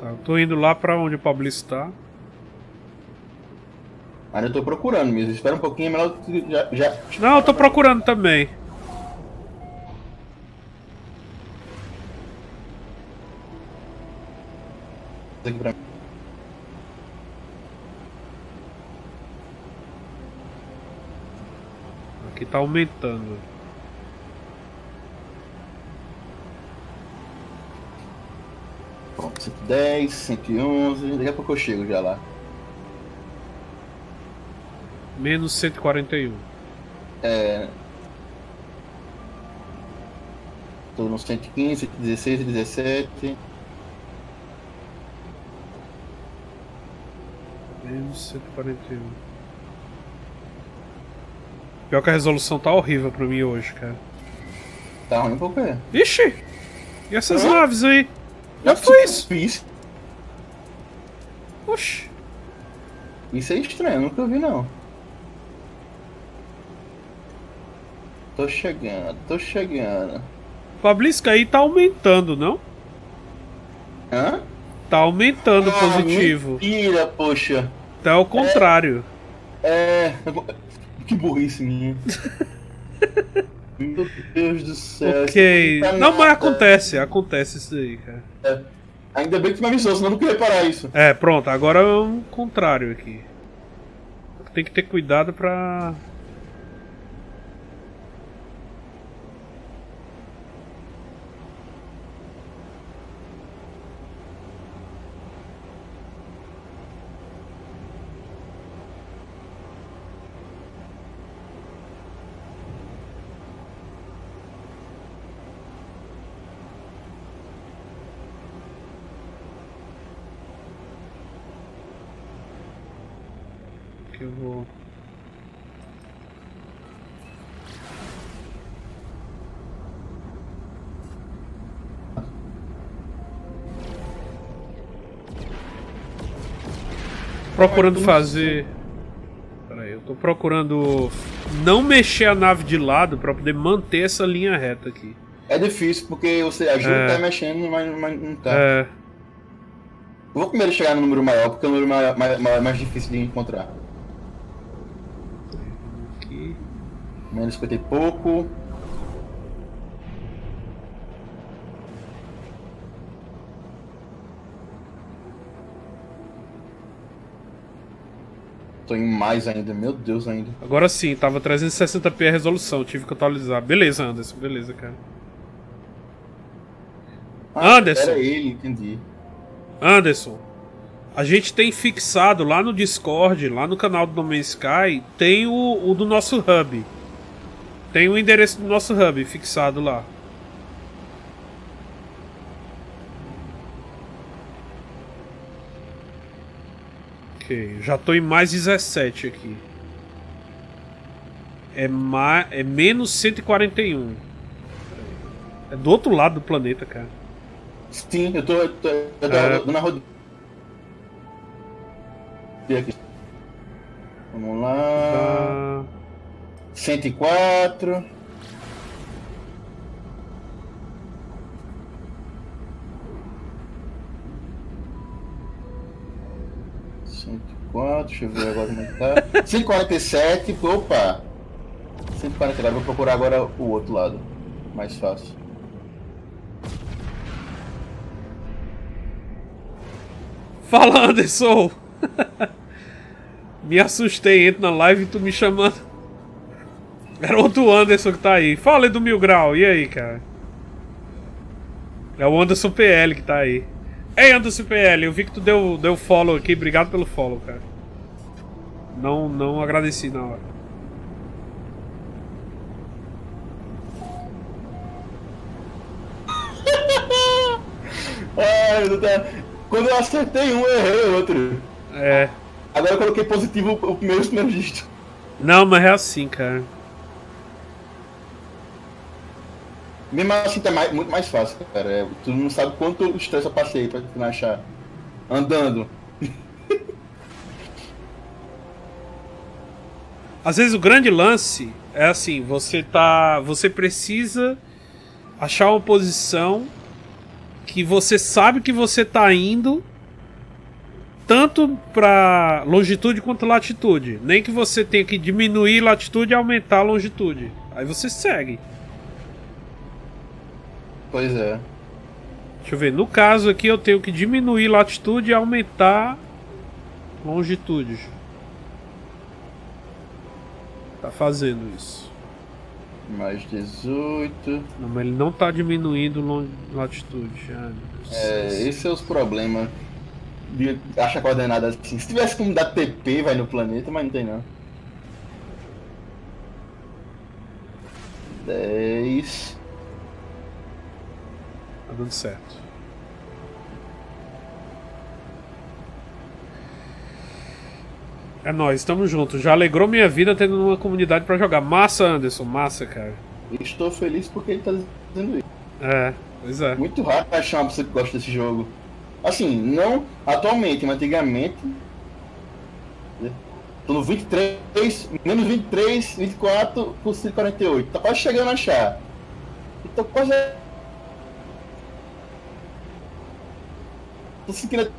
Tá, eu tô indo lá pra onde o Pablo está. Mas eu tô procurando mesmo, espera um pouquinho, é melhor que já... Não, eu tô procurando também. Aqui pra mim. Aqui tá aumentando. Pronto, 110, 111, daqui a pouco eu chego já lá. Menos 141. É. Tô no 115, 116, 117. Menos 141. Pior que a resolução tá horrível pra mim hoje, cara. Tá ruim por quê? Ixi! E essas naves aí? Já foi isso? Fiz. Oxi. Isso é estranho, nunca vi não. Tô chegando, tô chegando. Fabrício, aí tá aumentando, não? Hã? Tá aumentando o positivo. Mentira, poxa. Tá ao contrário. Que burrice minha. Meu Deus do céu. Ok. Não, mas acontece isso aí, cara. É. Ainda bem que tu me avisou, senão eu não queria parar isso. É, pronto, agora é um contrário aqui. Tem que ter cuidado pra... Eu vou... procurando fazer... Pera aí, eu tô procurando não mexer a nave de lado pra poder manter essa linha reta aqui. É difícil, porque você ajuda e tá mexendo, mas não tá. É. Vou primeiro chegar no número maior, porque é o número maior é mais difícil de encontrar. Menos 50 e pouco. Tô em mais ainda, meu Deus, ainda. Agora sim, tava 360p a resolução, tive que atualizar. Beleza, Anderson, beleza, cara. Anderson! Era ele, entendi. Anderson, a gente tem fixado lá no Discord, lá no canal do No Man's Sky, tem o do nosso hub. Tem o endereço do nosso hub fixado lá. Ok, já tô em mais 17 aqui. É menos 141. É do outro lado do planeta, cara. Sim, eu tô na rodinha. Vamos lá... 104. Deixa eu ver agora como tá. 147, opa! 149, vou procurar agora o outro lado. Mais fácil. Fala, Anderson! Me assustei, entro na live e tu me chamando. Era outro Anderson que tá aí. Fala aí do Mil Grau, e aí, cara? É o Anderson PL que tá aí. Ei, Anderson PL, eu vi que tu deu follow aqui. Obrigado pelo follow, cara. Não agradeci na hora. Quando eu acertei um, eu errei o outro. É. Agora eu coloquei positivo o primeiro visto. Não, mas é assim, cara. Mesmo assim tá muito mais fácil, cara. Tu não sabe quanto estresse eu passei pra não achar. Andando. Às vezes o grande lance é assim, você precisa achar uma posição que você sabe que você tá indo tanto para longitude quanto latitude. Nem que você tenha que diminuir latitude e aumentar a longitude. Aí você segue. Pois é. Deixa eu ver. No caso aqui eu tenho que diminuir latitude e aumentar longitude. Tá fazendo isso. Mais 18. Não, mas ele não tá diminuindo latitude. Ah, é, esses são os problemas. Acha coordenada assim. Se tivesse como dar TP, vai no planeta, mas não tem não. 10. Tá dando certo. É nóis, tamo junto. Já alegrou minha vida tendo uma comunidade pra jogar. Massa, Anderson, massa, cara. Estou feliz porque ele tá dizendo isso. É, pois é. Muito raro achar uma pessoa que gosta desse jogo. Assim, não atualmente, mas antigamente. Tô no 23, menos 23, 24, 48. Tá quase chegando a achar. Então quase. Tô sentindo.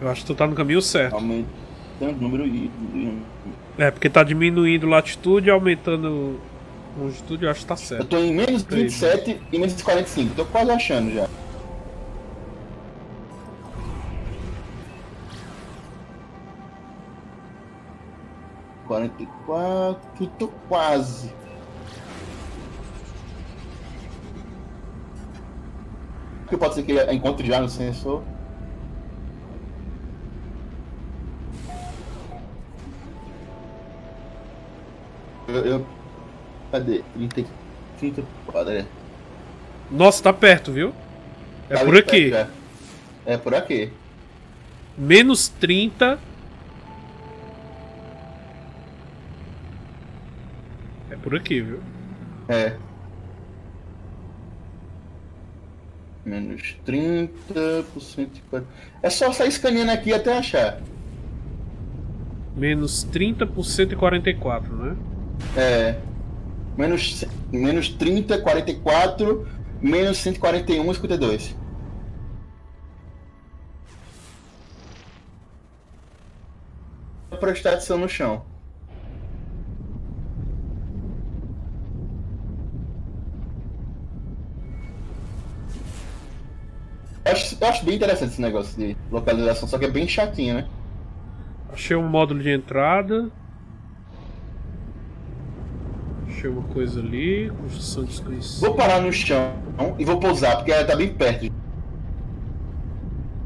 Eu acho que tu tá no caminho certo. Aumentando o número e... É, porque tá diminuindo latitude e aumentando longitude, eu acho que tá certo. Eu tô em menos 27 e menos 45, tô quase achando já. ...44... tô quase. Porque pode ser que ele encontre já no sensor. Cadê? 30 quadra. Nossa, tá perto, viu? É tá por aqui. Perto, é por aqui. Menos 30. É por aqui, viu? É. Menos 30%. É só sair escaneando aqui até achar. Menos 30% e 44, né? É. Menos 30, 44, menos 141, 52. Para a estação no chão. Eu acho bem interessante esse negócio de localização, só que é bem chatinho, né? Achei um módulo de entrada. Achei uma coisa ali, construção desconhecida. Vou parar no chão e vou pousar, porque ela tá bem perto.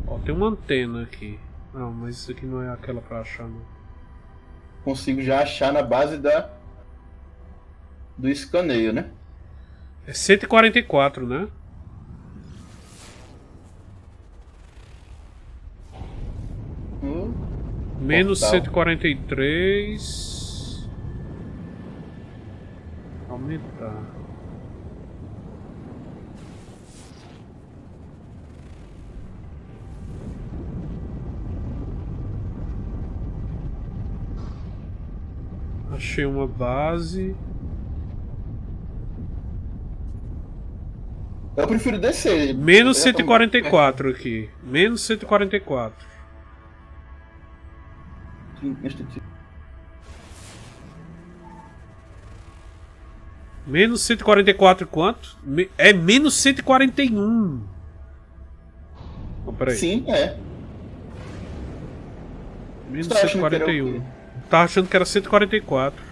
Ó, tem uma antena aqui. Não, mas isso aqui não é aquela pra achar, não. Consigo já achar na base do escaneio, né? É 144, né? Menos portal. 143. Aumentar. Achei uma base. Eu prefiro descer. Menos 144 aqui. Menos 144. Menos 144 quanto? É menos 141. Oh, peraí. Sim, é. Menos 141. Tava achando que era 144.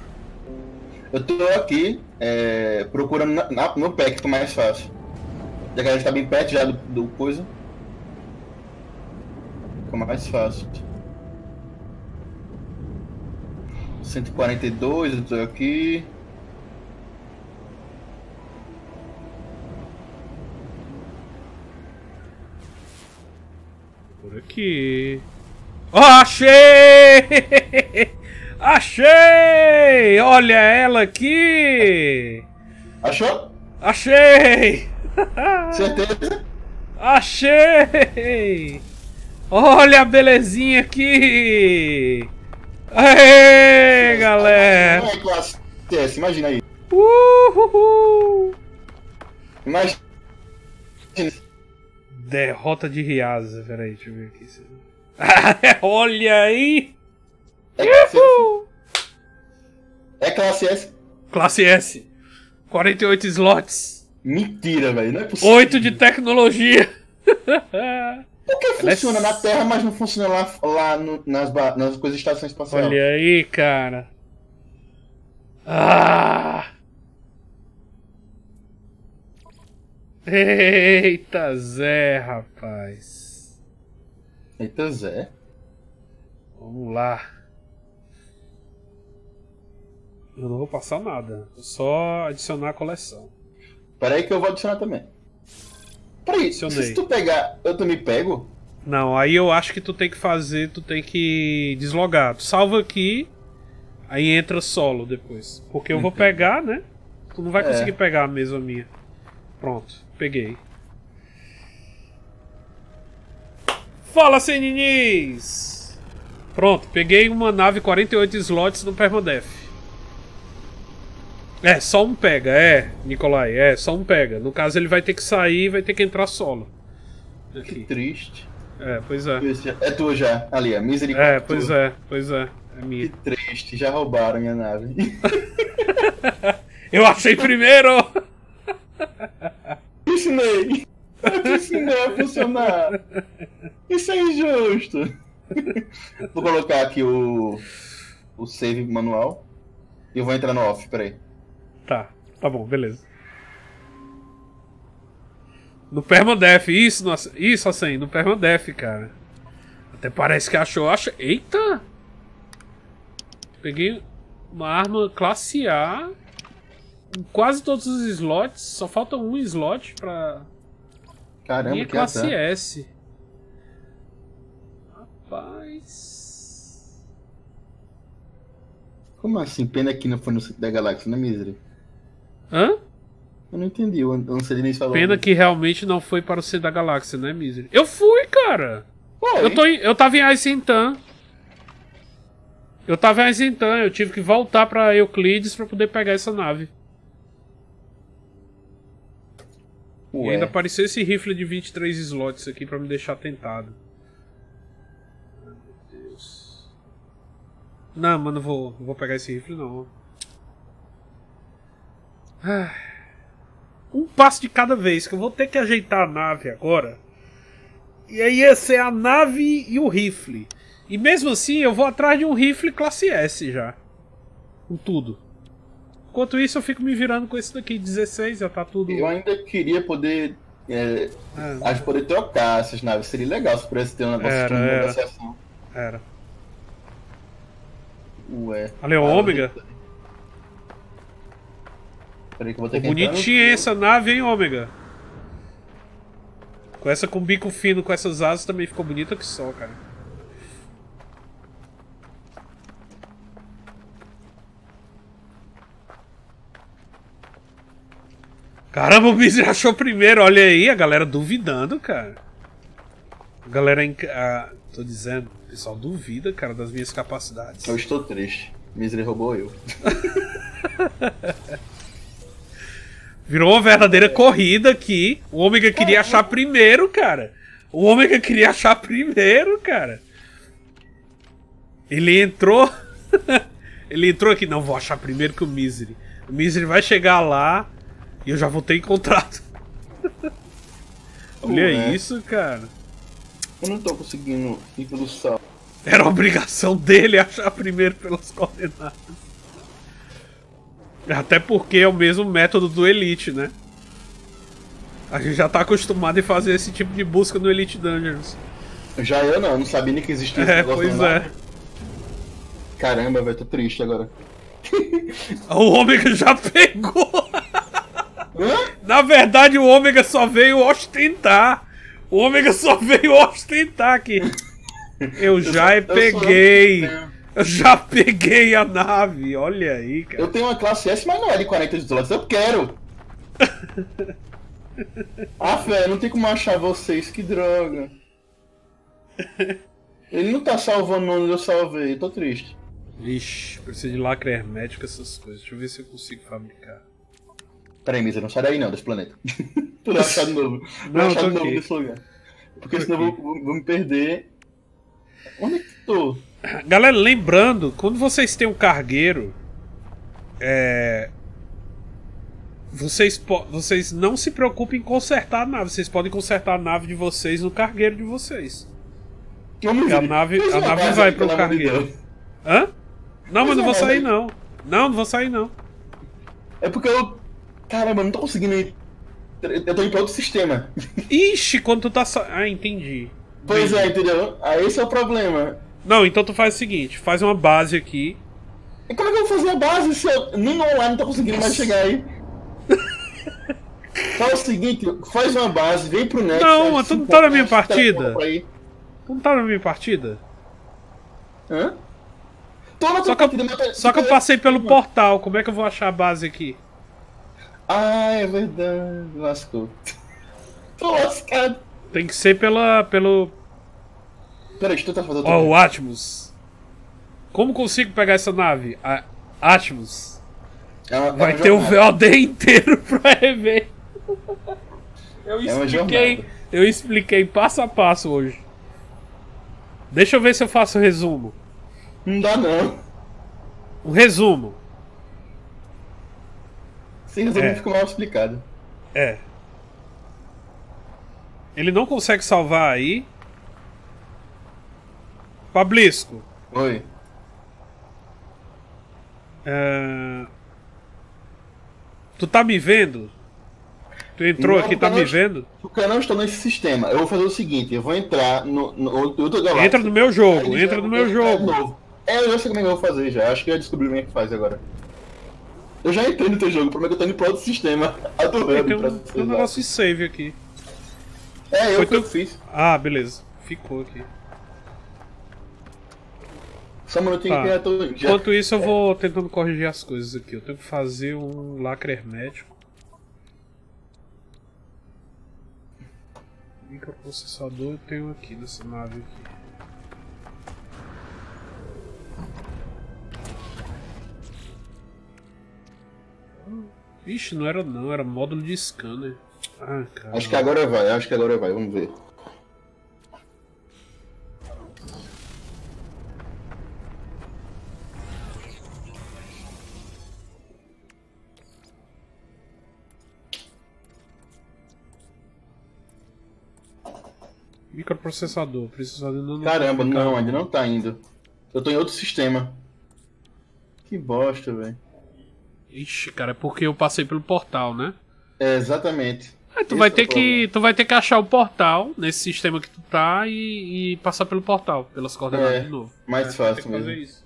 Eu tô aqui procurando no pack que é mais fácil. Já que a gente tá bem perto já do coisa. Fica mais fácil. 142, eu tô aqui. Por aqui. Oh, achei! Achei! Olha ela aqui! Achou? Achei! Certeza? Achei! Olha a belezinha aqui! Aê, galera! Imagina aí. Uhul! Imagina. Derrota de Riasa. Peraí, deixa eu ver aqui. Olha aí! É classe S. É classe S. Classe S. 48 slots. Mentira, velho. Não é possível. 8 de tecnologia. Por que funciona na Terra, mas não funciona lá no, nas coisas de estação espacial? Olha aí, cara. Ah! Eita Zé, rapaz. Eita Zé. Vamos lá. Eu não vou passar nada. Vou só adicionar a coleção. Pera aí que eu vou adicionar também. Peraí, adicionei. Se tu pegar, eu também pego? Não, aí eu acho que tu tem que fazer, tu tem que deslogar. Tu salva aqui, aí entra solo depois. Porque eu vou pegar, né? Tu não vai conseguir pegar a mesma minha. Pronto, peguei. Fala, Seniniz! Pronto, peguei uma nave 48 slots no Permadeath. É, só um pega, Nikolai, só um pega. No caso ele vai ter que sair e vai ter que entrar solo. Aqui. Que triste. É, pois é. É tua já, ali, a MiseryCop. É, pois tua. Pois é. É minha. Que triste, já roubaram minha nave. Eu achei primeiro! Ensinei! Eu te ensinei a funcionar! Isso é injusto! Vou colocar aqui o save manual e eu vou entrar no off, peraí. Tá bom, beleza. No Permadeath, isso assim, no Permadeath, cara. Até parece que achou. Eita! Peguei uma arma classe A. Em quase todos os slots, só falta um slot pra... Caramba, minha classe S. Rapaz... Como assim? Pena que não foi no centro da galáxia, né, Misery? Hã? Eu não entendi, o Anselino falou... Pena que realmente não foi para o centro da galáxia, né, Misery? Eu fui, cara! Ué, eu tava em Aizentan. Eu tive que voltar pra Euclides pra poder pegar essa nave. Ué. E ainda apareceu esse rifle de 23 slots aqui pra me deixar tentado. Meu Deus. Não, mano, não vou pegar esse rifle não. Um passo de cada vez, que eu vou ter que ajeitar a nave agora. E aí essa é a nave e o rifle. E mesmo assim eu vou atrás de um rifle classe S já. Com tudo. Enquanto isso, eu fico me virando com esse daqui, 16, já tá tudo... Eu ainda queria poder... acho que poder trocar essas naves, seria legal se pudesse ter um negócio de negociação. Era. Ué... Olha o Ômega. Peraí que eu vou ter que entrar. Bonitinha essa nave, hein, Ômega? Com essa, com bico fino, com essas asas, também ficou bonita que só, cara. Caramba, o Misery achou primeiro, olha aí, a galera duvidando, cara. A galera, tô dizendo, o pessoal duvida, cara, das minhas capacidades. Eu estou triste, Misery roubou eu. Virou uma verdadeira corrida aqui, o Ômega queria achar primeiro, cara. Ele entrou, ele entrou aqui, não, vou achar primeiro que o Misery. O Misery vai chegar lá... E eu já voltei encontrado. Olha isso, cara. Eu não tô conseguindo ir pelo sal. Era obrigação dele achar primeiro pelas coordenadas. Até porque é o mesmo método do Elite, né? A gente já tá acostumado em fazer esse tipo de busca no Elite Dangerous. Já eu não sabia nem que existia esse negócio. Pois é. Caramba, velho, tô triste agora. O Ômega já pegou! Na verdade, o Ômega só veio ostentar. O Ômega só veio ostentar aqui. Eu já peguei a nave. Olha aí, cara. Eu tenho uma classe S, mas não é de 40 slots. Eu quero. Velho, não tem como achar vocês. Que droga. Ele não tá salvando onde eu salvei. Eu tô triste. Vixe, preciso de lacre hermético, essas coisas. Deixa eu ver se eu consigo fabricar. Peraí, Misery, não sai daí não, desse planeta. Tu não achar de novo. Não achar de novo desse lugar. Porque senão eu vou me perder. Onde é que tô? Galera, lembrando, quando vocês têm um cargueiro, vocês não se preocupem em consertar a nave. Vocês podem consertar a nave de vocês no cargueiro de vocês. Porque a nave não vai pro cargueiro. Hã? Não, mas não vou sair não. Não, não vou sair não. É porque eu... Caramba, não tô conseguindo ir... Eu tô indo pra outro sistema. Ixi, quando tu tá... Ah, entendi. Pois é, entendeu? Aí esse é o problema. Não, então tu faz o seguinte, faz uma base aqui. E como é que eu vou fazer a base se eu nem online não tô conseguindo mais chegar aí? Faz o seguinte, faz uma base, vem pro Nexus. Não, mas tu não tá na minha partida. Tu não tá na minha partida? Hã? Só que eu passei pelo portal, como é que eu vou achar a base aqui? Ah, é verdade, lascou. Tô lascado. Tem que ser pelo... Peraí, deixa eu tentar fazer outra coisa. Ó, o Atmos. Como consigo pegar essa nave? A Atmos. Vai ter o VOD inteiro pra rever. Eu expliquei passo a passo hoje. Deixa eu ver se eu faço um resumo. Não dá não. Um resumo. Sem resumo ficou mal explicado. É. Ele não consegue salvar aí. Pablisco. Oi. Tu tá me vendo? Tu entrou não, aqui, tá me vendo? Porque eu não estou nesse sistema. Eu vou fazer o seguinte, eu vou entrar no Galáxia. Entra no meu jogo, entra no meu jogo. Eu já sei como é que eu vou fazer já. Acho que eu já descobri como é que faz agora. Eu já entrei no teu jogo, o problema é que eu tô indo pro outro sistema. Tem um negócio de save aqui. É, eu fiz. Ah, beleza. Ficou aqui. Só um minutinho que eu já... Enquanto isso eu vou tentando corrigir as coisas aqui. Eu tenho que fazer um lacre hermético. Microprocessador eu tenho aqui nessa nave aqui. Vixe, não era não, era módulo de scanner. Ah, cara. Acho que agora vai, vamos ver. Microprocessador, processador não. Caramba, não, ainda não tá indo. Eu tô em outro sistema. Que bosta, velho. Ixi, cara, é porque eu passei pelo portal, né? É, exatamente. Ah, tu vai ter que achar o portal nesse sistema que tu tá e passar pelo portal, pelas coordenadas de novo. Mais fácil mesmo. Fazer isso.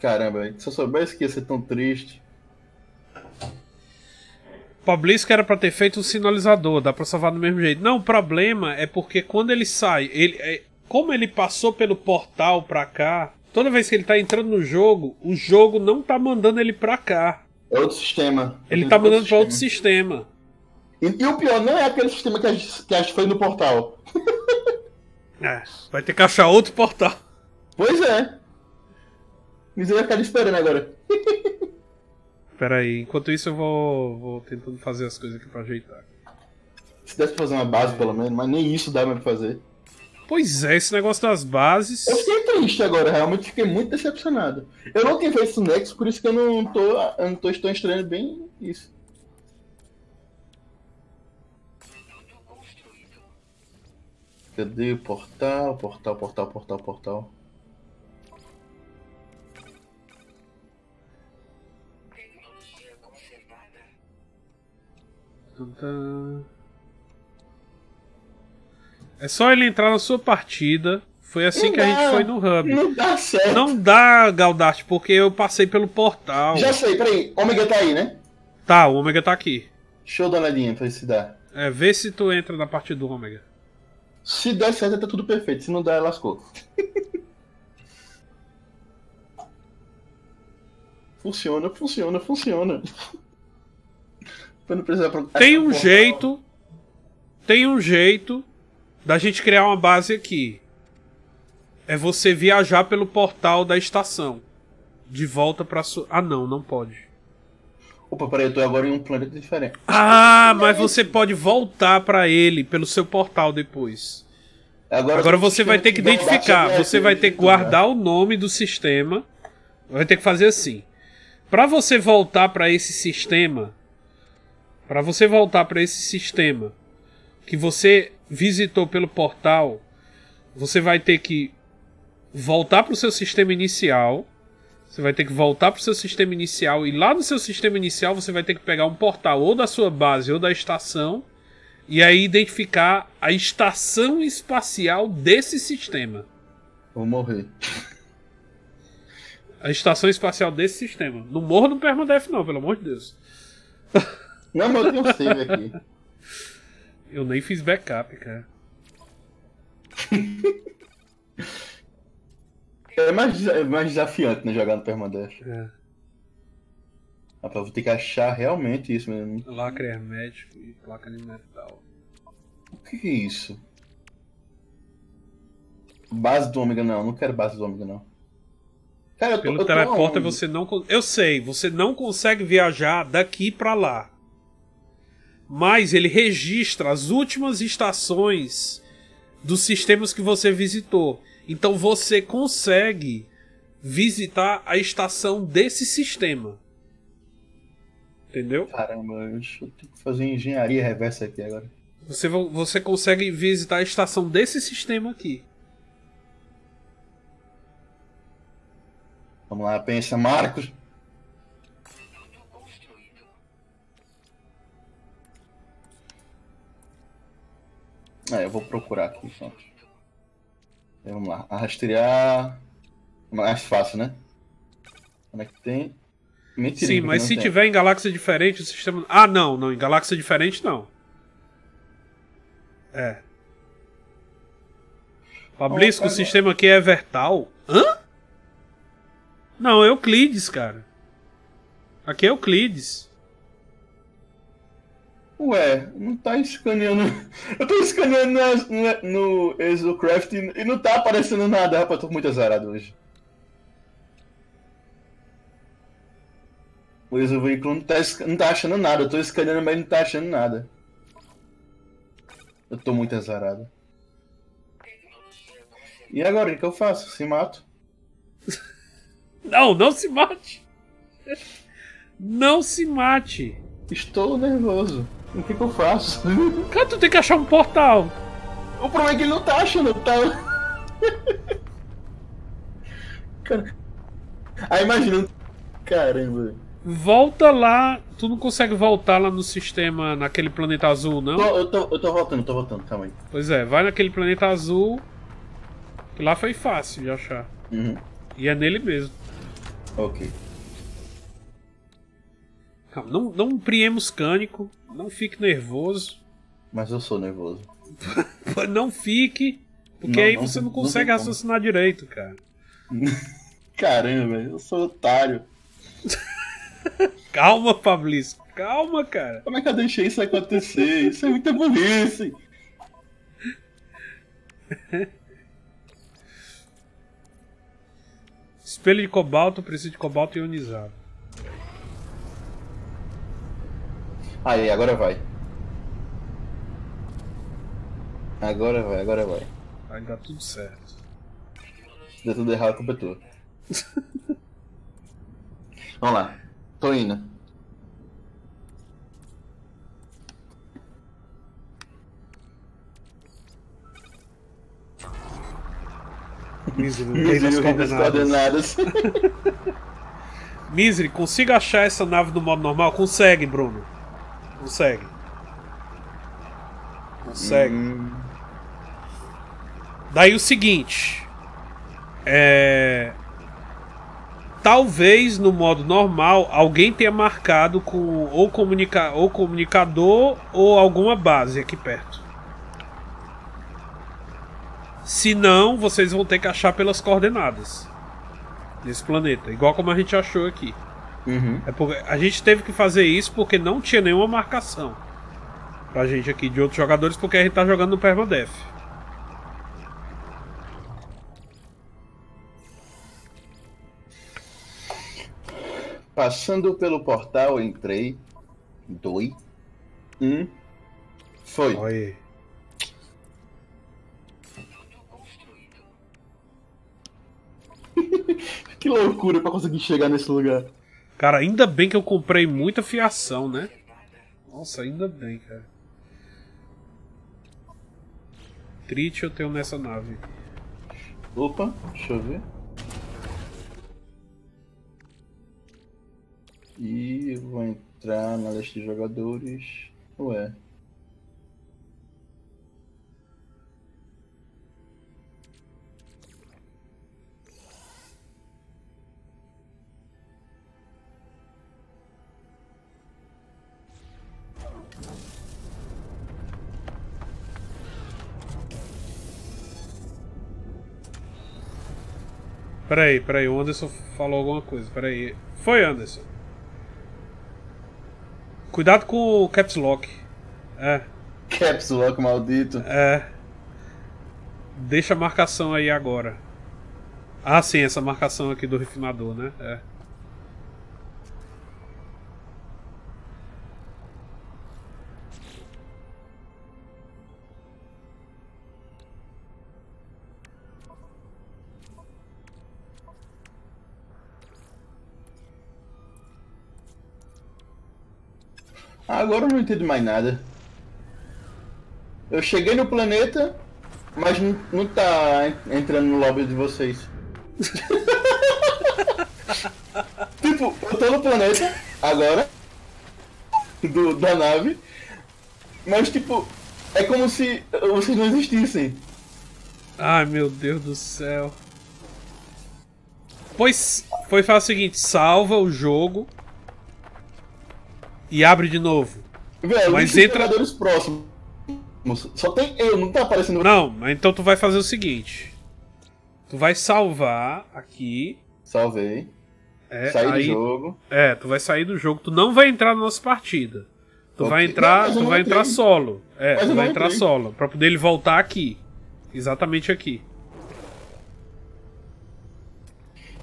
Caramba, se eu soubesse que ia ser tão triste. Pablisco era pra ter feito um sinalizador, dá pra salvar do mesmo jeito. Não, o problema é porque quando ele sai, como ele passou pelo portal pra cá, toda vez que ele tá entrando no jogo, o jogo não tá mandando ele pra cá. É outro sistema. Ele tá mandando pra outro sistema. E o pior, não é aquele sistema que a gente foi no portal. É, vai ter que achar outro portal. Pois é. Mas eu ia ficar esperando agora. Pera aí, enquanto isso eu vou tentando fazer as coisas aqui pra ajeitar. Se desse pra fazer uma base pelo menos, mas nem isso dá pra fazer. Pois é, esse negócio das bases... Eu fiquei triste agora, realmente fiquei muito decepcionado. Eu não tinha feito isso no Nexus, por isso que eu não tô estranhando bem isso. Cadê o portal? Portal. É só ele entrar na sua partida. Foi assim que a gente foi no Hub. Não dá certo. Não dá, Galdarte, porque eu passei pelo portal. Já sei, peraí. Omega tá aí, né? Tá, o Omega tá aqui. Deixa eu dar uma olhadinha pra ver se dá. É, vê se tu entra na partida do Omega. Se der certo, tá tudo perfeito. Se não der, lascou. Funciona. Tem um jeito da gente criar uma base aqui. É você viajar pelo portal da estação de volta pra sua... Ah, não pode. Opa, peraí, eu tô agora em um planeta diferente. Ah, mas você pode voltar pra ele pelo seu portal depois. Agora você vai ter que identificar. Você vai ter que guardar o nome do sistema. Vai ter que fazer assim. Pra você voltar pra esse sistema... Pra você voltar pra esse sistema que você visitou pelo portal, você vai ter que voltar pro seu sistema inicial... Você vai ter que voltar para o seu sistema inicial. E lá no seu sistema inicial você vai ter que pegar um portal ou da sua base ou da estação. E aí identificar a estação espacial desse sistema. Vou morrer. A estação espacial desse sistema. Não morro no Permadeath não, pelo amor de Deus. Não, mas eu tenho save aqui. Eu nem fiz backup, cara. É mais desafiante, né, jogar no Permadeath. É. Rapaz, vou ter que achar realmente isso mesmo. Lacre hermético e placa de metal. O que é isso? Base do Omega não, não quero base do Omega não. Cara, pelo teleporta você não... Eu sei, você não consegue viajar daqui pra lá. Mas ele registra as últimas estações dos sistemas que você visitou. Então você consegue visitar a estação desse sistema. Entendeu? Caramba, eu tenho que fazer engenharia reversa aqui agora. Você consegue visitar a estação desse sistema aqui. Vamos lá, pensa, Marcos. Eu vou procurar aqui, gente. Vamos lá, rastrear. Mais fácil, né? Como é que tem? Mentira. Sim, mas se tiver em galáxia diferente, o sistema. Ah, não, não, em galáxia diferente não. É. Fabrício, o sistema aqui é Evartal. Hã? Não, é Euclides, cara. Aqui é Euclides. Ué, não tá escaneando. Eu tô escaneando no ExoCraft e não tá aparecendo nada. Rapaz, tô muito azarado hoje. O ExoVeículo não tá achando nada. Eu tô escaneando, mas não tá achando nada. Eu tô muito azarado. E agora, o que eu faço? Se mato? Não, não se mate! Não se mate! Estou nervoso. O que eu faço? Cara, tu tem que achar um portal. O problema é que ele não tá achando, tá? Cara. Aí imagina. Caramba. Volta lá. Tu não consegue voltar lá no sistema, naquele planeta azul, não? Eu tô voltando, calma aí. Pois é, vai naquele planeta azul. Que lá foi fácil de achar. Uhum. E é nele mesmo. Ok. Não priemos cânico, não fique nervoso. Mas eu sou nervoso. Não fique, porque aí você não consegue raciocinar direito, cara. Caramba, eu sou otário. Calma, Fabrício, calma, cara. Como é que eu deixei isso acontecer? Isso é muita burrice. Espelho de cobalto, preciso de cobalto ionizado. Aí, agora vai. Agora vai. Vai dar tudo certo. Se der tudo errado, a culpa é tua. Vamos lá. Tô indo. Misery, não tem as coordenadas. Misery, consiga achar essa nave no modo normal? Consegue, Bruno. Consegue. Daí o seguinte. Talvez no modo normal alguém tenha marcado com ou comunicador ou alguma base aqui perto. Se não, vocês vão ter que achar pelas coordenadas desse planeta, igual como a gente achou aqui. Uhum. É porque a gente teve que fazer isso porque não tinha nenhuma marcação pra gente aqui de outros jogadores, porque a gente tá jogando no Permadeath. Passando pelo portal, entrei. Doi. Foi. Oi. Que loucura pra conseguir chegar nesse lugar. Cara, ainda bem que eu comprei muita fiação, né? Nossa, ainda bem, cara. Trit eu tenho nessa nave. Opa, deixa eu ver. E eu vou entrar na lista de jogadores. Ué. Peraí, o Anderson falou alguma coisa, peraí. Foi, Anderson. Cuidado com o Caps Lock. É. Caps Lock, maldito. É. Deixa a marcação aí agora. Ah, sim, essa marcação aqui do refinador, né? É. Agora eu não entendo mais nada. Eu cheguei no planeta, mas não tá entrando no lobby de vocês. Tipo, eu tô no planeta, agora, da nave, mas tipo, é como se vocês não existissem. Ai meu Deus do céu. Pois, foi fazer o seguinte, salva o jogo. E abre de novo. Velho, mas entra jogadores próximos. Só tem eu, não tá aparecendo. Não, mas então tu vai fazer o seguinte. Tu vai salvar aqui. Salvei. É, saí do jogo. É, tu vai sair do jogo. Tu não vai entrar na nossa partida. Tu vai entrar, não, tu vai entrar solo. É, mas tu vai entrar solo pra poder ele voltar aqui. Exatamente aqui.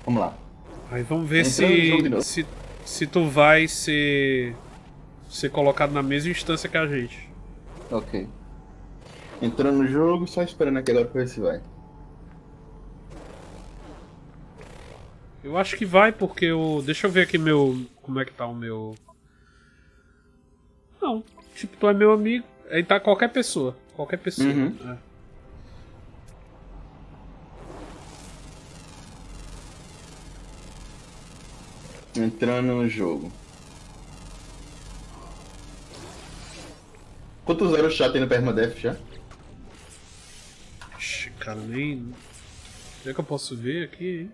Vamos lá. Aí vamos ver se tu vai ser colocado na mesma instância que a gente. Ok. Entrando no jogo, só esperando aqui agora pra ver se vai. Eu acho que vai, porque eu... Deixa eu ver aqui meu... Como é que tá o meu... Não, tipo, tu é meu amigo. Aí tá qualquer pessoa. Qualquer pessoa. Uhum. É. Entrando no jogo. Quantos zeros já tem no Permadeath já? Ixi, cara, nem... Onde é que eu posso ver aqui?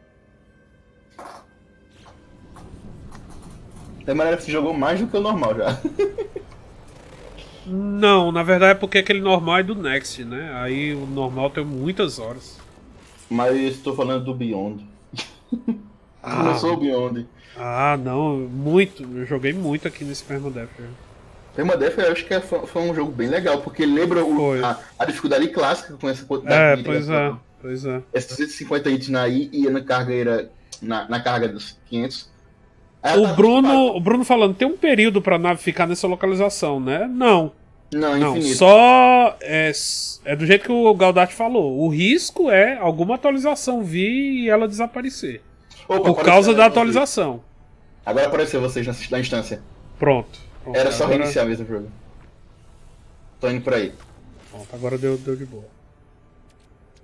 Tem maneira que você jogou mais do que o normal já. Não, na verdade é porque aquele normal é do Next, né? Aí o normal tem muitas horas. Mas eu estou falando do Beyond. Começou o Beyond. Ah, não, muito. Eu joguei muito aqui nesse Permadeath. Permadeath eu acho que foi um jogo bem legal, porque lembra a dificuldade clássica com essa quantidade. É, pois é, pois é. Essas 150 hits na I ia na carga, era na carga dos 500. Aí o Bruno falando, tem um período pra nave ficar nessa localização, né? Não. Não, infinito. Só é do jeito que o Galdarte falou. O risco é alguma atualização vir e ela desaparecer. Opa, por causa da atualização. Agora apareceu vocês na instância. Pronto. Era só agora... reiniciar mesmo o jogo. Tô indo por aí. Pronto, agora deu de boa.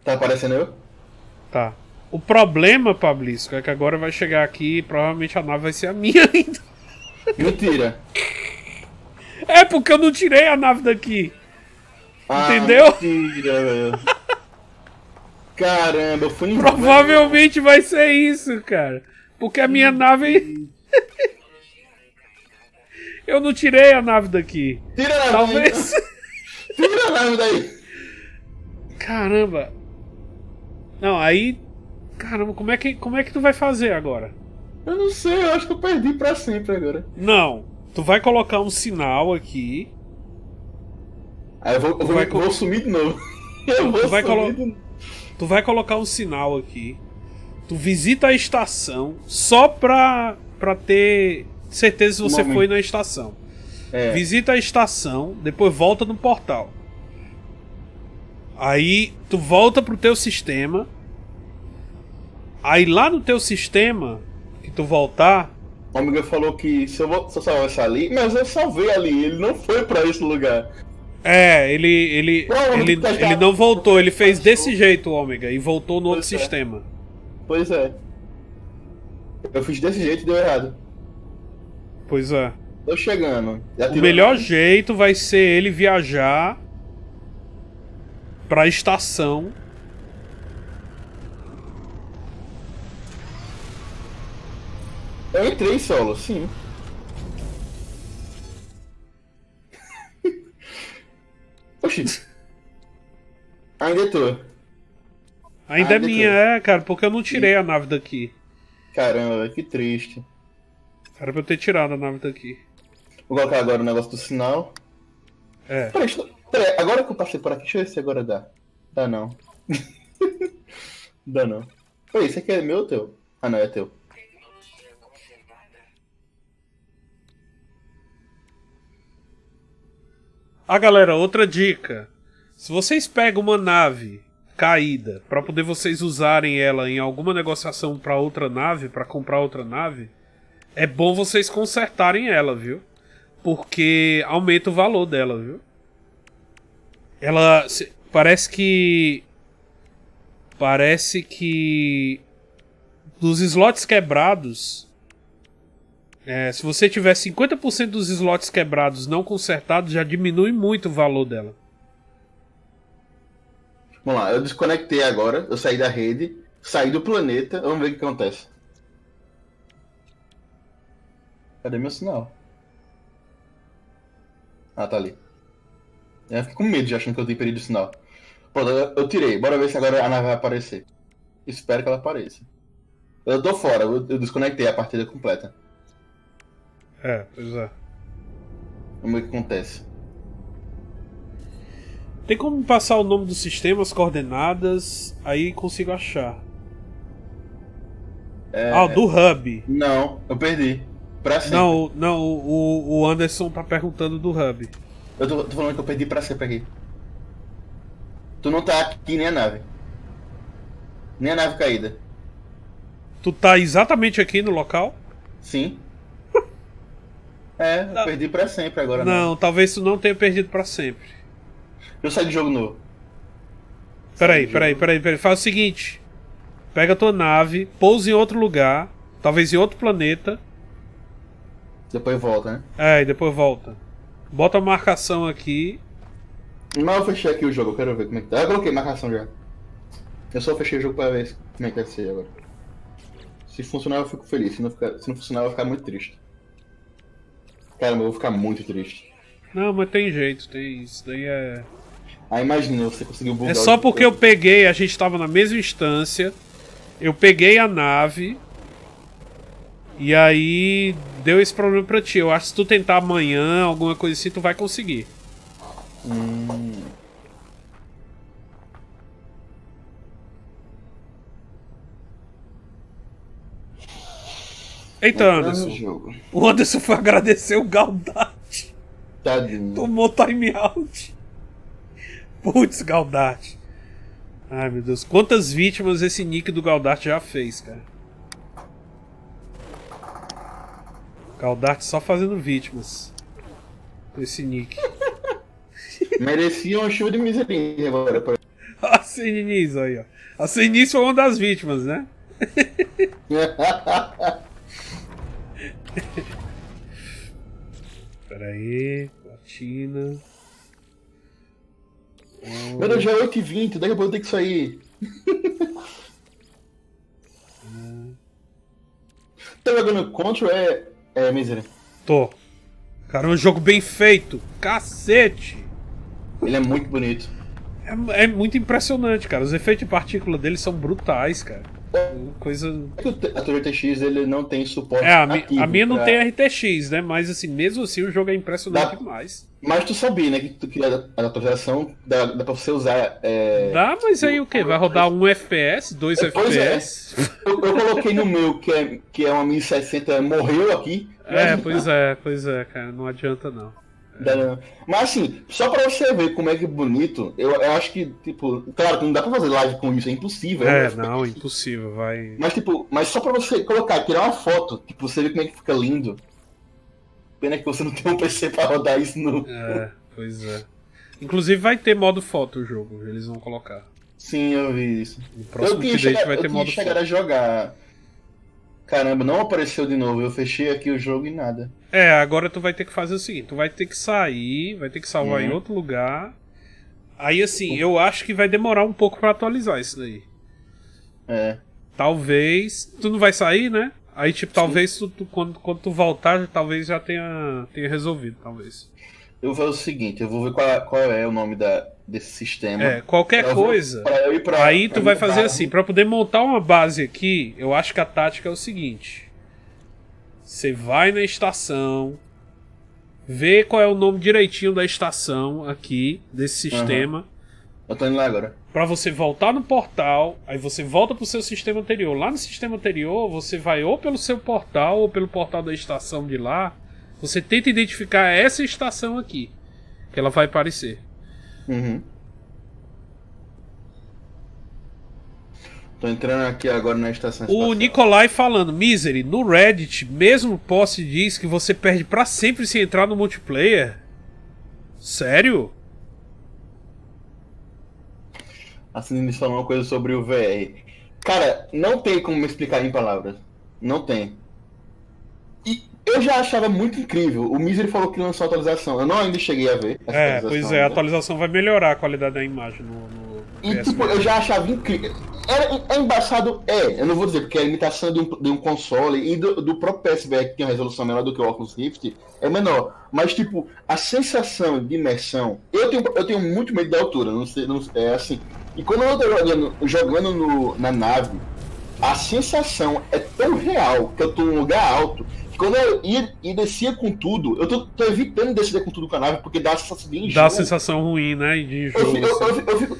Tá aparecendo eu? Tá. O problema, Fabrício, é que agora vai chegar aqui e provavelmente a nave vai ser a minha ainda. Mentira. É porque eu não tirei a nave daqui. Ah, entendeu? Mentira, velho. Caramba, eu fui... Provavelmente vai ser isso, cara. Porque a minha nave... Eu não tirei a nave daqui. Tira a nave. Talvez... Tira a nave daí. Caramba. Não, aí... Caramba, como é que tu vai fazer agora? Eu não sei, eu acho que eu perdi pra sempre agora. Não. Tu vai colocar um sinal aqui. Aí eu vou sumir de novo. Eu vou sumir de novo. Tu vai colocar um sinal aqui. Tu visita a estação só pra pra ter certeza se você foi na estação. É. Visita a estação, depois volta no portal. Aí tu volta pro teu sistema. Aí lá no teu sistema que tu voltar... O Omega falou que se eu salvasse ali... Mas eu salvei ali, ele não foi pra esse lugar. É, ele não voltou, ele fez desse jeito, o Omega, e voltou no outro sistema. Pois é. Eu fiz desse jeito e deu errado. Pois é. Tô chegando. O melhor jeito vai ser ele viajar pra estação. Eu entrei solo, sim. Oxi. Ainda tô. Ainda é minha, é, cara, porque eu não tirei a nave daqui. Caramba, que triste. Era pra eu ter tirado a nave daqui. Vou colocar agora o negócio do sinal. É. Peraí, agora que eu passei por aqui, deixa eu ver se agora dá. Dá não. Dá não. Peraí, esse aqui é meu ou teu? Ah não, é teu. Ah, galera, outra dica. Se vocês pegam uma nave caída pra poder vocês usarem ela em alguma negociação pra outra nave, pra comprar outra nave, é bom vocês consertarem ela, viu? Porque aumenta o valor dela, viu? Ela... Parece que... Dos slots quebrados... É, se você tiver 50% dos slots quebrados não consertados, já diminui muito o valor dela. Vamos lá, eu desconectei agora, eu saí da rede, saí do planeta, vamos ver o que acontece. Cadê meu sinal? Ah, tá ali. Eu fico com medo de achando que eu tenho perdido o sinal. Pronto, eu tirei, bora ver se agora a nave vai aparecer. Espero que ela apareça. Eu tô fora, eu desconectei a partida completa. É, pois é. Como é que acontece? Tem como passar o nome do sistema, as coordenadas, aí consigo achar. É... Ah, do Hub. Não, eu perdi. Pra sempre. Não, não, o Anderson tá perguntando do Hub. Eu tô falando que eu perdi pra sempre aqui. Tu não tá aqui nem a nave. Nem a nave caída. Tu tá exatamente aqui no local? Sim. É, eu perdi pra sempre agora. Não, talvez tu não tenha perdido pra sempre. Eu saio de jogo novo. Peraí. Faz o seguinte: pega a tua nave, pousa em outro lugar, talvez em outro planeta. Depois volta, né? É, e depois volta. Bota a marcação aqui. Mas eu fechei aqui o jogo, eu quero ver como é que tá. Eu coloquei marcação já. Eu só fechei o jogo pra ver como é que vai ser agora. Se funcionar, eu fico feliz. Se não funcionar, eu vou ficar muito triste. Cara, eu vou ficar muito triste. Não, mas tem jeito, tem isso. Daí é... Ah, imagina, você conseguiu bugar. É só porque eu peguei, a gente tava na mesma instância. Eu peguei a nave. E aí deu esse problema pra ti. Eu acho que se tu tentar amanhã, alguma coisa assim, tu vai conseguir. Eita, Anderson. Jogo. O Anderson foi agradecer o Galdarte. Tadinho. Tomou time out. Putz, Galdarte. Ai, meu Deus. Quantas vítimas esse nick do Galdarte já fez, cara. Galdarte só fazendo vítimas. Esse nick. Merecia um show de miserinha agora. Pra... A Seninis aí, ó. A Seninis foi uma das vítimas, né? Pera aí, platina. Meu Deus, já é 8h20, daqui a pouco eu tenho que sair. Tá jogando Control é Misery? Tô. Cara, é um jogo bem feito. Cacete! Ele é muito bonito. É muito impressionante, cara. Os efeitos de partícula dele são brutais, cara. Coisa... A tua RTX ele não tem suporte ativo. A minha não tem RTX, né? Mas assim, mesmo assim o jogo é impressionante demais. Mas tu sabia, né? Que a tua geração dá pra você usar... Dá, mas aí o que? Vai rodar 1 FPS, 2 FPS? Pois é. Eu coloquei no meu, que é uma 1060, morreu aqui. Pois é, cara. Não adianta não. Mas assim, só pra você ver como é que bonito, eu acho que, tipo, claro que não dá pra fazer live com isso, é impossível. Impossível, vai. Mas tipo, mas só pra você colocar, tirar uma foto, tipo, você ver como é que fica lindo. Pena que você não tem um PC pra rodar isso no... pois é. Inclusive vai ter modo foto o jogo, eles vão colocar. Sim, eu vi isso. No próximo update vai ter modo foto. Eu chegar a jogar... Caramba, não apareceu de novo, eu fechei aqui o jogo e nada. Agora tu vai ter que fazer o seguinte, tu vai ter que sair, vai ter que salvar em outro lugar. Aí assim, eu acho que vai demorar um pouco pra atualizar isso daí. Talvez, tu não vai sair, né? Aí tipo, talvez tu, quando tu voltar, talvez já tenha resolvido, talvez. Eu vou fazer o seguinte, eu vou ver qual é o nome desse sistema. Qualquer coisa. Aí tu vai fazer assim, pra poder montar uma base aqui, eu acho que a tática é o seguinte. Você vai na estação, vê qual é o nome direitinho da estação aqui, desse sistema. Eu tô indo lá agora. Pra você voltar no portal, aí você volta pro seu sistema anterior. Lá no sistema anterior, você vai ou pelo seu portal, ou pelo portal da estação de lá. Você tenta identificar essa estação aqui, que ela vai aparecer. Tô entrando aqui agora na estação espacial. O Nikolai falando, Misery, no Reddit, mesmo o post diz que você perde pra sempre se entrar no multiplayer. Sério? Assim, me falou uma coisa sobre o VR. Cara, não tem como me explicar em palavras. Não tem. E eu já achava muito incrível. O Misery falou que lançou a atualização. Eu não ainda cheguei a ver. Pois é, a atualização vai melhorar a qualidade da imagem no e tipo, eu já achava incrível. É embaçado, eu não vou dizer, porque a limitação de um console e do próprio PSVR, que tem uma resolução menor do que o Oculus Rift, é menor. Mas tipo, a sensação de imersão... Eu tenho muito medo da altura, é assim. E quando eu tô jogando na nave, a sensação é tão real que eu tô num lugar alto. Quando eu ia descia com tudo, eu tô evitando descer com tudo com a nave, porque dá a sensação de enjoo. Dá a sensação ruim, né? De enjoo.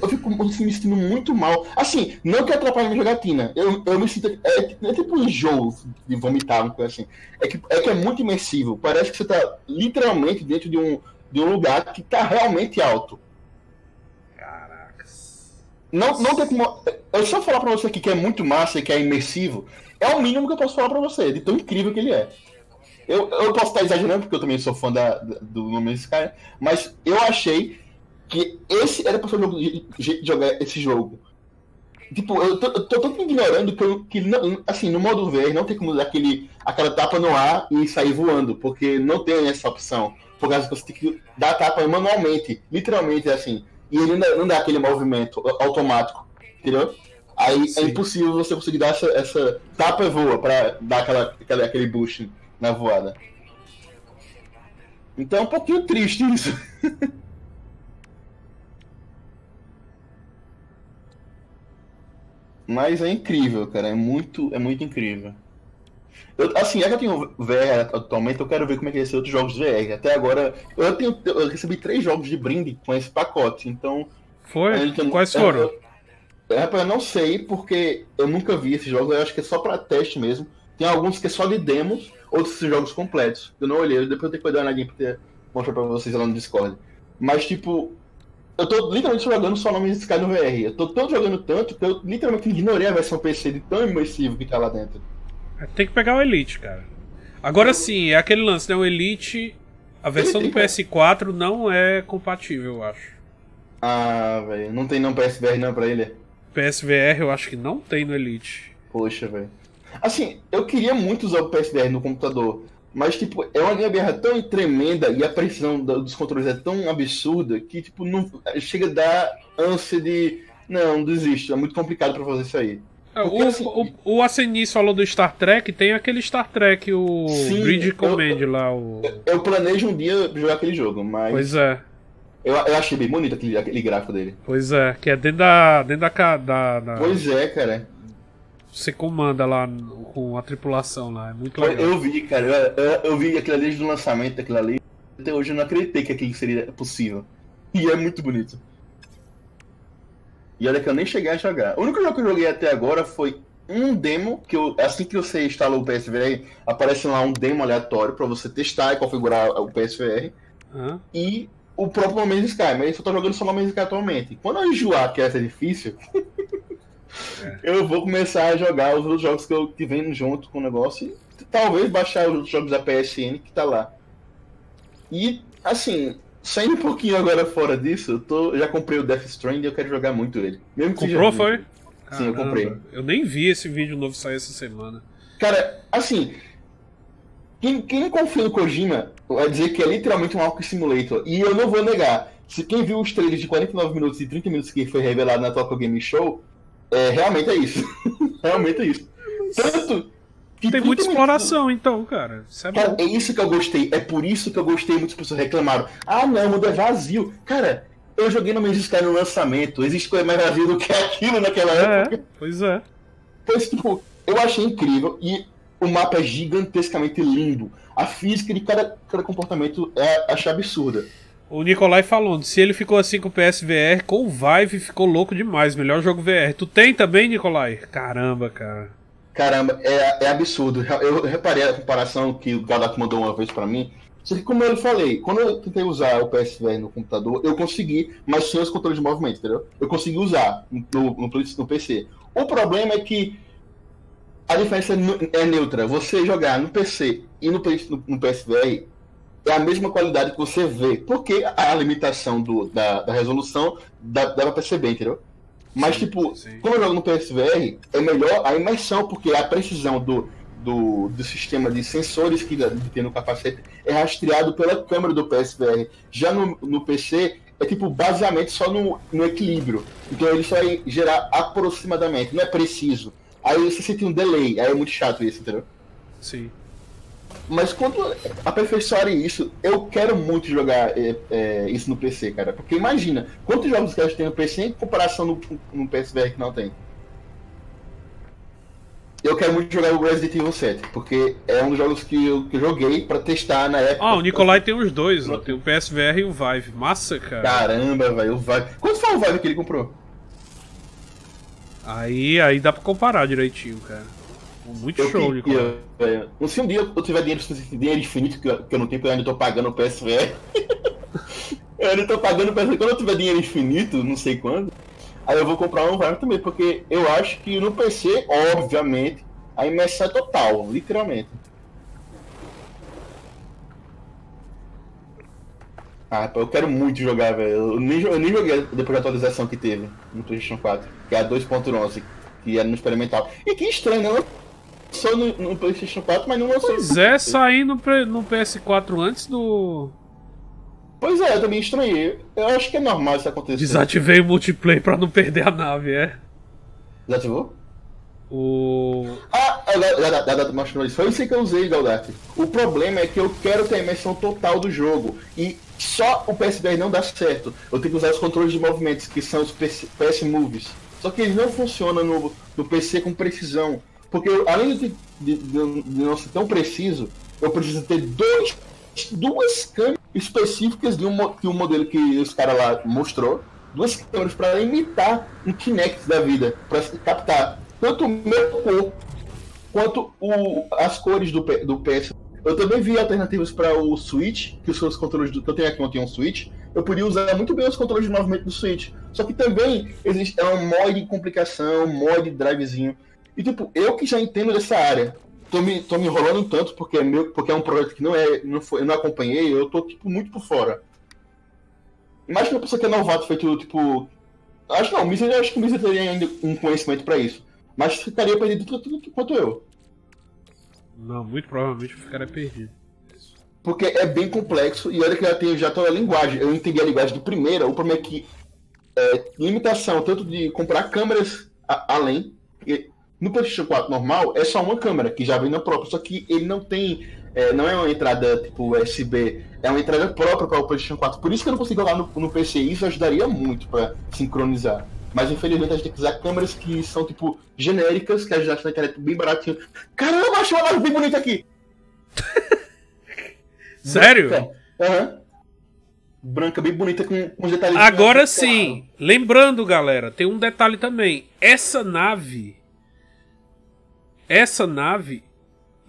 Eu fico me sentindo muito mal. Assim, não que atrapalhe minha jogatina. Eu me sinto... É tipo um enjoo de vomitar, uma coisa assim. É que é muito imersivo. Parece que você tá literalmente dentro de um lugar que tá realmente alto. Caracas. Não tem como... Eu só falar pra você aqui que é muito massa e que é imersivo... É o mínimo que eu posso falar pra você, de tão incrível que ele é. Eu posso estar exagerando, porque eu também sou fã do No Man's Sky, mas eu achei que esse era pra ser o jogo de jogar esse jogo. Tipo, eu tô tanto ignorando que não, assim, no modo VR não tem como dar aquela tapa no ar e sair voando, porque não tem essa opção. Por causa que você tem que dar a tapa manualmente, literalmente assim, e ele não dá aquele movimento automático, entendeu? Aí sim. É impossível você conseguir dar essa tapa e voa pra dar aquele boost na voada. Então é um pouquinho triste isso. Mas é incrível, cara. É muito incrível. Assim, já que eu tenho VR atualmente, eu quero ver como é que vai ser outros jogos VR. Até agora, eu recebi 3 jogos de brinde com esse pacote, então... Foi? Quais foram? Rapaz, eu não sei, porque eu nunca vi esses jogos, eu acho que é só pra teste mesmo. Tem alguns que é só de demos, outros jogos completos. Eu não olhei, depois eu tenho que dar uma olhadinha pra mostrar pra vocês lá no Discord. Mas tipo, eu tô literalmente jogando só No Man's Sky no VR. Eu tô jogando tanto que eu literalmente ignorei a versão PC de tão imersivo que tá lá dentro. Tem que pegar o Elite, cara. Agora sim, é aquele lance, né? O Elite, a versão do PS4 não é compatível, eu acho. Ah, velho, não tem não PSVR não pra ele? PSVR eu acho que não tem no Elite. Poxa, velho. Assim, eu queria muito usar o PSVR no computador, mas, tipo, é uma gambiarra tão tremenda e a pressão dos controles é tão absurda que, tipo, não chega a dar ânsia de... Não, desisto. É muito complicado pra fazer isso aí. O Acenis falou do Star Trek, tem aquele Star Trek, o Bridge Command lá. Eu planejo um dia jogar aquele jogo, mas... Pois é. Eu achei bem bonito aquele gráfico dele. Pois é, que é dentro da... Pois é, cara. você comanda lá com a tripulação lá, é muito legal. Eu vi, cara, eu vi aquilo ali desde o lançamento daquilo ali, até hoje eu não acreditei que aquilo seria possível. E é muito bonito. E olha que eu nem cheguei a jogar. O único jogo que eu joguei até agora foi um demo, que eu, assim que você instala o PSVR, aparece lá um demo aleatório pra você testar e configurar o PSVR. Uhum. E o próprio No Man's Sky, mas eu só tô jogando só No Man's Sky atualmente. Quando eu enjoar que essa é difícil, eu vou começar a jogar os outros jogos que eu que vem junto com o negócio e talvez baixar os jogos da PSN que tá lá. E, assim, saindo um pouquinho agora fora disso, eu já comprei o Death Stranding e eu quero jogar muito ele. Mesmo que comprou, foi? Sim, caramba, eu comprei. Eu nem vi esse vídeo novo sair essa semana. Cara, assim, quem confia no Kojima vai dizer que é literalmente um Ark Simulator. E eu não vou negar. Se quem viu os trailers de 49 minutos e 30 minutos que foi revelado na Tokyo Game Show, realmente é isso. Realmente é isso. Tanto que tem muita exploração, então, cara. Isso é, cara, é isso que eu gostei. É por isso que eu gostei. Muitas pessoas reclamaram. Ah, não, o mundo é vazio. Cara, eu joguei No Man's Sky no lançamento. Existe coisa mais vazia do que aquilo naquela época. Pois é. Então, tipo, eu achei incrível. E o mapa é gigantescamente lindo. A física de cada comportamento achei absurda. O Nikolai falando, se ele ficou assim com o PSVR, com o Vive ficou louco demais. Melhor jogo VR. Tu tem também, Nikolai? Caramba, cara. Caramba, é absurdo. Eu reparei a comparação que o Galdarte mandou uma vez pra mim. Só que, como eu falei, quando eu tentei usar o PSVR no computador, eu consegui, mas sem os controles de movimento, entendeu? Eu consegui usar no PC. O problema é que a diferença é neutra. Você jogar no PC e no PSVR é a mesma qualidade que você vê, porque a limitação da resolução dá pra perceber, entendeu? Mas, sim, tipo, sim. Como eu jogo no PSVR, é melhor a imersão, porque a precisão do sistema de sensores que tem no capacete é rastreado pela câmera do PSVR. Já no PC, é tipo, basicamente só no equilíbrio. Então ele só vai gerar aproximadamente, não é preciso. Aí você sente um delay, aí é muito chato isso, entendeu? Sim. Mas quando aperfeiçoarem isso, eu quero muito jogar isso no PC, cara. Porque imagina, quantos jogos que a gente tem no PC em comparação no PSVR que não tem? Eu quero muito jogar o Resident Evil 7, porque é um dos jogos que eu joguei pra testar na época. Ah, o Nikolai tem os dois, ó. Tem o PSVR e o Vive. Massa, cara. Caramba, velho, o Vive. Quanto foi o Vive que ele comprou? Aí dá pra comparar direitinho, cara. Muito show, Nicolás. Se um dia eu tiver dinheiro infinito, que eu não tenho, porque eu ainda tô pagando o PSVR. Eu ainda tô pagando o PSVR. Quando eu tiver dinheiro infinito, não sei quando, aí eu vou comprar um VAR também, porque eu acho que no PC, obviamente, a imersão é total, literalmente. Ah, eu quero muito jogar, velho. Eu nem joguei depois da atualização que teve no PlayStation 4, que é a 2.11, que era no experimental. E que estranho, né? Só no PlayStation 4, mas não lançou. Pois é, sair no PS4 antes do... Pois é, eu também estranhei. Eu acho que é normal isso acontecer. Desativei o multiplayer pra não perder a nave, é. Desativou? Ah, foi isso que eu usei, Galdarte. O problema é que eu quero ter a imersão total do jogo. E só o PS10 não dá certo. Eu tenho que usar os controles de movimentos, que são os PS Moves. Só que eles não funcionam no PC com precisão. Porque além de não ser tão preciso, eu preciso ter duas câmeras específicas de um modelo que os caras lá mostrou. Duas câmeras para imitar um Kinect da vida, para captar tanto o meu corpo quanto as cores do PS. Eu também vi alternativas para o Switch, que os seus controles que eu tenho aqui, não tem um Switch. Eu podia usar muito bem os controles de movimento do Switch. Só que também existe um mod de complicação, um mod de drivezinho. E tipo, eu que já entendo dessa área, tô me enrolando um tanto, porque porque é um projeto que eu não acompanhei, eu tô tipo muito por fora. Imagina uma pessoa que é novato, feito tipo... Acho que o Misery teria ainda um conhecimento pra isso. Mas ficaria perdido tanto quanto eu. Não, muito provavelmente eu ficaria perdido. Porque é bem complexo, e olha que ela tem já toda a linguagem. Eu entendi a linguagem do primeiro, o problema é que... limitação, tanto de comprar câmeras além... No PlayStation 4 normal, é só uma câmera, que já vem na própria, só que ele não tem... não é uma entrada tipo USB, é uma entrada própria para o PlayStation 4. Por isso que eu não consigo jogar no PC, isso ajudaria muito para sincronizar. Mas infelizmente a gente tem que usar câmeras que são tipo genéricas, que a gente acha na internet bem baratinho. Caramba, achei uma live bem bonita aqui! Sério? Aham. Branca, bem bonita, com os detalhes... Agora sim, lembrando, galera, tem um detalhe também. Essa nave,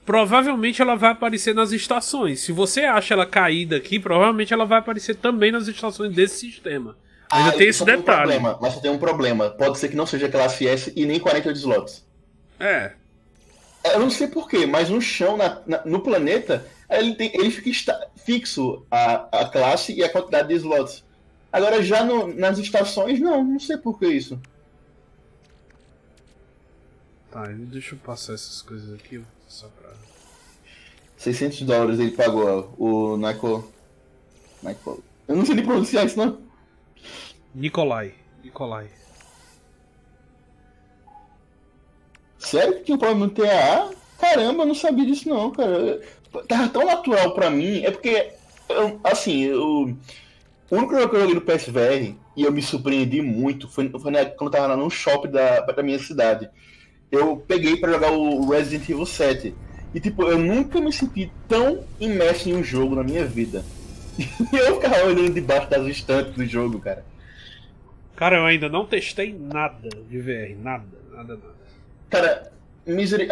provavelmente ela vai aparecer nas estações. Se você acha ela caída aqui, provavelmente ela vai aparecer também nas estações desse sistema. Ainda tem esse detalhe. Mas só tem um problema. Pode ser que não seja classe S e nem 48 slots. É. Eu não sei porquê, mas no chão, no planeta... Ele fica fixo a classe e a quantidade de slots. Agora já nas estações, não sei por que isso. Tá, deixa eu passar essas coisas aqui. Só pra... $600 ele pagou, o Nico. Eu não sei nem pronunciar isso, não. Nikolai. Sério que o problema não tem a? Caramba, eu não sabia disso não, cara. Tava tão natural pra mim, é porque, o único jogo que eu joguei no PSVR, e eu me surpreendi muito, foi quando eu tava num shopping da minha cidade. Eu peguei pra jogar o Resident Evil 7, e tipo, eu nunca me senti tão imerso em um jogo na minha vida. E eu ficava olhando debaixo das estantes do jogo, cara. Cara, eu ainda não testei nada de VR, nada. Cara... Misery,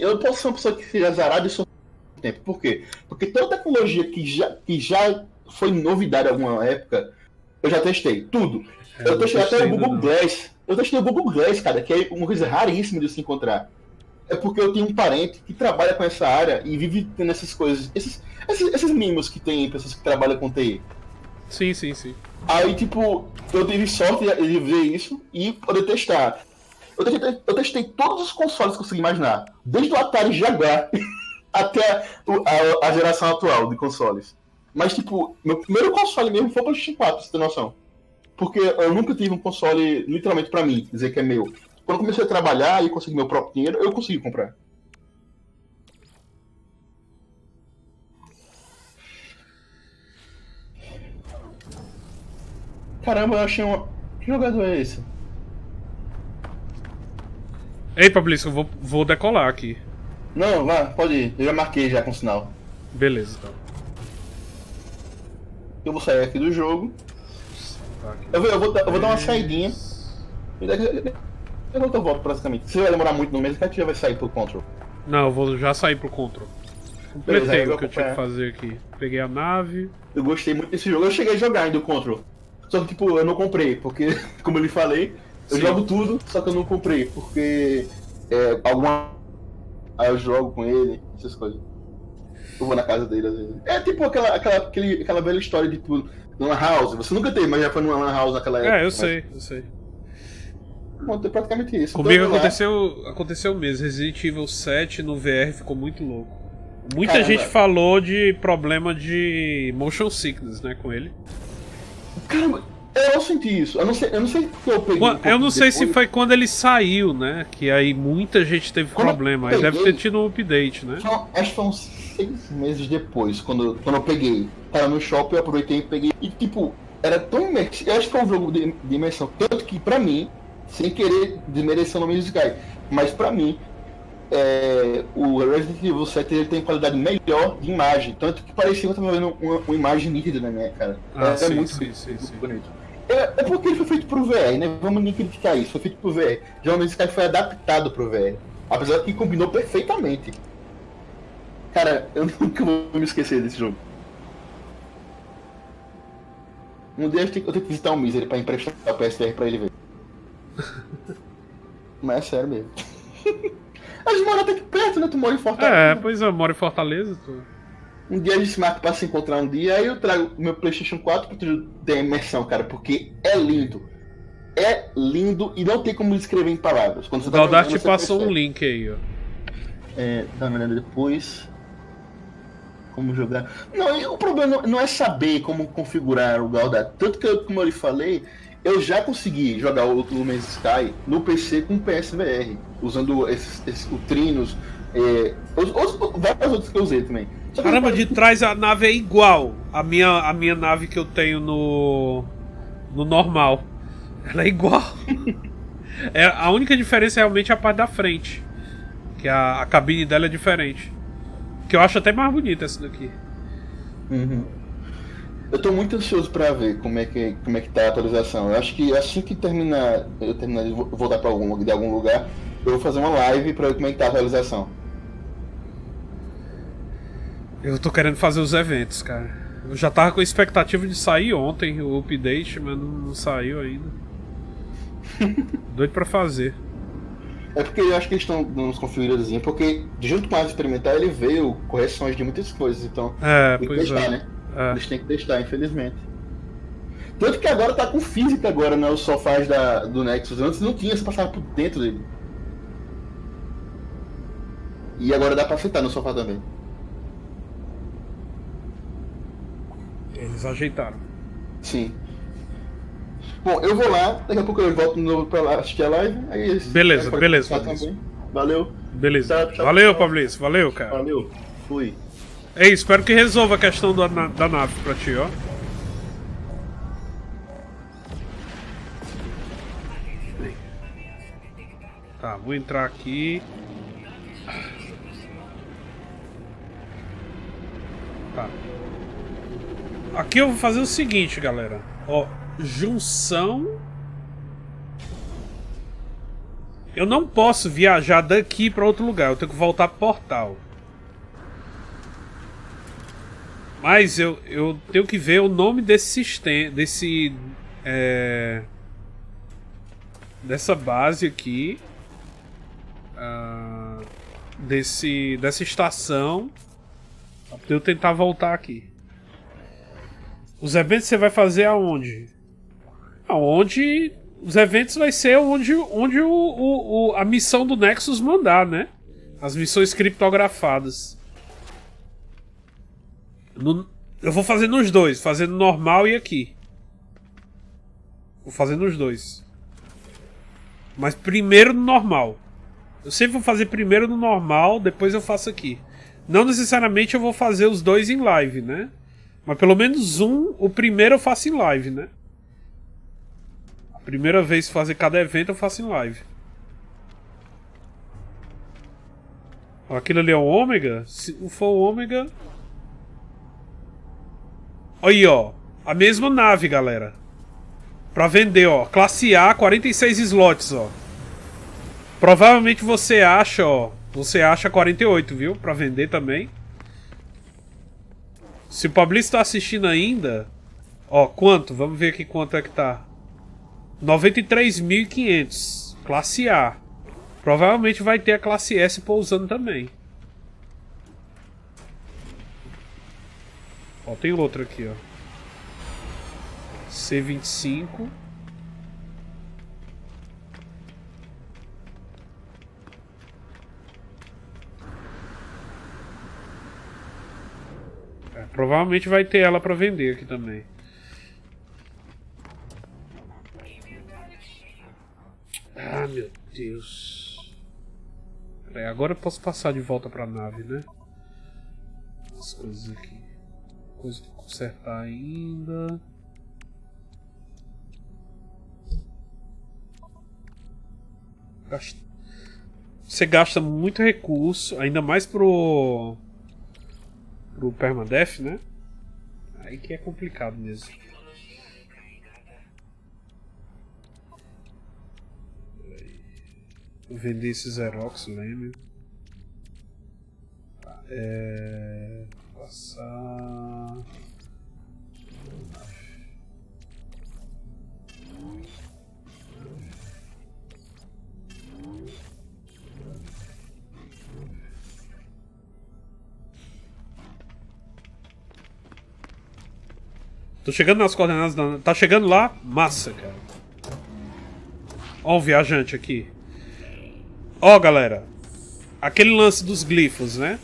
eu posso ser uma pessoa que seja azarada e sofrer muito tempo. Por quê? Porque toda tecnologia que já foi novidade em alguma época, eu já testei tudo. Eu testei até o Google Glass. Eu testei o Google Glass, cara, que é uma coisa raríssima de se encontrar. É porque eu tenho um parente que trabalha com essa área e vive tendo essas coisas, esses mimos que tem pessoas que trabalham com TI. Sim. Aí, tipo, eu tive sorte de ver isso e poder testar. Eu testei todos os consoles que eu consegui imaginar, desde o Atari GH até a geração atual de consoles. Mas, tipo, meu primeiro console mesmo foi o PlayStation 4, pra você ter noção. Porque eu nunca tive um console, literalmente, pra mim, dizer que é meu. Quando eu comecei a trabalhar e consegui meu próprio dinheiro, eu consegui comprar. Caramba, eu achei uma... Que jogador é esse? Ei, Fabrício, eu vou decolar aqui. Não, vá, pode ir. Eu já marquei já com o sinal. Beleza, então. Eu vou sair aqui do jogo. Eu vou dar uma saidinha. Eu volto praticamente. Se vai demorar muito no mês, a gente já vai sair pro Control. Não, eu vou já sair pro Control. Completei o que eu tinha que fazer aqui. Peguei a nave. Eu gostei muito desse jogo. Eu cheguei a jogar ainda o Control. Só que, tipo, eu não comprei, porque, como eu lhe falei... Eu jogo tudo, só que eu não comprei, porque Aí eu jogo com ele, essas coisas. Eu vou na casa dele às vezes. É tipo aquela velha história de tudo. Lan House, você nunca teve, mas já foi numa Lan House naquela época. Eu sei. Bom, tem praticamente isso. Comigo então, aconteceu mesmo. Resident Evil 7 no VR ficou muito louco. Muita gente falou de problema de motion sickness, né, com ele. Caramba! Eu senti isso, eu não sei porque eu peguei. Eu não sei se foi quando ele saiu, né? Que aí muita gente teve problema, mas deve ter tido um update, né? Acho que foi uns 6 meses depois, quando eu peguei. Tava no shopping, eu aproveitei e peguei. E tipo, era tão imersivo. Eu acho que foi um jogo de imersão. Tanto que pra mim, sem querer desmerecer o No Man's Sky, mas pra mim, o Resident Evil 7 ele tem qualidade melhor de imagem. Tanto que parecia que eu tava vendo uma imagem nítida na minha cara. Sim, muito bonito. É porque ele foi feito pro VR, né? Vamos nem criticar isso, foi feito pro VR. Geralmente esse cara foi adaptado pro VR. Apesar que combinou perfeitamente. Cara, eu nunca vou me esquecer desse jogo. Um dia eu tenho que visitar o Misery pra emprestar o PSVR pra ele ver. Mas é sério mesmo. A gente mora até que perto, né? Tu mora em Fortaleza. Pois eu moro em Fortaleza, tu... Um dia a gente se marca pra se encontrar um dia, aí eu trago meu PlayStation 4 pra tu ter imersão, cara, porque é lindo. É lindo e não tem como descrever em palavras. O Galdarte passou um link aí, ó. Dá uma olhada depois. Como jogar. Não, o problema não é saber como configurar o Galdarte. Tanto que, como eu lhe falei, eu já consegui jogar o No Man's Sky no PC com PSVR, usando o Trinos. Várias outras que eu usei também. Caramba, de trás a nave é igual a minha nave que eu tenho no normal. Ela é igual. É, a única diferença realmente é a parte da frente. Que a cabine dela é diferente. Que eu acho até mais bonita essa daqui. Uhum. Eu tô muito ansioso pra ver como é que tá a atualização. Eu acho que assim que eu terminar de voltar pra algum lugar, eu vou fazer uma live pra ver como é que tá a atualização. Eu tô querendo fazer os eventos, cara. Eu já tava com a expectativa de sair ontem o update, mas não saiu ainda. Doido pra fazer. É porque eu acho que eles estão nos configuradorzinhos, porque junto com a experimentar ele veio correções de muitas coisas, então tem que testar, né? É. Eles têm que testar, infelizmente. Tanto que agora tá com física agora, né? Os sofás do Nexus. Antes não tinha, você passava por dentro dele. E agora dá pra sentar no sofá também. Eles ajeitaram. Sim. Bom, eu vou lá, daqui a pouco eu volto de novo pra assistir a live. Aí, beleza, beleza. Valeu. Beleza. Tchau, valeu, Fabrício. Valeu, cara. Valeu. Fui. Ei, espero que resolva a questão da nave pra ti, ó. Tá, vou entrar aqui. Tá. Aqui eu vou fazer o seguinte, galera. Ó, junção. Eu não posso viajar daqui pra outro lugar, eu tenho que voltar pro portal. Mas eu tenho que ver o nome desse sistema, dessa base aqui, dessa estação, pra eu tentar voltar aqui. Os eventos você vai fazer aonde? Aonde os eventos vai ser onde a missão do Nexus mandar, né? As missões criptografadas. Eu vou fazer nos dois, fazendo normal e aqui. Vou fazer nos dois. Mas primeiro no normal. Eu sempre vou fazer primeiro no normal, depois eu faço aqui. Não necessariamente eu vou fazer os dois em live, né? Mas pelo menos o primeiro eu faço em live, né? A primeira vez que fazer cada evento eu faço em live. Aquilo ali é o Ômega? Se não for o Ômega... Aí, ó, a mesma nave, galera. Pra vender, ó, classe A, 46 slots, ó. Provavelmente você acha, ó, você acha 48, viu? Pra vender também. Se o Fabrício tá assistindo ainda, ó, quanto? Vamos ver aqui quanto é que tá. 93.500, classe A. Provavelmente vai ter a classe S pousando também. Ó, tem outro aqui, ó. C25. É, provavelmente vai ter ela pra vender aqui também. Ah, meu Deus. Peraí, agora eu posso passar de volta pra nave, né? As coisas aqui. Coisa pra consertar ainda. Você gasta muito recurso, ainda mais pro Permadeath, né? Aí que é complicado mesmo. Vou vender esses Xerox, lembra? É... Passar. Tô chegando nas coordenadas da... Tá chegando lá? Massa, cara. Ó, um viajante aqui. Ó, galera. Aquele lance dos glifos, né?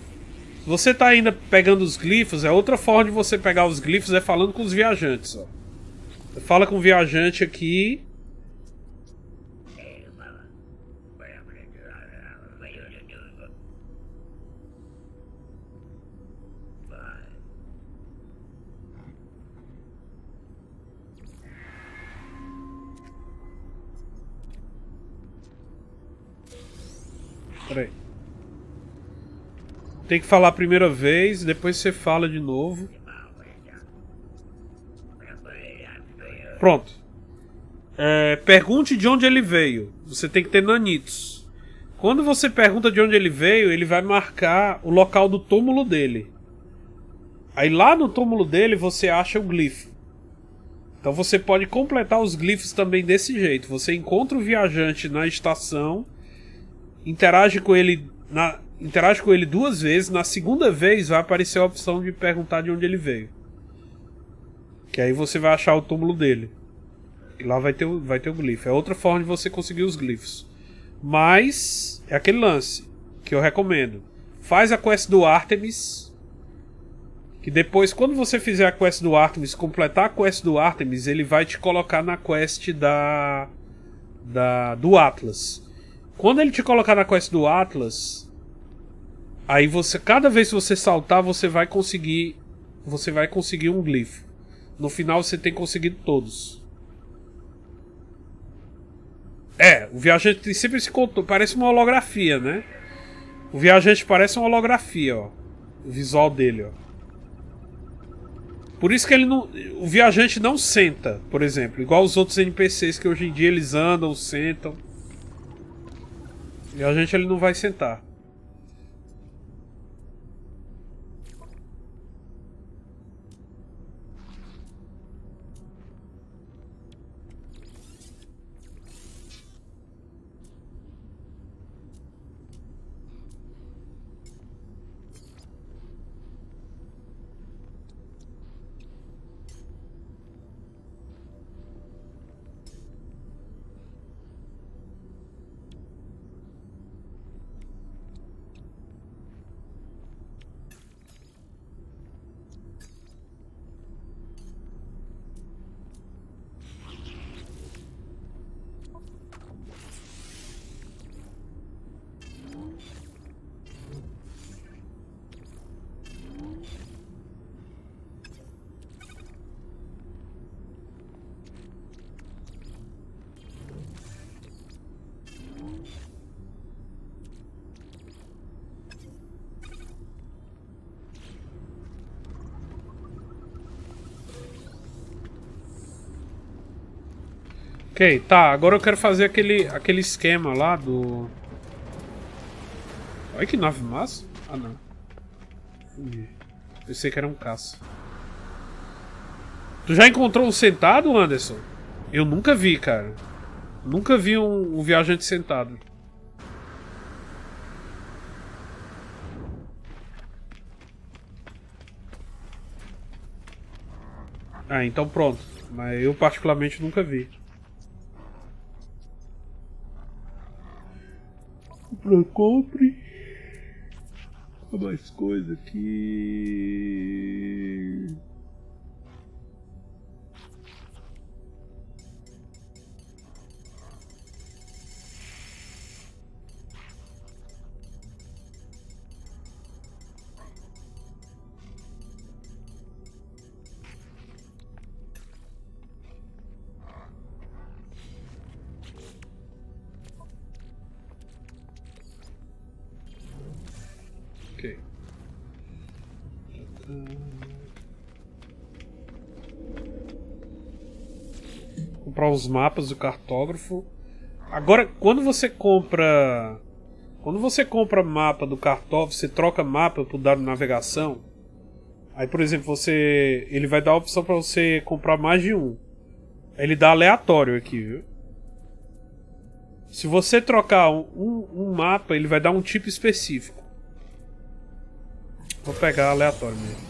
Se você tá ainda pegando os glifos, é outra forma de você pegar os glifos, é falando com os viajantes, ó. Você fala com o viajante aqui. Peraí. Tem que falar a primeira vez, depois você fala de novo. Pronto. É, pergunte de onde ele veio. Você tem que ter nanitos. Quando você pergunta de onde ele veio, ele vai marcar o local do túmulo dele. Aí lá no túmulo dele você acha o glifo. Então você pode completar os glifos também desse jeito. Você encontra o viajante na estação, interage com ele duas vezes. Na segunda vez vai aparecer a opção de perguntar de onde ele veio. Que aí você vai achar o túmulo dele. E lá vai ter o glifo. É outra forma de você conseguir os glifos. Mas é aquele lance que eu recomendo. Faz a quest do Artemis. Que depois, quando você fizer a quest do Artemis, completar a quest do Artemis, ele vai te colocar na quest do Atlas. Quando ele te colocar na quest do Atlas, aí você, cada vez que você saltar, você vai conseguir um glifo. No final você tem conseguido todos. É, o viajante sempre se contou, parece uma holografia, né? O viajante parece uma holografia, ó. O visual dele, ó. Por isso que ele não, o viajante não senta, por exemplo. Igual os outros NPCs que hoje em dia eles andam, sentam. O viajante ele não vai sentar. Ok, tá, agora eu quero fazer aquele esquema lá do... Olha que nave massa. Ah, não. Eu sei que era um caça. Tu já encontrou um sentado, Anderson? Eu nunca vi, cara. Nunca vi um viajante sentado. Ah, então pronto. Mas eu particularmente nunca vi. Compre mais coisa aqui. Comprar os mapas do cartógrafo. Agora, quando você compra mapa do cartógrafo, você troca mapa por dado navegação. Aí, por exemplo, ele vai dar a opção para você comprar mais de um. Ele dá aleatório aqui, viu? Se você trocar um mapa, ele vai dar um tipo específico. Vou pegar aleatório mesmo.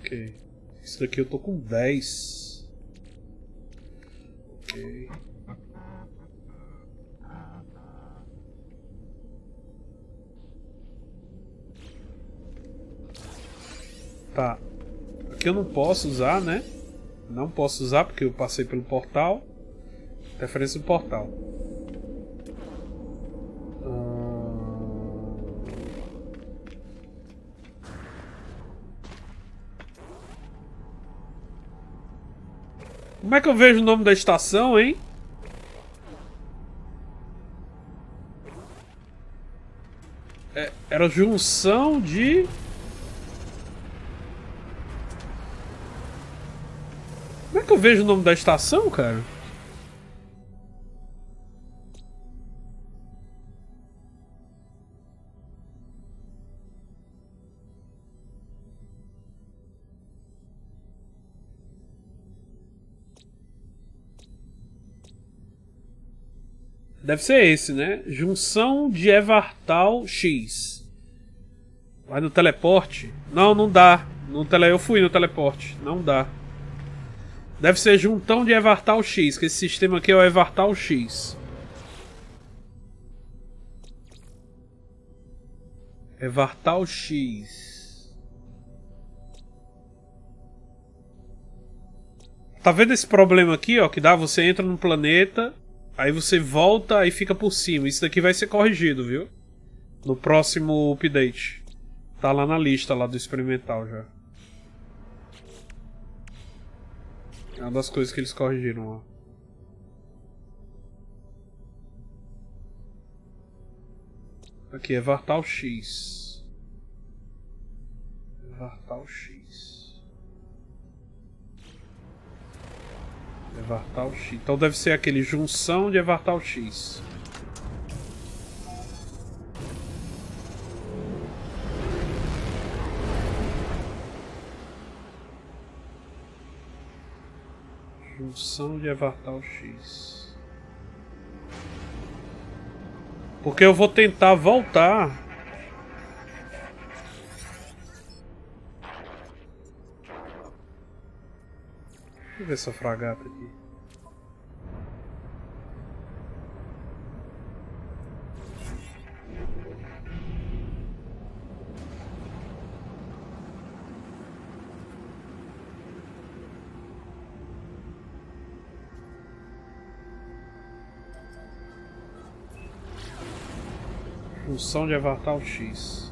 Ok. Isso daqui eu tô com 10. Ok. Tá. Aqui eu não posso usar, né? Não posso usar porque eu passei pelo portal. Interferência do portal. Como é que eu vejo o nome da estação, hein? É, era junção de... Como é que eu vejo o nome da estação, cara? Deve ser esse, né? Junção de Evartal-X. Vai no teleporte? Não, não dá. No tele... Eu fui no teleporte. Não dá. Deve ser juntão de Evartal-X, que esse sistema aqui é o Evartal-X. Evartal-X. Tá vendo esse problema aqui, ó? Que dá, você entra num planeta... Aí você volta e fica por cima. Isso daqui vai ser corrigido, viu? No próximo update. Tá lá na lista lá do experimental já. É uma das coisas que eles corrigiram, ó. Aqui, Evartal-X. Evartal-X. Evartal-X. Então deve ser aquele junção de Evartal-X. Junção de Evartal-X. Porque eu vou tentar voltar. Deixa eu ver essa fragata aqui. Função de Evartal-X.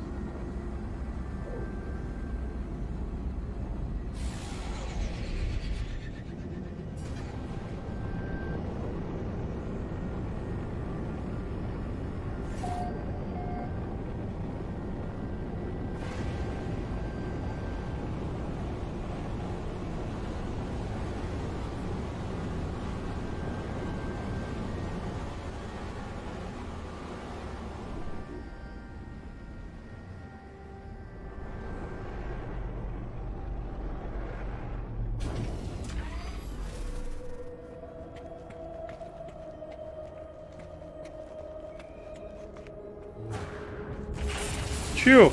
Tio!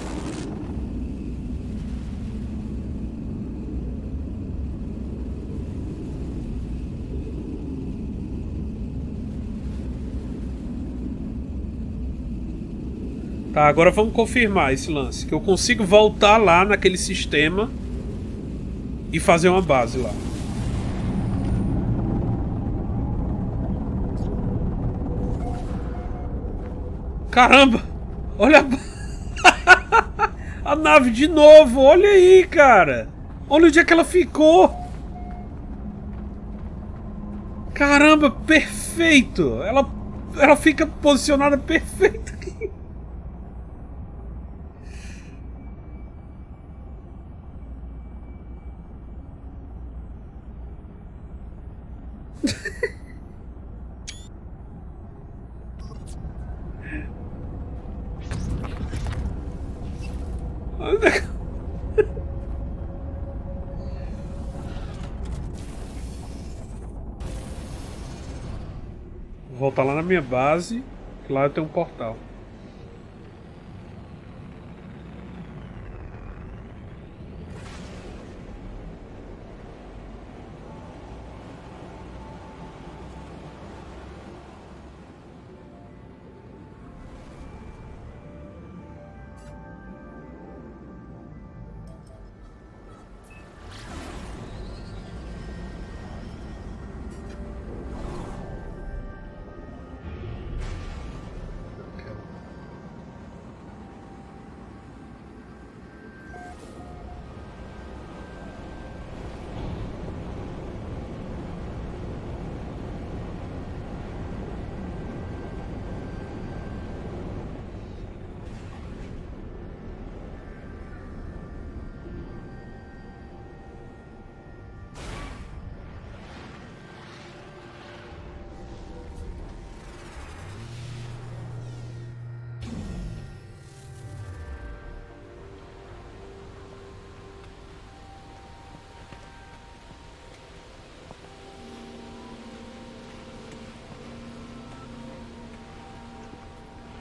Tá, agora vamos confirmar esse lance. Que eu consigo voltar lá naquele sistema e fazer uma base lá. Caramba! Olha a base! A nave de novo, olha aí, cara. Olha onde é que ela ficou. Caramba, perfeito. Ela fica posicionada perfeito aqui. Voltar lá na minha base, que lá eu tenho um portal.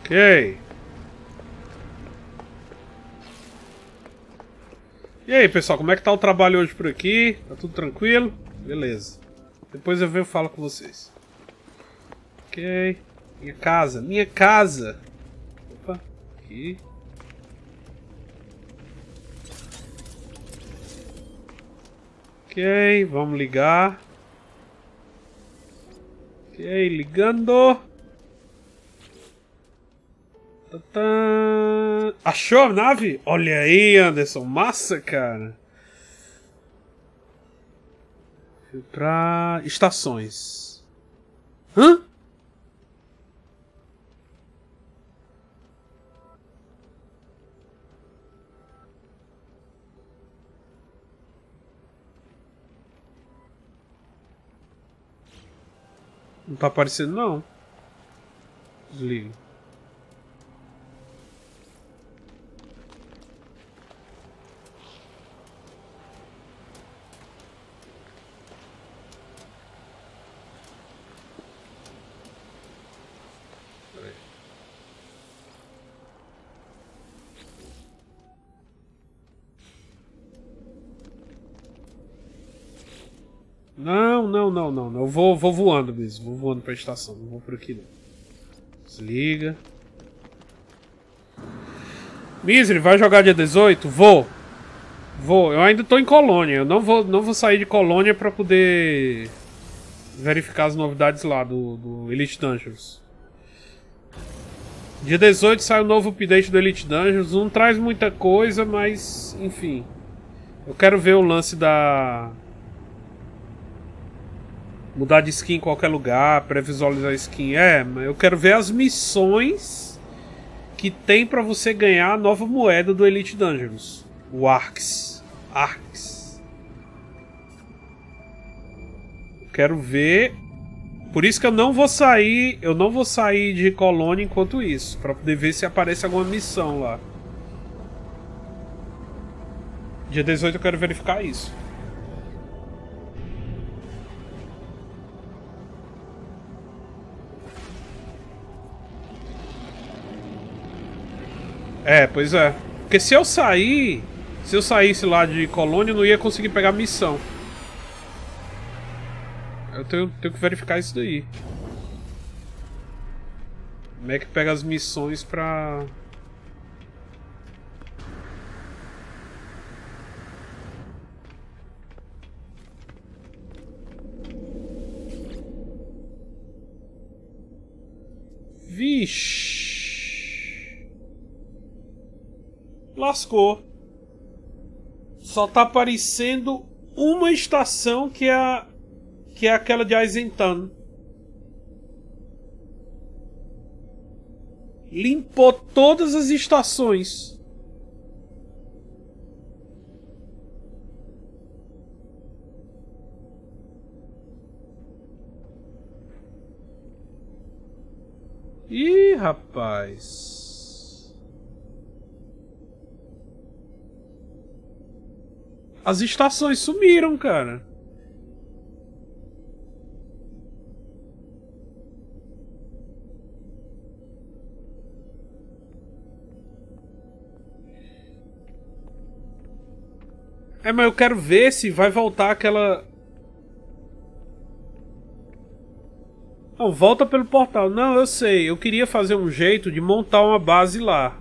Ok. E aí, pessoal, como é que tá o trabalho hoje por aqui? Tá tudo tranquilo? Beleza. Depois eu venho e falo com vocês. Ok. Minha casa. Minha casa! Opa, aqui. Ok, vamos ligar. Ok, ligando. Tadã. Achou a nave? Olha aí, Anderson. Massa, cara. Pra estações. Hã? Não tá aparecendo, não. Desliga. Não. Eu vou voando mesmo. Vou voando pra estação. Não vou por aqui, não. Desliga. Misery, vai jogar dia 18? Vou. Vou. Eu ainda tô em Colônia. Eu não vou sair de Colônia pra poder verificar as novidades lá do Elite Dangerous. Dia 18 sai o novo update do Elite Dangerous. Não traz muita coisa, mas... Enfim. Eu quero ver o lance da... Mudar de skin em qualquer lugar, pré-visualizar skin. É, mas eu quero ver as missões que tem pra você ganhar a nova moeda do Elite Dangerous. O Arx. Arx. Eu quero ver. Por isso que eu não vou sair de Colônia enquanto isso, pra poder ver se aparece alguma missão lá. Dia 18 eu quero verificar isso. É, pois é. Porque se eu saísse lá de Colônia, eu não ia conseguir pegar missão. Eu tenho que verificar isso daí. Como é que pega as missões pra... Vixe! Lascou. Só tá aparecendo uma estação que é aquela de Aizentan. Limpou todas as estações. Ih, rapaz. As estações sumiram, cara. É, mas eu quero ver se vai voltar aquela... Não, volta pelo portal. Não, eu sei. Eu queria fazer um jeito de montar uma base lá.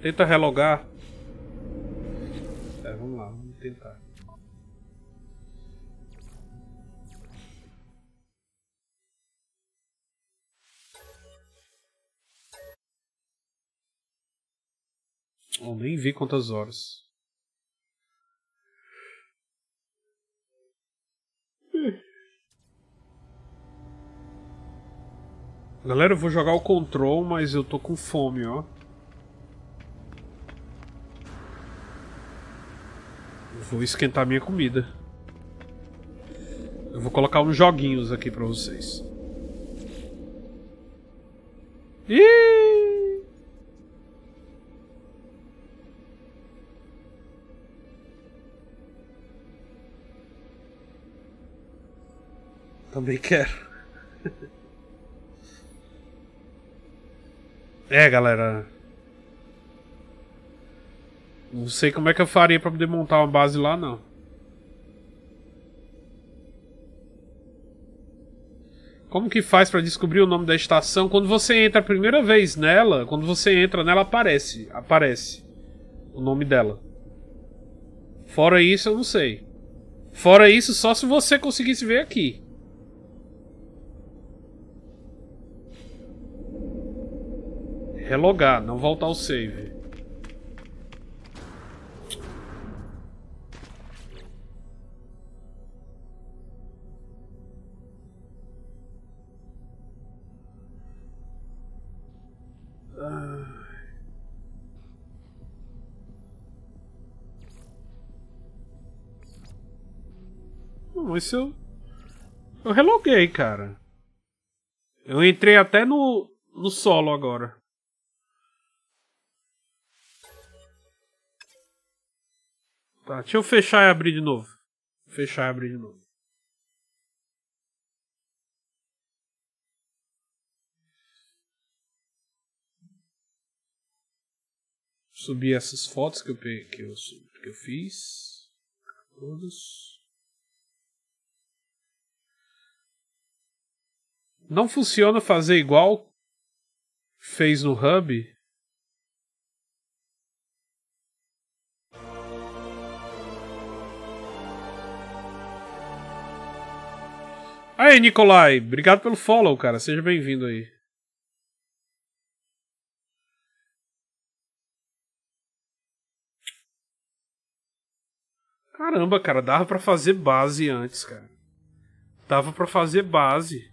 Tenta relogar. É, vamos lá, vamos tentar. Oh, nem vi quantas horas. Galera, eu vou jogar o Control, mas eu tô com fome, ó. Vou esquentar minha comida. Eu vou colocar uns joguinhos aqui pra vocês. Ih! Também quero. É, galera. Não sei como é que eu faria pra poder montar uma base lá, não. Como que faz pra descobrir o nome da estação? Quando você entra a primeira vez nela, quando você entra nela, aparece o nome dela. Fora isso, eu não sei. Fora isso, só se você conseguisse ver aqui. Relogar, não voltar ao save. Não, isso eu reloguei, cara. Eu entrei até no solo agora. Tá, deixa eu fechar e abrir de novo. Fechar e abrir de novo. Subir essas fotos que eu fiz. Todos. Não funciona fazer igual fez no Hub? Aí, Nikolai, obrigado pelo follow, cara. Seja bem-vindo aí. Caramba, cara, dava pra fazer base antes, cara. Dava pra fazer base.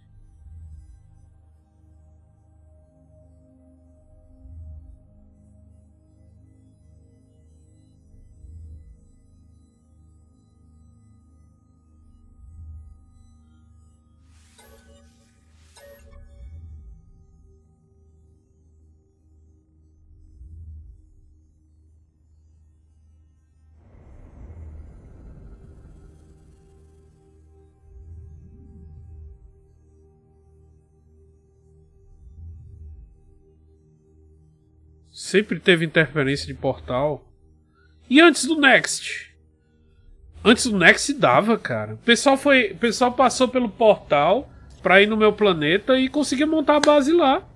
Sempre teve interferência de portal. E antes do Next? Antes do Next dava, cara. O pessoal passou pelo portal pra ir no meu planeta e conseguia montar a base lá.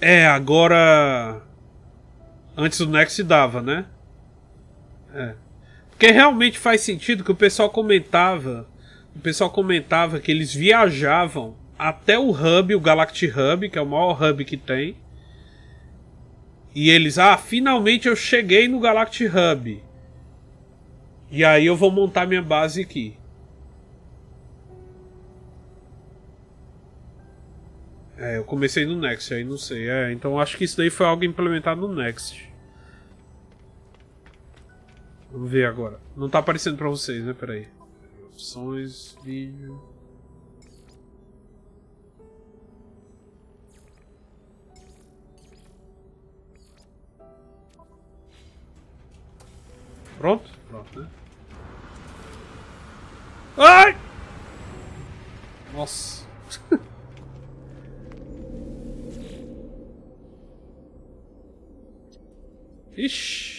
É, agora... Antes do Next dava, né? É. Porque realmente faz sentido que o pessoal comentava que eles viajavam até o Hub, o Galactic Hub, que é o maior Hub que tem. E eles, finalmente eu cheguei no Galactic Hub. E aí eu vou montar minha base aqui. É, eu comecei no Next, aí não sei. É, então acho que isso daí foi algo implementado no Next. Vamos ver agora. Não tá aparecendo pra vocês, né? Pera aí. Opções, vídeo... Pronto? Pronto, né? Ai! Nossa! Ixi!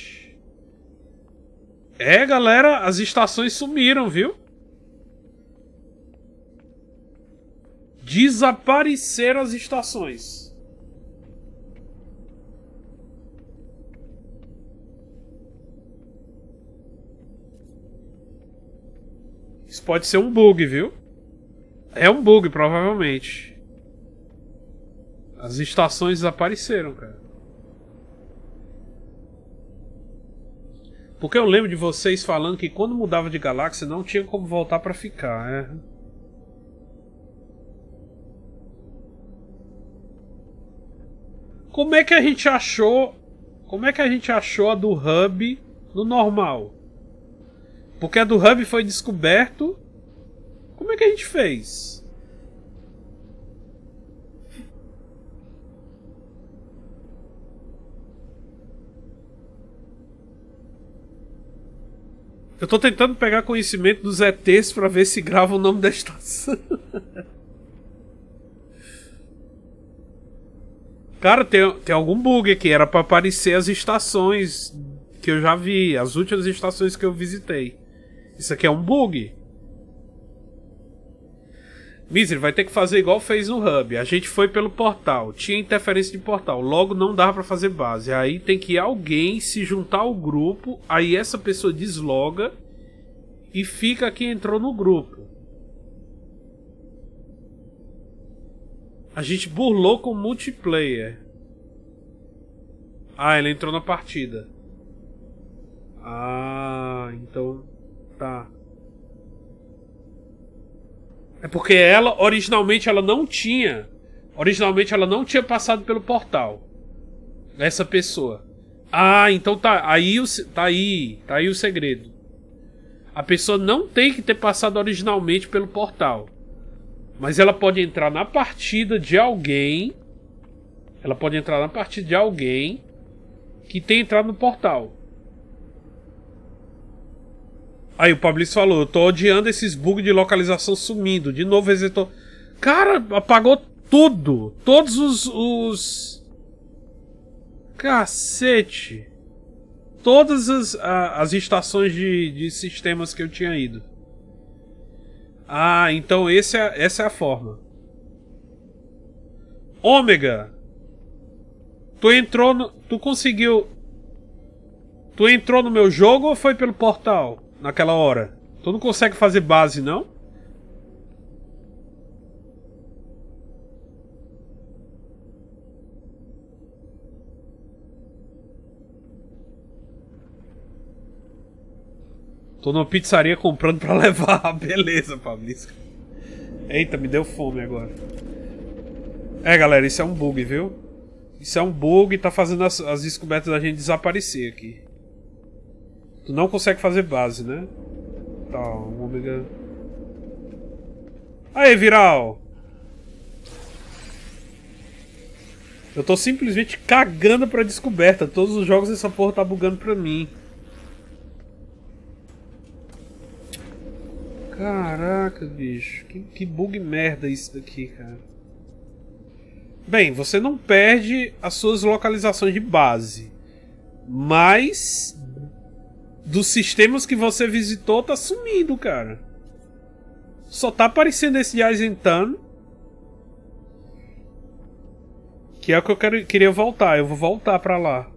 É, galera, as estações sumiram, viu? Desapareceram as estações. Isso pode ser um bug, viu? É um bug, provavelmente. As estações desapareceram, cara. Porque eu lembro de vocês falando que quando mudava de galáxia não tinha como voltar pra ficar, é. Como é que a gente achou a do Hub no normal? Porque a do Hub foi descoberto. Como é que a gente fez? Eu tô tentando pegar conhecimento dos ETs pra ver se grava o nome da estação. Cara, tem algum bug aqui. Era pra aparecer as estações que eu já vi, as últimas estações que eu visitei. Isso aqui é um bug. Misery vai ter que fazer igual fez no Hub. A gente foi pelo portal, tinha interferência de portal, logo não dava pra fazer base. Aí tem que alguém se juntar ao grupo, aí essa pessoa desloga e fica quem entrou no grupo. A gente burlou com o multiplayer. Ah, ele entrou na partida. Ah, então tá. É porque ela, originalmente ela não tinha passado pelo portal. Essa pessoa. Ah, então tá aí, tá aí o segredo. A pessoa não tem que ter passado originalmente pelo portal. Mas ela pode entrar na partida de alguém. Ela pode entrar na partida de alguém que tem entrado no portal. Aí o Fabrício falou, eu tô odiando esses bugs de localização sumindo. De novo resetou. Cara, apagou tudo. Todos os... Cacete. Todas as estações de sistemas que eu tinha ido. Ah, então essa é a forma. Ômega. Tu entrou no... Tu conseguiu... Tu entrou no meu jogo ou foi pelo portal? Naquela hora. Tu não consegue fazer base, não? Tô numa pizzaria comprando pra levar. Beleza, Fabrício. Eita, me deu fome agora. É, galera, isso é um bug, viu? Isso é um bug e tá fazendo as descobertas da gente desaparecer aqui. Tu não consegue fazer base, né? Tá, o Omega... Aê, Viral! Eu tô simplesmente cagando pra descoberta. Todos os jogos essa porra tá bugando pra mim. Caraca, bicho. Que bug merda isso daqui, cara. Bem, você não perde as suas localizações de base. Mas... dos sistemas que você visitou, tá sumindo, cara. Só tá aparecendo esse de Aizentan. Que é o que eu queria voltar. Eu vou voltar pra lá.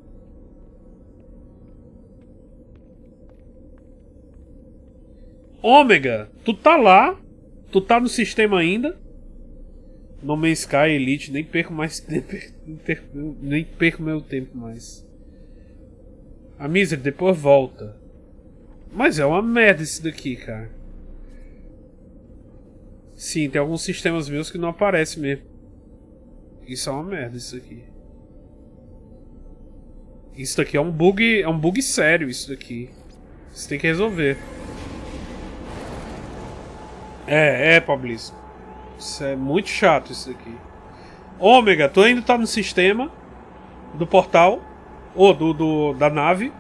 Ômega, tu tá lá. Tu tá no sistema ainda. No Man's Sky, Elite. Nem perco meu tempo mais. A Misery depois volta. Mas é uma merda isso daqui, cara. Sim, tem alguns sistemas meus que não aparecem mesmo. Isso é uma merda, isso aqui. Isso daqui é um bug sério, isso daqui. Você tem que resolver. É, Fabrício. Isso é muito chato, isso daqui. Ômega, tu ainda tá no sistema do portal. Ou da nave.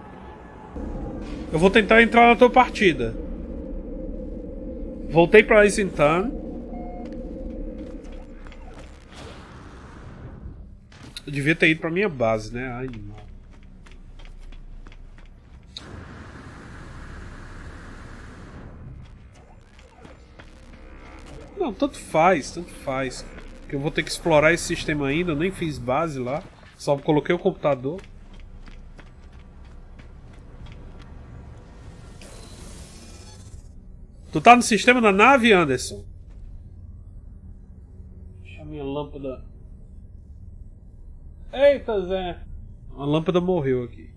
Eu vou tentar entrar na tua partida. Voltei pra Isentan. Eu devia ter ido pra minha base, né? Ai, não. Não, tanto faz, tanto faz. Porque eu vou ter que explorar esse sistema ainda. Eu nem fiz base lá. Só coloquei o computador. Tu tá no sistema da nave, Anderson? Deixa a minha lâmpada... Eita, Zé! A lâmpada morreu aqui.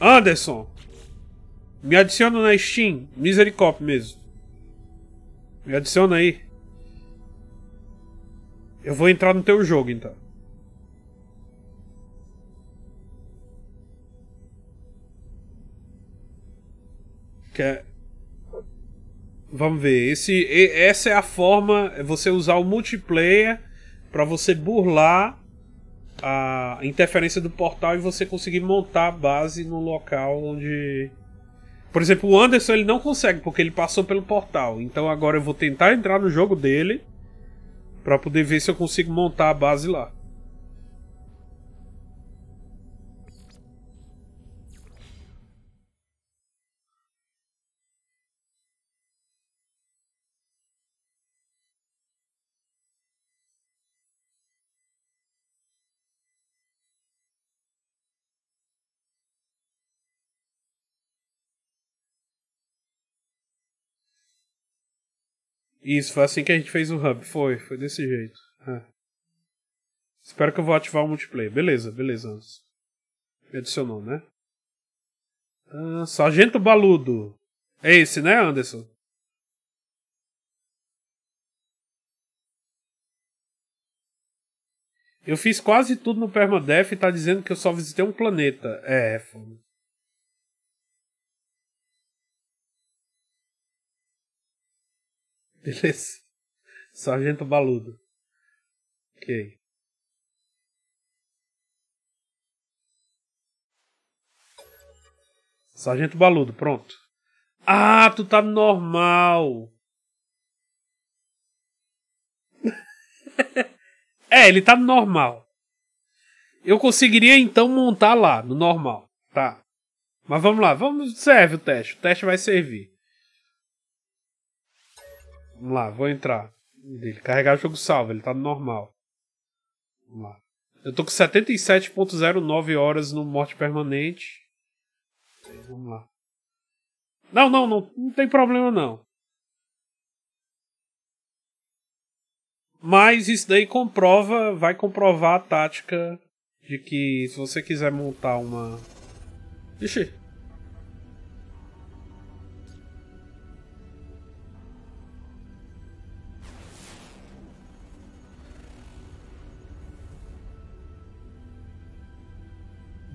Anderson! Me adiciona na Steam. MiseryCop mesmo. Me adiciona aí. Eu vou entrar no teu jogo, então. Vamos ver. Essa é a forma, você usar o multiplayer para você burlar a interferência do portal e você conseguir montar a base no local onde... Por exemplo, o Anderson ele não consegue porque ele passou pelo portal. Então agora eu vou tentar entrar no jogo dele pra poder ver se eu consigo montar a base lá. Isso, foi assim que a gente fez o hub, foi desse jeito. É. Espero que eu vou ativar o multiplayer. Beleza, beleza. Me adicionou, né? Ah, Sargento Baludo. É esse, né, Anderson? Eu fiz quase tudo no Permadeath e tá dizendo que eu só visitei um planeta. É, foda. Beleza. Sargento Baludo. Ok. Sargento Baludo, pronto. Ah, tu tá normal. É, ele tá no normal. Eu conseguiria então montar lá, no normal. Tá. Mas vamos lá, serve o teste. O teste vai servir. Vamos lá, vou entrar. Ele carregar o jogo salvo, ele tá no normal. Vamos lá. Eu tô com 77.09 horas no morte permanente. Vamos lá. Não tem problema não. Mas isso daí comprova, vai comprovar a tática de que se você quiser montar uma... Ixi.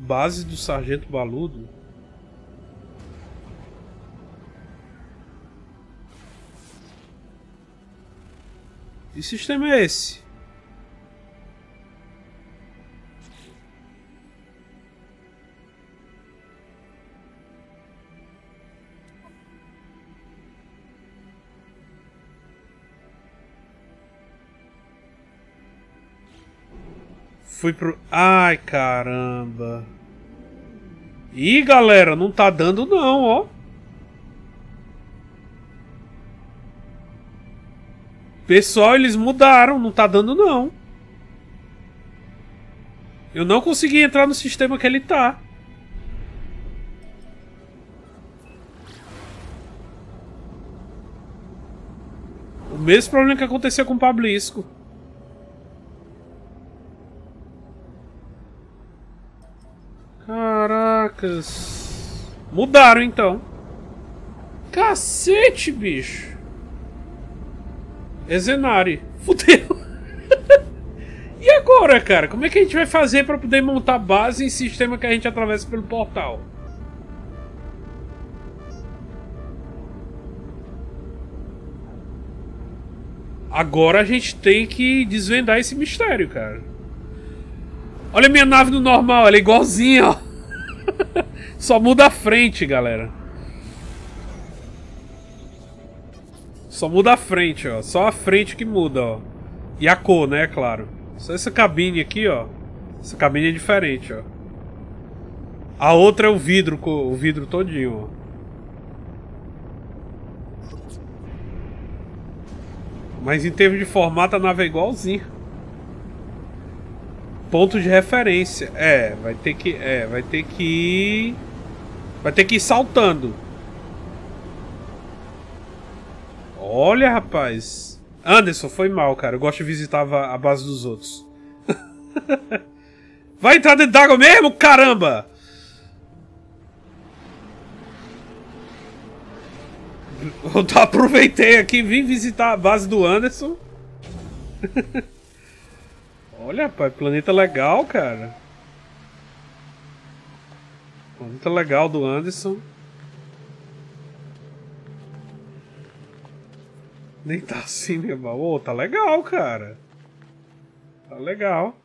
Base do Sargento Baludo. Que sistema é esse? Fui pro... Ai, caramba. Ih, galera, não tá dando não, ó. Pessoal, eles mudaram, não tá dando não. Eu não consegui entrar no sistema que ele tá. O mesmo problema que aconteceu com o Fabrício. Caracas. Mudaram então. Cacete, bicho. Ezenari. Fudeu. E agora, cara? Como é que a gente vai fazer pra poder montar base em sistema que a gente atravessa pelo portal? Agora a gente tem que desvendar esse mistério, cara. Olha a minha nave no normal. Ela é igualzinha, ó. Só muda a frente, galera. Só muda a frente, ó. Só a frente que muda, ó. E a cor, né, claro. Só essa cabine aqui, ó. Essa cabine é diferente, ó. A outra é o vidro todinho, ó. Mas em termos de formato a nave é igualzinha. Ponto de referência. É, vai ter que... É, vai ter que ir... Vai ter que ir saltando. Olha, rapaz. Anderson, foi mal, cara. Eu gosto de visitar a base dos outros. Vai entrar dentro d'água mesmo, caramba! Eu aproveitei aqui, vim visitar a base do Anderson. Olha, pai, planeta legal, cara. Planeta legal do Anderson. Nem tá assim, meu irmão. Ô, tá legal, cara. Tá legal.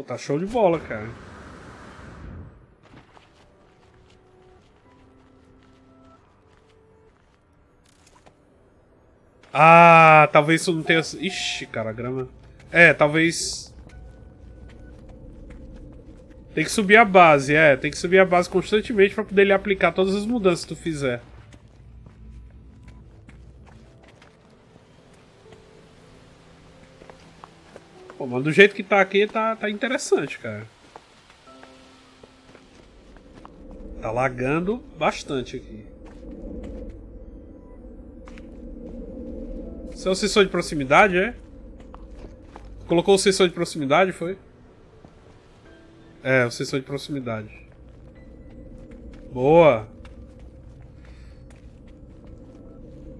Pô, tá show de bola, cara. Ah, talvez isso não tenha... Ixi, cara, a grama... É, talvez... Tem que subir a base, é. Tem que subir a base constantemente pra poder ele aplicar todas as mudanças que tu fizer. Pô, mas do jeito que tá aqui, tá interessante, cara. Tá lagando bastante aqui. Isso é o sensor de proximidade, é? Colocou o sensor de proximidade, foi? É, o sensor de proximidade. Boa!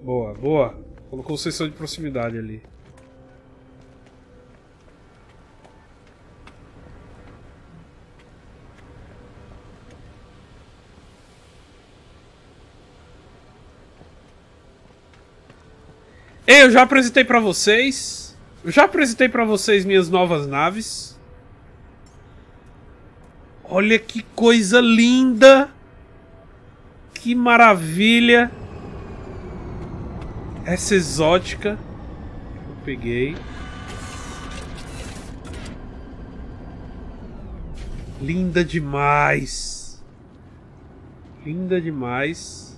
Boa, boa. Colocou o sensor de proximidade ali. Ei, eu já apresentei pra vocês. Eu já apresentei pra vocês minhas novas naves. Olha que coisa linda. Que maravilha. Essa exótica. Eu peguei. Linda demais. Linda demais.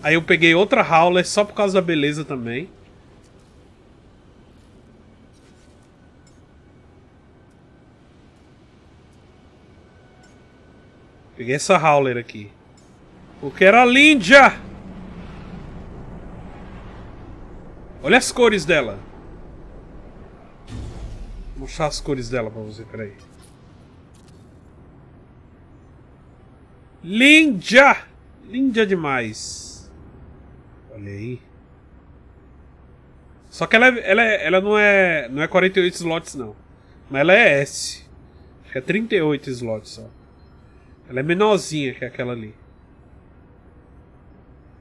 Aí eu peguei outra Howler só por causa da beleza também. Peguei essa Howler aqui. Porque era linda! Olha as cores dela. Vou mostrar as cores dela pra você, peraí. Linda! Linda demais. Olha aí. Só que ela não é 48 slots, não. Mas ela é S. Acho que é 38 slots só. Ela é menorzinha que aquela ali.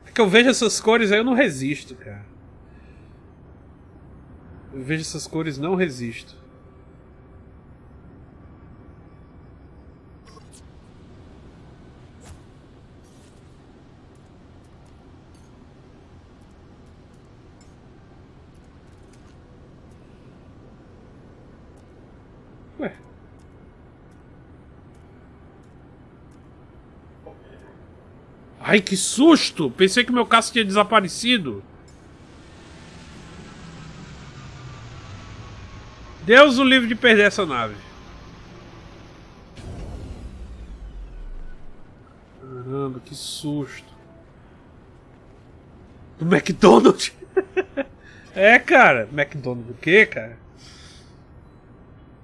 É que eu vejo essas cores aí, eu não resisto, cara. Eu vejo essas cores, não resisto. Ai, que susto! Pensei que meu caso tinha desaparecido. Deus o livre de perder essa nave. Caramba, que susto. Do McDonald's? É, cara. McDonald's o quê, cara?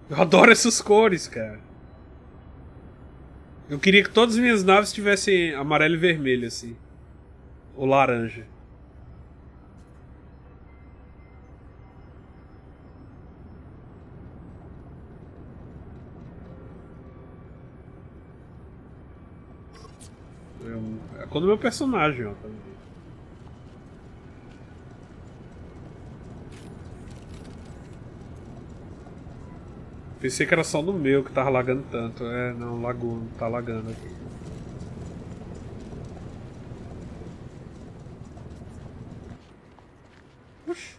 Eu adoro essas cores, cara. Eu queria que todas as minhas naves tivessem amarelo e vermelho, assim. Ou laranja. É a cor do meu personagem, ó. Também. Pensei que era só no meu que tava lagando tanto. É, não, lagou, não tá lagando aqui. Oxi.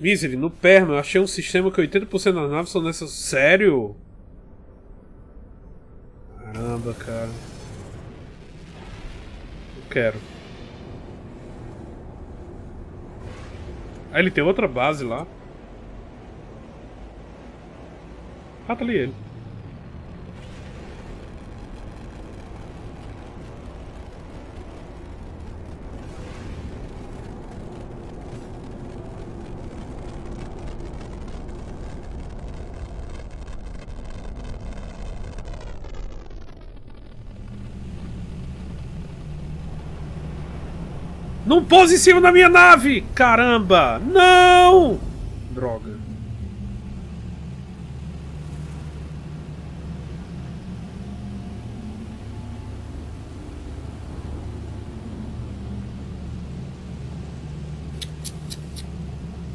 Misery, no Perma, eu achei um sistema que 80% das naves são nessas... Sério? Caramba, cara. Eu quero. Ah, ele tem outra base lá. Ah, tá ali ele. Não pôs em cima da minha nave! Caramba! Não! Droga.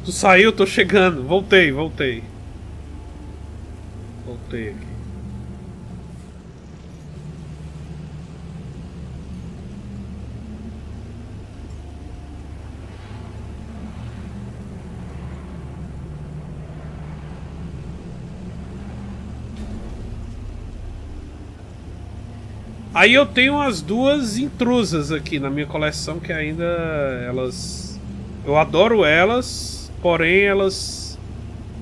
Tu saiu? Tô chegando. Voltei. Voltei aqui. Aí eu tenho as duas intrusas aqui na minha coleção que ainda elas... Eu adoro elas, porém elas...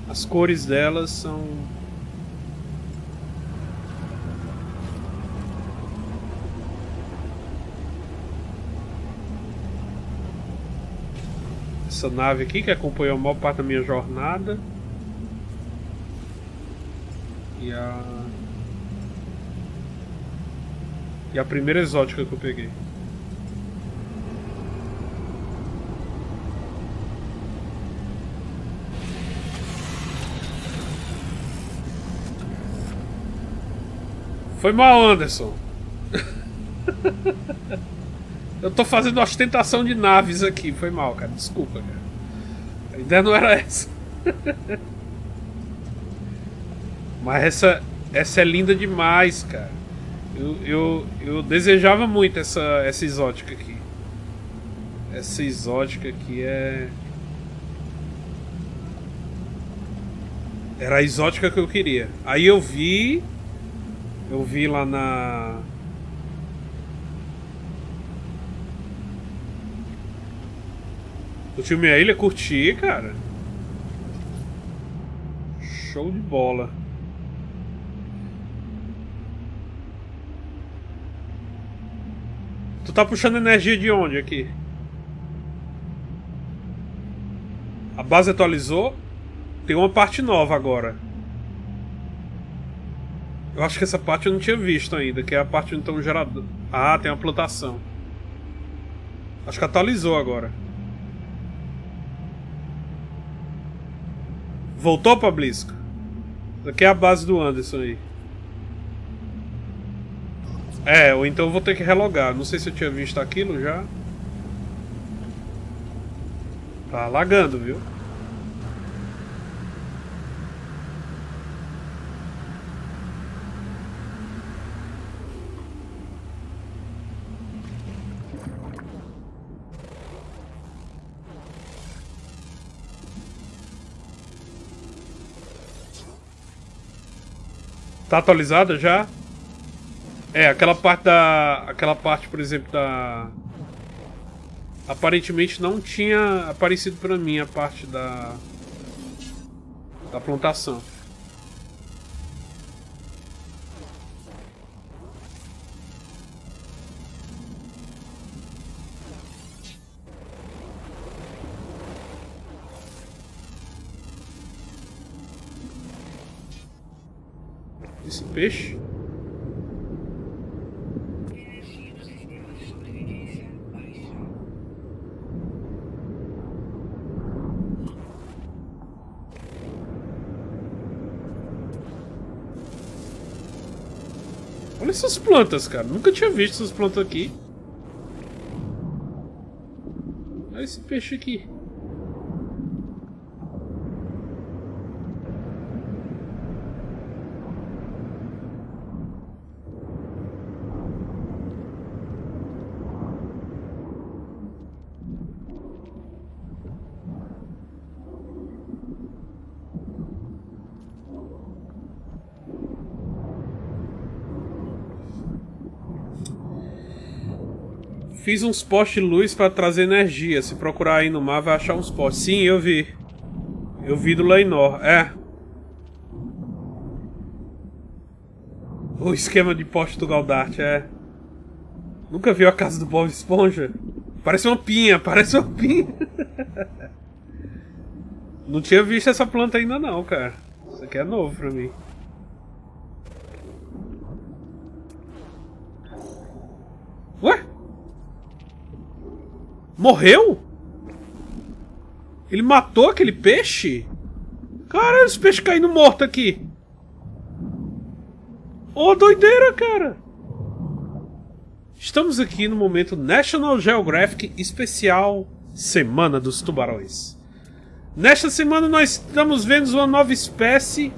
As cores delas são... Essa nave aqui que acompanhou a maior parte da minha jornada. E a primeira exótica que eu peguei. Foi mal, Anderson. Eu tô fazendo ostentação de naves aqui. Foi mal, cara. Desculpa, cara. A ideia não era essa. Mas essa é linda demais, cara. Eu desejava muito essa exótica aqui. Essa exótica aqui é... Era a exótica que eu queria. Aí eu vi... Eu vi lá na... Curtiu minha ilha? Curti, cara. Show de bola. Tu tá puxando energia de onde aqui? A base atualizou. Tem uma parte nova agora. Eu acho que essa parte eu não tinha visto ainda, que é a parte onde tem um gerador. Ah, tem uma plantação. Acho que atualizou agora. Voltou, Pablisco? Isso aqui é a base do Anderson aí. É, ou então eu vou ter que relogar. Não sei se eu tinha visto aquilo já. Tá lagando, viu? Tá atualizada já? É, aquela parte, por exemplo, da... Aparentemente não tinha aparecido pra mim a parte da plantação. Esse peixe? Olha essas plantas, cara. Nunca tinha visto essas plantas aqui. Olha esse peixe aqui. Fiz uns postes de luz para trazer energia. Se procurar aí no mar, vai achar uns postes. Sim, eu vi. Eu vi do Leinor. É. O esquema de poste do Galdarte, é. Nunca viu a casa do Bob Esponja? Parece uma pinha, parece uma pinha. Não tinha visto essa planta ainda não, cara. Isso aqui é novo pra mim. Ué? Morreu? Ele matou aquele peixe? Caralho, esse peixe caindo morto aqui. Ô, doideira, cara. Estamos aqui no momento National Geographic especial Semana dos Tubarões. Nesta semana nós estamos vendo uma nova espécie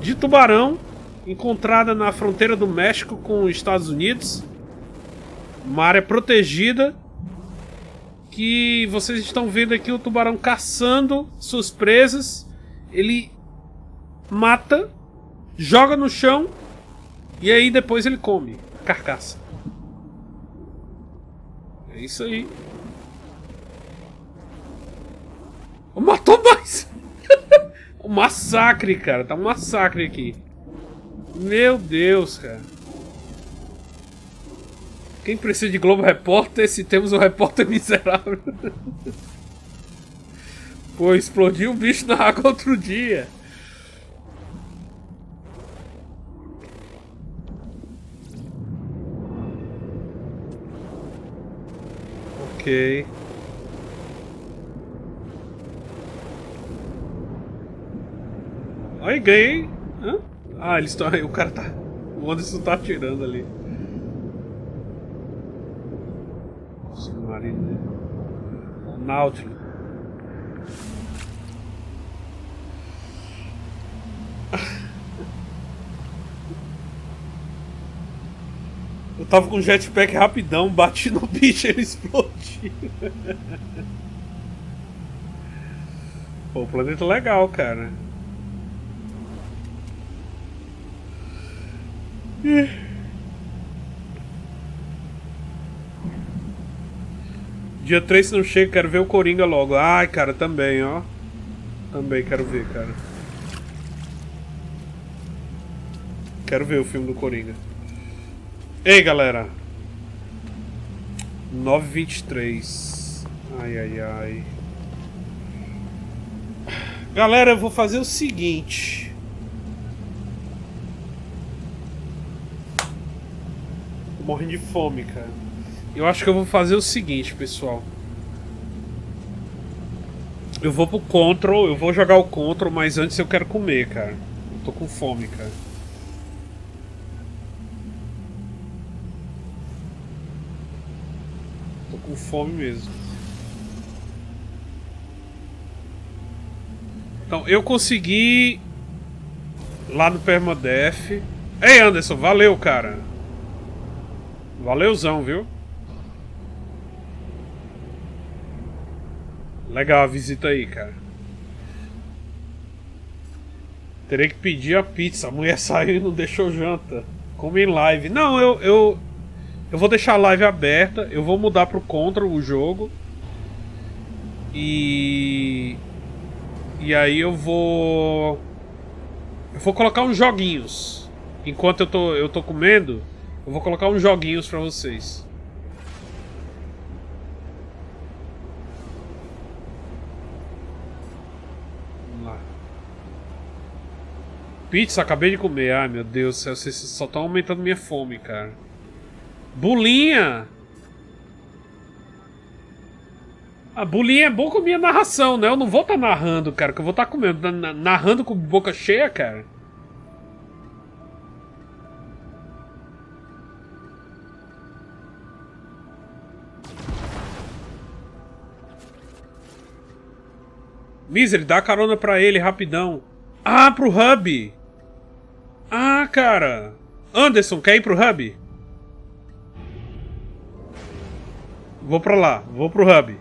de tubarão encontrada na fronteira do México com os Estados Unidos. Uma área protegida que vocês estão vendo aqui o tubarão caçando suas presas. Ele mata, joga no chão e aí depois ele come a carcaça. É isso aí. Matou mais! Um massacre, cara. Tá um massacre aqui. Meu Deus, cara. Quem precisa de Globo Repórter se temos um repórter miserável? Pô, explodiu um bicho na água outro dia. Ok. Aí, ganhei. Hã? Ah, eles estão. O cara tá. O Anderson tá atirando ali. Submarino, né? O Náutico. Eu tava com um jetpack rapidão, bati no bicho e ele explodiu. Pô, o planeta é legal, cara. Dia 3 não chega, quero ver o Coringa logo. Ai, cara, também, ó. Também quero ver, cara. Quero ver o filme do Coringa. Ei, galera. 9h23. Ai, ai, ai. Galera, eu vou fazer o seguinte. Morrendo de fome, cara. Eu acho que eu vou fazer o seguinte, pessoal. Eu vou pro Control, eu vou jogar o Control, mas antes eu quero comer, cara. Eu tô com fome, cara. Tô com fome mesmo. Então, eu consegui lá no Permadeath. Ei, Anderson, valeu, cara. Valeuzão, viu? Legal a visita aí, cara. Terei que pedir a pizza. A mulher saiu e não deixou janta. Come em live. Não, eu vou deixar a live aberta. Eu vou mudar pro Control o jogo. E aí eu vou... Eu vou colocar uns joguinhos. Enquanto eu tô comendo... Eu vou colocar uns joguinhos pra vocês. Vamos lá. Pizza, acabei de comer. Ai, meu Deus do céu, vocês só estão aumentando minha fome, cara. Bolinha! A bolinha é bom com minha narração, né? Eu não vou estar narrando, cara, que eu vou estar comendo. Narrando com boca cheia, cara. Misery, dá carona pra ele, rapidão. Ah, pro Hub. Ah, cara. Anderson, quer ir pro Hub? Vou pra lá, vou pro Hub.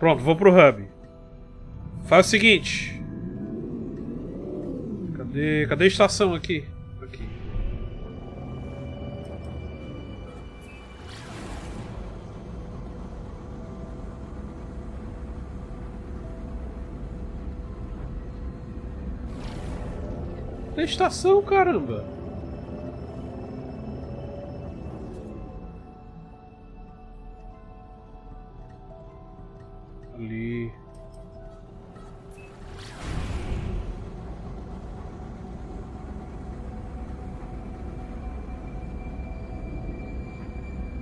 Pronto, vou pro Hub. Faz o seguinte. Cadê a estação aqui? Na estação, caramba. Ali.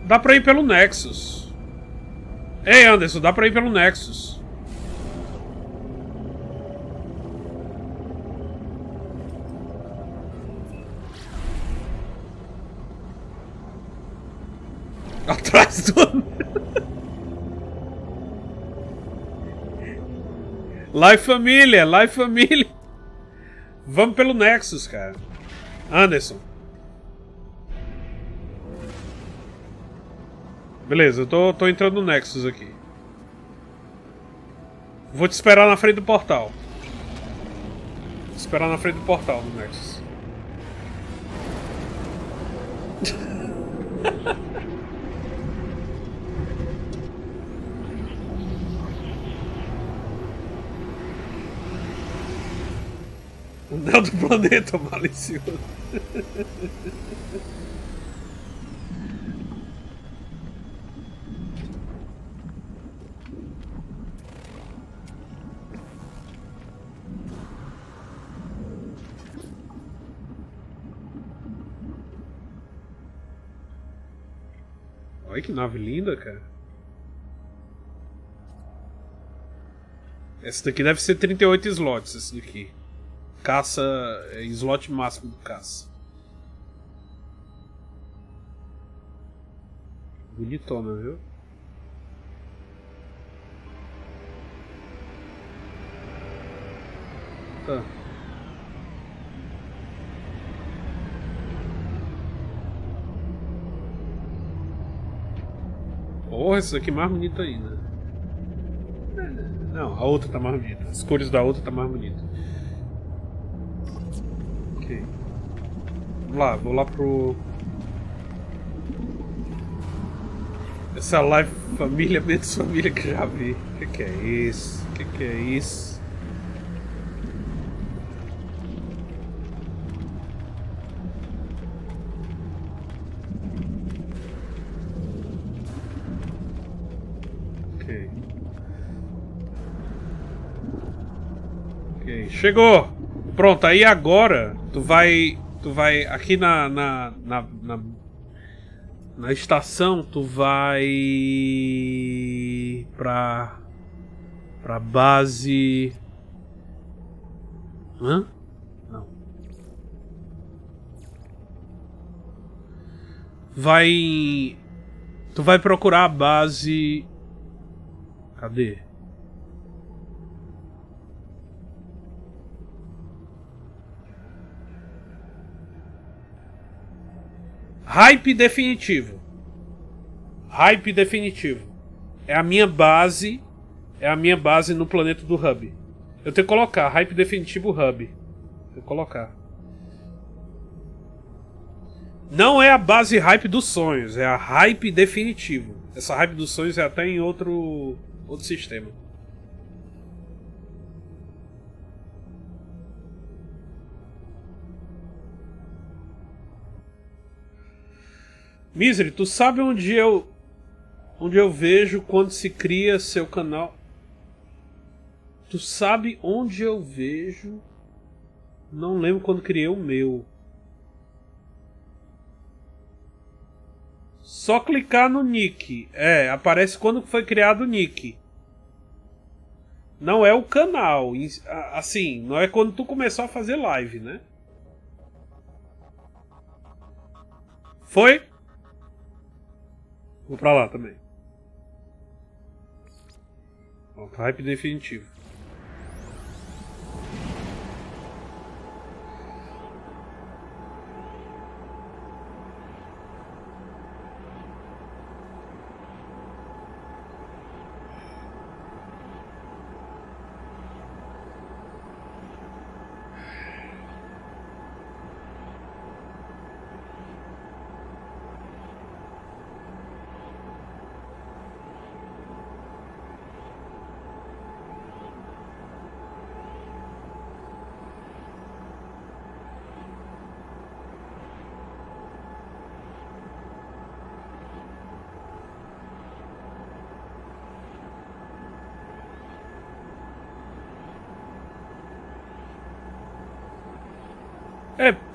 Dá pra ir pelo Nexus. Ei, Anderson, dá pra ir pelo Nexus. Atrás do... Live família, live família. Vamos pelo Nexus, cara. Anderson. Beleza, eu tô entrando no Nexus aqui. Vou te esperar na frente do portal. Vou te esperar na frente do portal do Nexus. O Neo do planeta malicioso. Olha que nave linda, cara. Essa daqui deve ser 38 slots, essa daqui. Caça, é slot máximo do caça. Bonitona, viu? Tá. Porra, essa daqui é mais bonita ainda. Não, a outra tá mais bonita. As cores da outra tá mais bonita. Ok. Vamos lá, vou lá pro... Essa live família, menos família que já vi. Que é isso? Que é isso? Chegou! Pronto, aí agora tu vai aqui na estação, tu vai pra base. Hã? Não. Tu vai procurar a base. Cadê? Hype definitivo. Hype definitivo. É a minha base no planeta do Hub. Eu tenho que colocar Hype definitivo Hub. Vou colocar. Não é a base Hype dos Sonhos, é a Hype definitivo. Essa Hype dos Sonhos é até em outro sistema. Misery, tu sabe onde eu vejo quando se cria seu canal? Tu sabe onde eu vejo? Não lembro quando criei o meu. Só clicar no nick. É, aparece quando foi criado o nick. Não é o canal. Assim, não é quando tu começou a fazer live, né? Foi? Vou pra lá também. Ó, hype definitivo.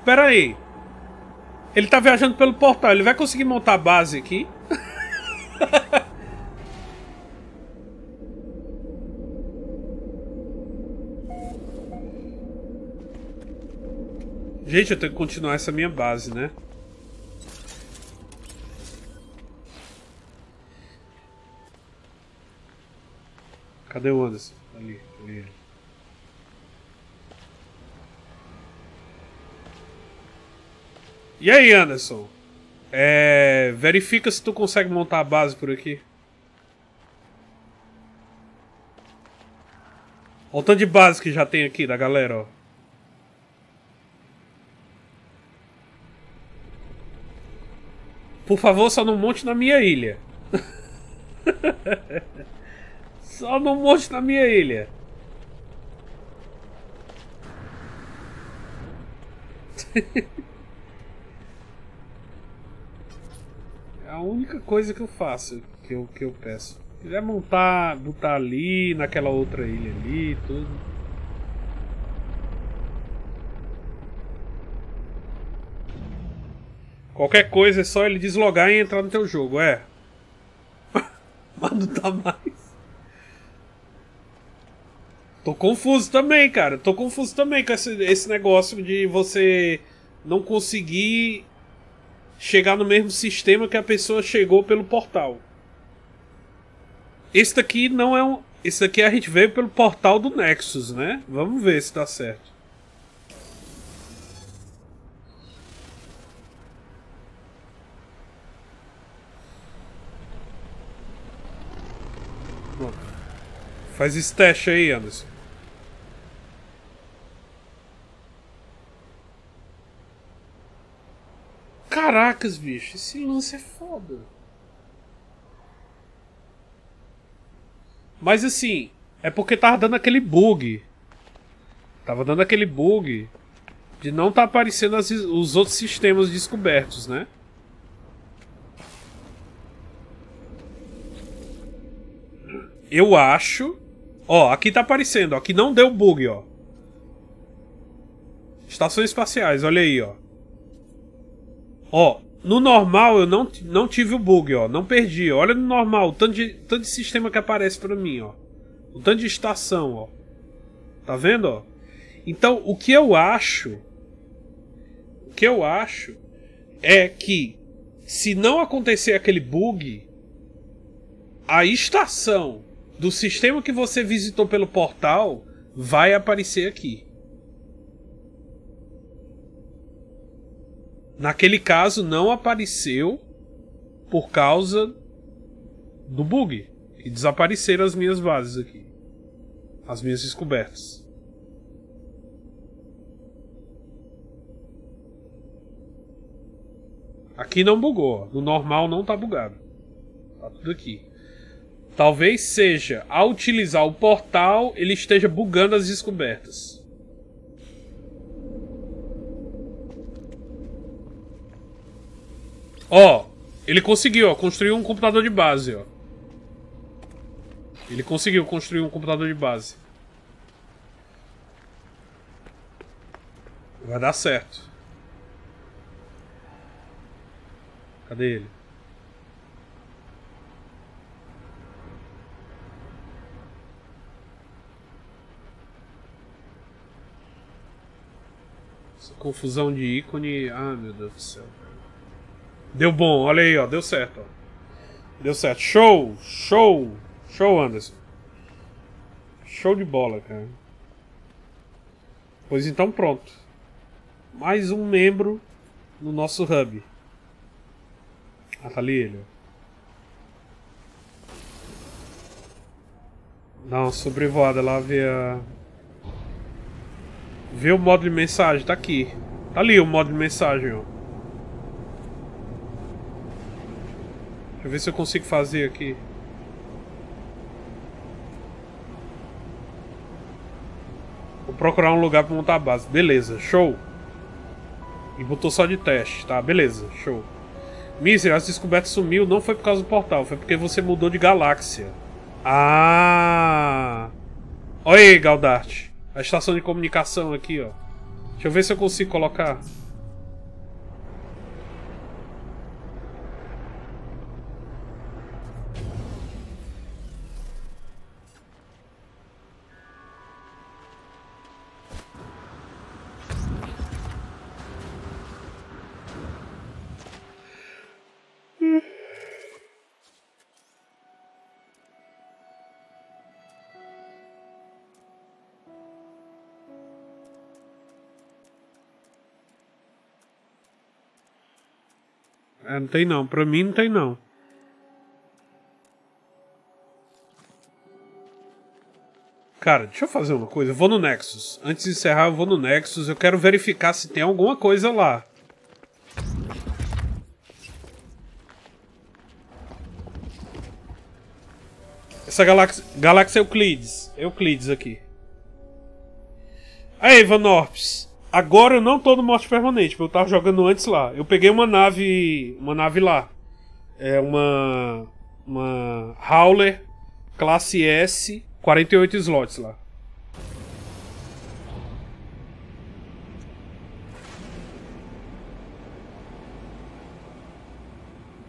Pera aí. Ele tá viajando pelo portal. Ele vai conseguir montar a base aqui? Gente, eu tenho que continuar essa minha base, né? Cadê o Anderson? Ali, ali. E aí, Anderson? Verifica se tu consegue montar a base por aqui. Olha o tanto de base que já tem aqui da galera, ó. Por favor, só não monte na minha ilha. Só não monte na minha ilha. É a única coisa que eu faço, que eu peço. Se quiser montar, botar ali, naquela outra ilha ali, tudo. Qualquer coisa é só ele deslogar e entrar no teu jogo, é. Mas não tá mais. Tô confuso também, cara. Tô confuso também com esse negócio de você não conseguir chegar no mesmo sistema que a pessoa chegou pelo portal. Esse daqui não é um... Esse daqui a gente veio pelo portal do Nexus, né? Vamos ver se dá certo. Pronto. Faz esse teste aí, Anderson. Caracas, bicho. Esse lance é foda. Mas assim, é porque tava dando aquele bug. Tava dando aquele bug de não tá aparecendo os outros sistemas descobertos, né? Eu acho... Ó, aqui tá aparecendo, ó. Aqui não deu bug, ó. Estações espaciais, olha aí, ó. Ó, no normal eu não tive o bug, ó. Não perdi, ó. Olha no normal o tanto de sistema que aparece pra mim, ó. O tanto de estação, ó. Tá vendo, ó? Então, o que eu acho é que se não acontecer aquele bug, a estação do sistema que você visitou pelo portal vai aparecer aqui. Naquele caso, não apareceu por causa do bug. E desapareceram as minhas bases aqui. As minhas descobertas. Aqui não bugou. Ó. No normal não tá bugado. Tá tudo aqui. Talvez seja, ao utilizar o portal, ele esteja bugando as descobertas. Ó, ele conseguiu, ó, construir um computador de base, ó. Ele conseguiu construir um computador de base. Vai dar certo. Cadê ele? Essa confusão de ícone... Ah, meu Deus do céu. Deu bom, olha aí, ó, deu certo, ó. Deu certo, show, show, show, Anderson. Show de bola, cara. Pois então, pronto. Mais um membro no nosso hub. Ah, tá ali ele, ó. Dá uma sobrevoada lá, vê o modo de mensagem, tá aqui. Tá ali o modo de mensagem, ó. Deixa eu ver se eu consigo fazer aqui. Vou procurar um lugar pra montar a base. Beleza, show. E botou só de teste, tá? Beleza, show. Misery, as descobertas sumiu. Não foi por causa do portal, foi porque você mudou de galáxia. Ah! Olha aí, Galdarte. A estação de comunicação aqui, ó. Deixa eu ver se eu consigo colocar... Não tem não, pra mim não tem não. Cara, deixa eu fazer uma coisa, eu vou no Nexus. Antes de encerrar eu vou no Nexus, eu quero verificar se tem alguma coisa lá. Essa galáxia Euclides. Euclides aqui. Aí, Vanorps. Agora eu não tô no Morte Permanente, porque eu tava jogando antes lá. Eu peguei uma nave. Uma nave lá. É uma. Uma Howler classe S, 48 slots lá.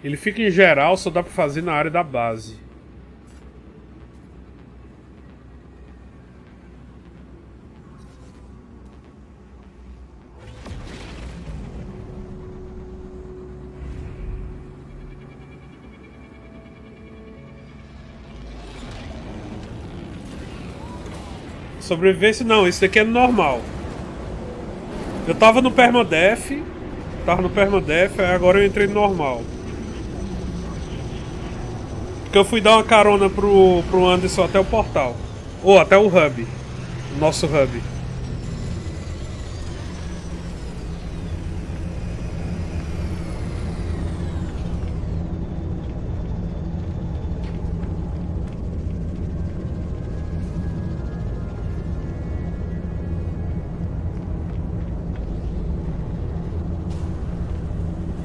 Ele fica em geral, só dá pra fazer na área da base. Sobrevivência, não, isso daqui é normal. Eu tava no Permadeath, agora eu entrei no normal. Porque eu fui dar uma carona pro Anderson até o portal. Ou até o hub. O nosso hub.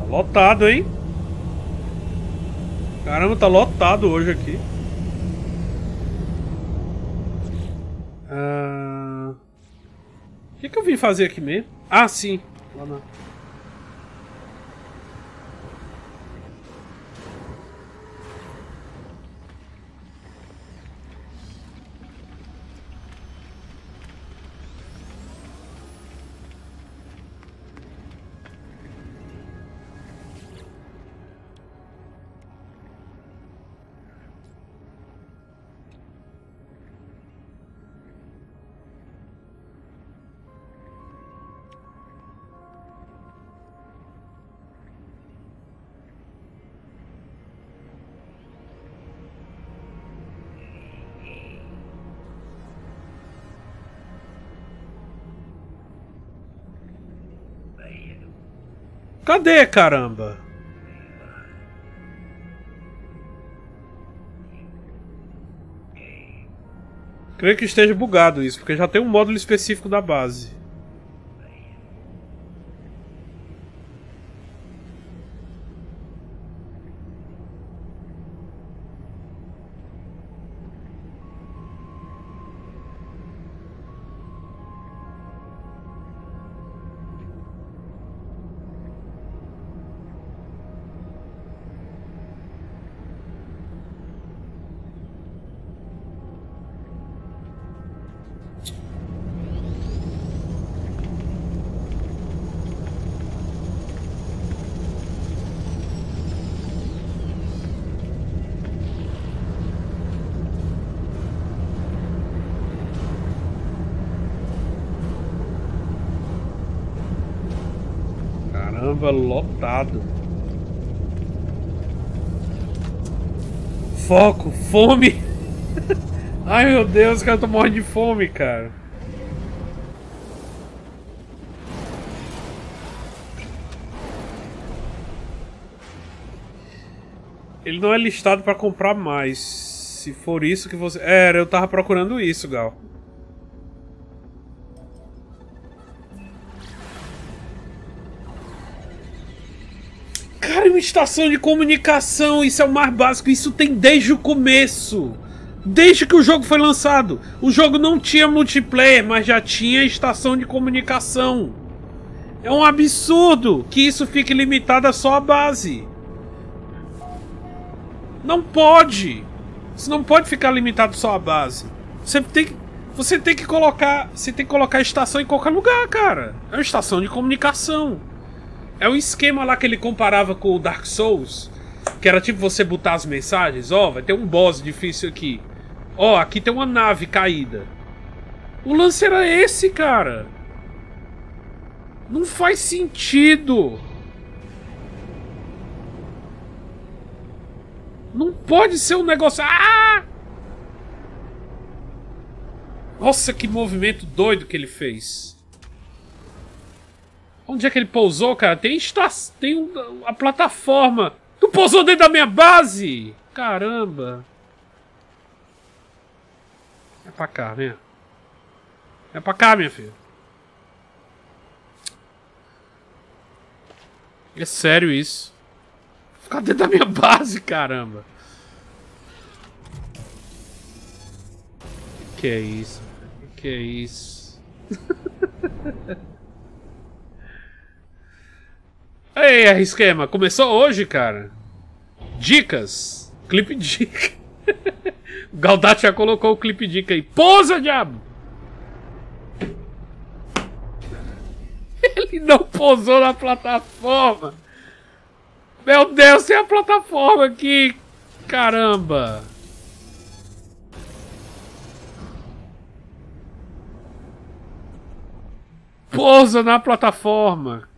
Lotado, hein? Caramba, tá lotado hoje aqui. O que que eu vim fazer aqui mesmo? Ah, sim. Lá não. Cadê, caramba? Creio que esteja bugado isso, porque já tem um módulo específico da base. Lotado. Foco, fome. Ai meu Deus, cara, eu tô morrendo de fome, cara. Ele não é listado pra comprar mais. Se for isso que você... Era, eu tava procurando isso, Gal. Estação de comunicação, isso é o mais básico, isso tem desde o começo, desde que o jogo foi lançado. O jogo não tinha multiplayer, mas já tinha estação de comunicação. É um absurdo que isso fique limitado a só a base. Não pode, isso não pode ficar limitado só à base. Você tem que colocar estação em qualquer lugar, cara. É uma estação de comunicação. É um esquema lá que ele comparava com o Dark Souls, que era tipo você botar as mensagens, ó, vai ter um boss difícil aqui, ó, aqui tem uma nave caída. O lance era esse, cara. Não faz sentido. Não pode ser um negócio... Ah! Nossa, que movimento doido que ele fez. Onde é que ele pousou, cara? Tem a plataforma. Tu pousou dentro da minha base? Caramba. É pra cá, né? É pra cá, minha filha. É sério isso. Ficar dentro da minha base, caramba. Que é isso? Que é isso? Ei, R-Esquema, começou hoje, cara. Dicas. Clipe dica. O Galdarte já colocou o clipe dica aí. Pousa, diabo! Ele não pousou na plataforma. Meu Deus, tem a plataforma aqui. Caramba. Pousa na plataforma.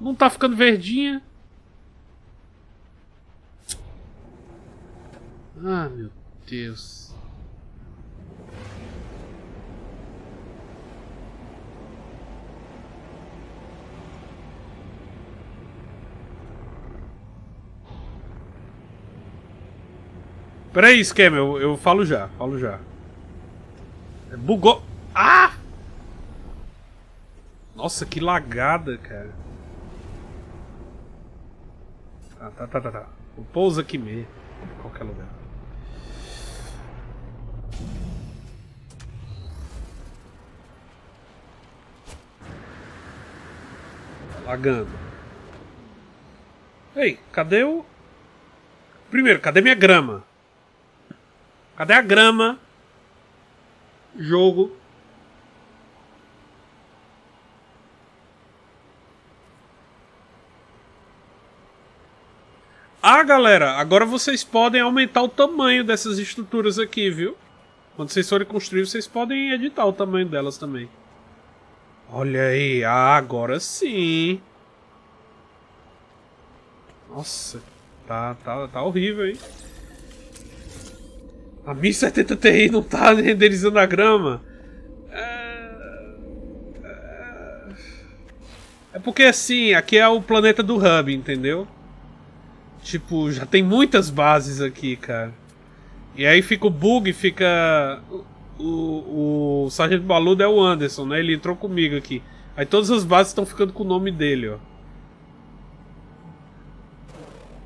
Não tá ficando verdinha? Ah, meu Deus. Peraí, esquema, eu falo já, Bugou. Ah! Nossa, que lagada, cara. Tá. Pousa aqui mesmo, em qualquer lugar. Lagando. Ei, cadê o... Primeiro, cadê minha grama? Cadê a grama? Jogo. Ah, galera, agora vocês podem aumentar o tamanho dessas estruturas aqui, viu? Quando vocês forem construir, vocês podem editar o tamanho delas também. Olha aí, ah, agora sim. Nossa, tá horrível, hein? A 1070 Ti não tá renderizando a grama. É porque assim, aqui é o planeta do Hub, entendeu? Tipo, já tem muitas bases aqui, cara. E aí fica o bug, fica... O Sargento Baludo é o Anderson, né? Ele entrou comigo aqui. Aí todas as bases estão ficando com o nome dele, ó.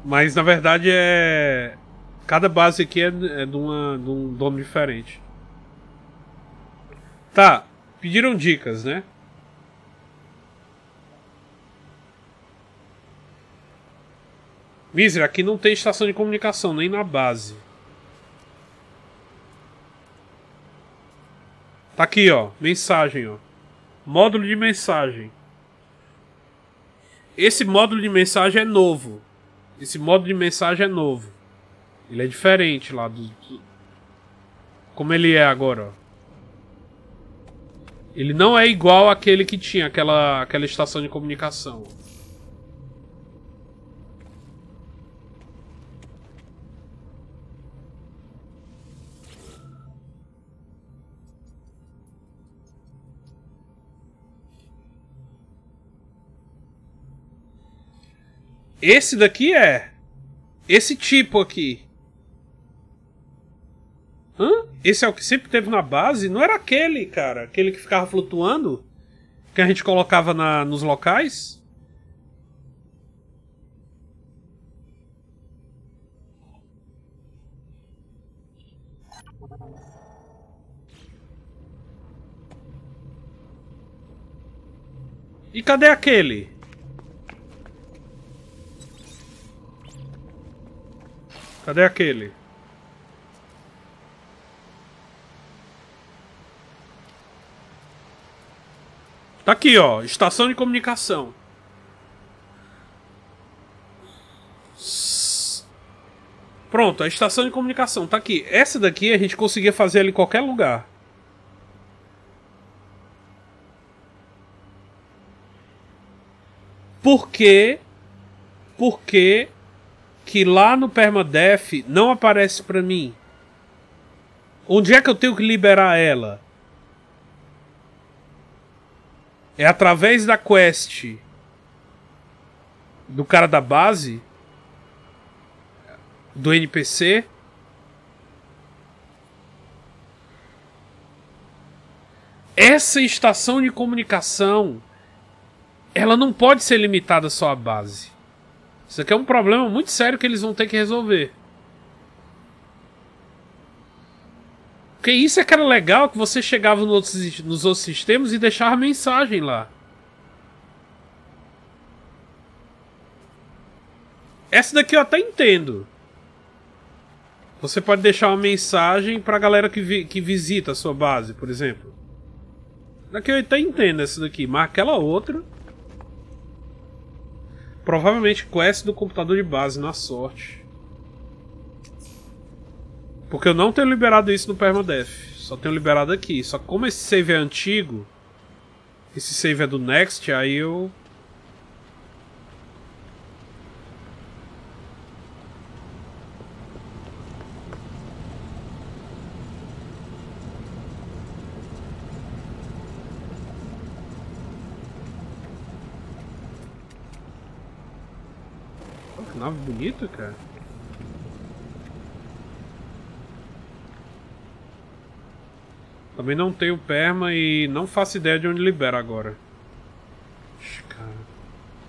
Mas na verdade é... Cada base aqui é de um dono diferente. Tá, pediram dicas, né? Misery, aqui não tem estação de comunicação, nem na base. Tá aqui, ó, mensagem, ó. Módulo de mensagem. Esse módulo de mensagem é novo. Ele é diferente lá do... Como ele é agora, ó. Ele não é igual àquele que tinha, aquela estação de comunicação, ó. Esse daqui é... Esse tipo aqui. Hã? Esse é o que sempre teve na base? Não era aquele, cara? Aquele que ficava flutuando? Que a gente colocava nos locais? E cadê aquele? Cadê aquele? Tá aqui, ó. Estação de comunicação. Pronto, a estação de comunicação tá aqui. Essa daqui a gente conseguia fazer ela em qualquer lugar. Por quê? Porque que lá no Permadeath não aparece pra mim? Onde é que eu tenho que liberar ela? É através da quest do cara da base? Do NPC? Essa estação de comunicação, ela não pode ser limitada só à base. Isso aqui é um problema muito sério que eles vão ter que resolver. Porque isso é que era legal, que você chegava nos outros sistemas e deixava mensagem lá. Essa daqui eu até entendo. Você pode deixar uma mensagem pra galera que visita a sua base, por exemplo. Daqui eu até entendo essa daqui. Mas aquela outra... Provavelmente quest do computador de base, na sorte. Porque eu não tenho liberado isso no Permadeath. Só tenho liberado aqui. Só que como esse save é antigo, esse save é do Next, aí eu... Nave bonita, cara. Também não tenho perma e não faço ideia de onde libera agora. Cara,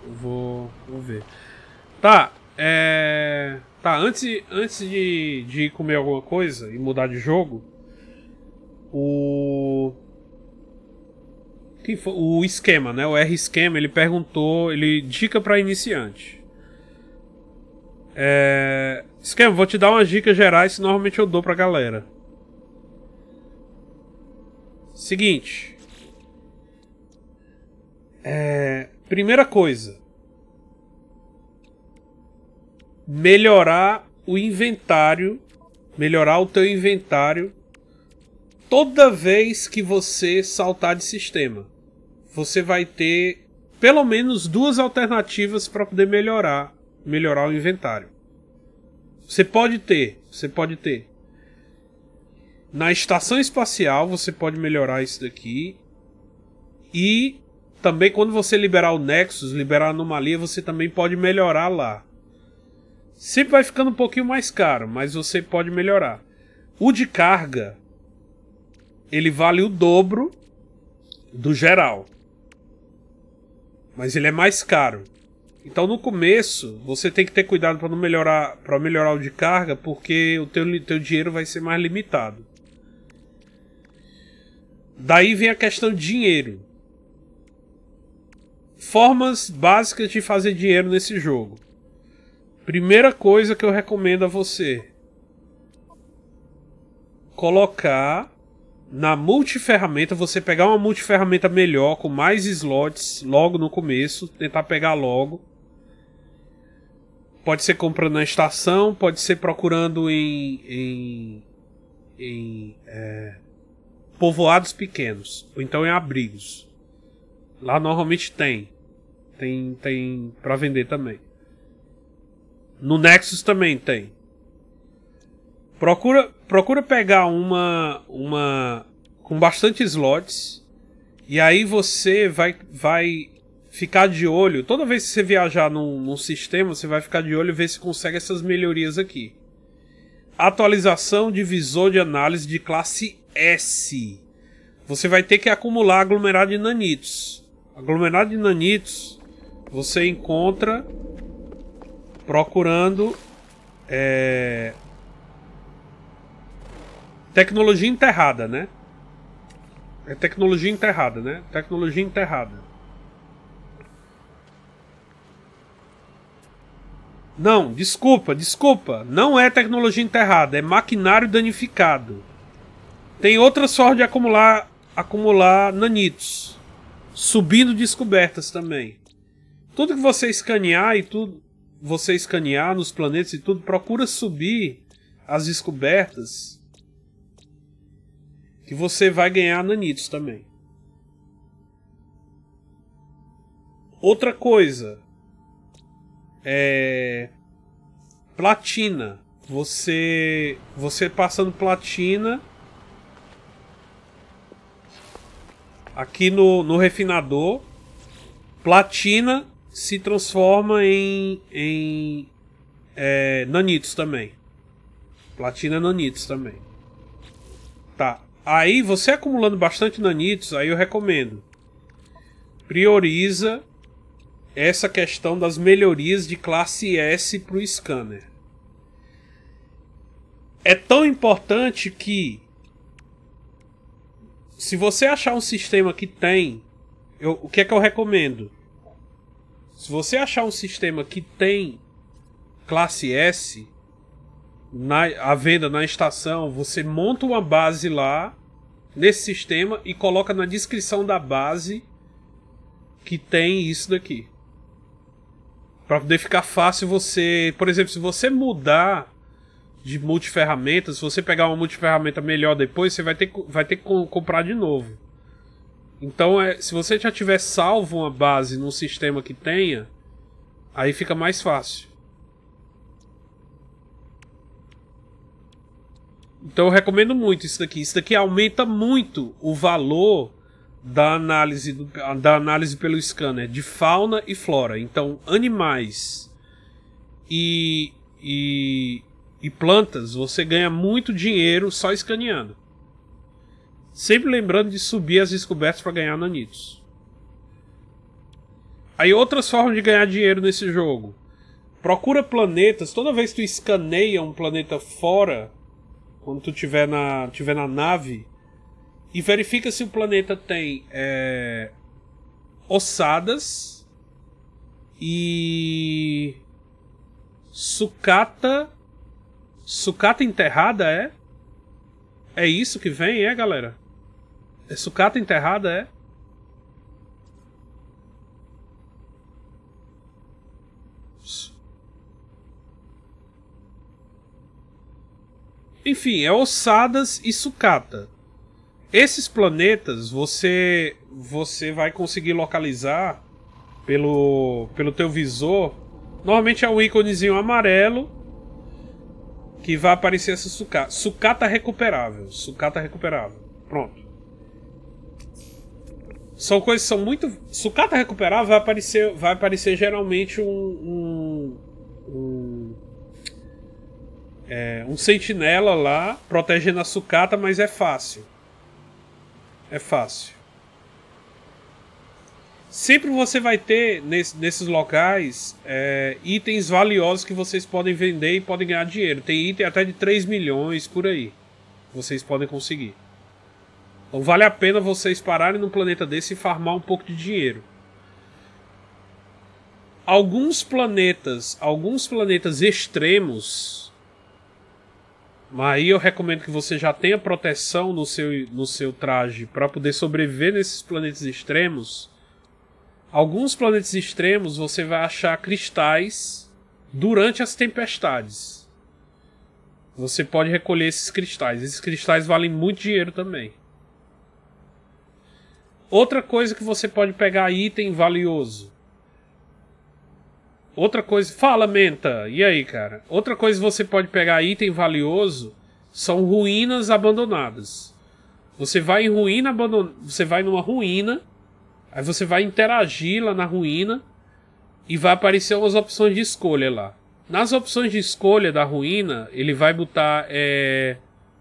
eu vou ver. Tá, tá, antes de comer alguma coisa e mudar de jogo, o esquema, né? O R-esquema, ele perguntou, dica pra iniciante. Esquema, vou te dar umas dicas gerais que normalmente eu dou pra galera. Seguinte, primeira coisa, melhorar o inventário. Melhorar o teu inventário toda vez que você saltar de sistema. Você vai ter pelo menos duas alternativas pra poder melhorar o inventário. Você pode ter na estação espacial, você pode melhorar isso daqui. E também quando você liberar o Nexus, liberar a anomalia, você também pode melhorar lá. Sempre vai ficando um pouquinho mais caro, mas você pode melhorar. O de carga, ele vale o dobro do geral, mas ele é mais caro. Então no começo, você tem que ter cuidado para não melhorar, para melhorar o de carga, porque o teu dinheiro vai ser mais limitado. Daí vem a questão de dinheiro. Formas básicas de fazer dinheiro nesse jogo. Primeira coisa que eu recomendo a você: colocar na multiferramenta, você pegar uma multiferramenta melhor, com mais slots logo no começo, tentar pegar logo. Pode ser comprando na estação, pode ser procurando em povoados pequenos, ou então em abrigos. Lá normalmente tem pra vender também. No Nexus também tem. Procura pegar uma com bastante slots. E aí você vai ficar de olho. Toda vez que você viajar num sistema, você vai ficar de olho e ver se consegue essas melhorias aqui. Atualização de visor de análise de classe S. Você vai ter que acumular aglomerado de nanitos. Aglomerado de nanitos você encontra procurando tecnologia enterrada, né? É tecnologia enterrada, né? Tecnologia enterrada. Não, desculpa. Não é tecnologia enterrada, é maquinário danificado. Tem outras formas de acumular nanitos. Subindo descobertas também. Tudo que você escanear nos planetas e tudo, procura subir as descobertas. Que você vai ganhar nanitos também. Outra coisa. platina. Você passando platina aqui no refinador, platina se transforma em nanitos também. Platina nanitos também. Tá. Aí você acumulando bastante nanitos, aí eu recomendo. Prioriza essa questão das melhorias de classe S para o scanner. É tão importante que, se você achar um sistema que tem... o que é que eu recomendo? Se você achar um sistema que tem classe S à venda na estação, você monta uma base lá nesse sistema e coloca na descrição da base que tem isso daqui, para poder ficar fácil você... Por exemplo, se você mudar de multiferramentas, se você pegar uma multiferramenta melhor depois, você vai ter que comprar de novo. Então, se você já tiver salvo uma base num sistema que tenha, aí fica mais fácil. Então eu recomendo muito isso daqui. Isso daqui aumenta muito o valor da análise pelo scanner de fauna e flora. Então, animais e plantas, você ganha muito dinheiro só escaneando. Sempre lembrando de subir as descobertas para ganhar nanitos. Aí outras formas de ganhar dinheiro nesse jogo. Procura planetas. Toda vez que tu escaneia um planeta fora, quando tu tiver na nave, e verifica se o planeta tem ossadas e sucata. Sucata enterrada é? É isso que vem, galera? É sucata enterrada, é? Enfim, é ossadas e sucata. Esses planetas você vai conseguir localizar pelo teu visor. Normalmente é um íconezinho amarelo que vai aparecer essa sucata. Sucata recuperável. Sucata recuperável. Pronto. São coisas que são muito... Sucata recuperável vai aparecer geralmente um sentinela lá protegendo a sucata, mas é fácil. É fácil. Sempre você vai ter, nesses locais, itens valiosos que vocês podem vender e podem ganhar dinheiro. Tem item até de 3 milhões por aí. Vocês podem conseguir. Então vale a pena vocês pararem num planeta desse e farmar um pouco de dinheiro. Alguns planetas extremos, mas aí eu recomendo que você já tenha proteção no seu traje para poder sobreviver nesses planetas extremos. Alguns planetas extremos você vai achar cristais durante as tempestades. Você pode recolher esses cristais. Esses cristais valem muito dinheiro também. Outra coisa que você pode pegar item valioso. Outra coisa... Fala, Menta! E aí, cara? Outra coisa que você pode pegar item valioso são ruínas abandonadas. Você vai numa ruína... Aí você vai interagir lá na ruína e vai aparecer umas opções de escolha lá. Nas opções de escolha da ruína, ele vai botar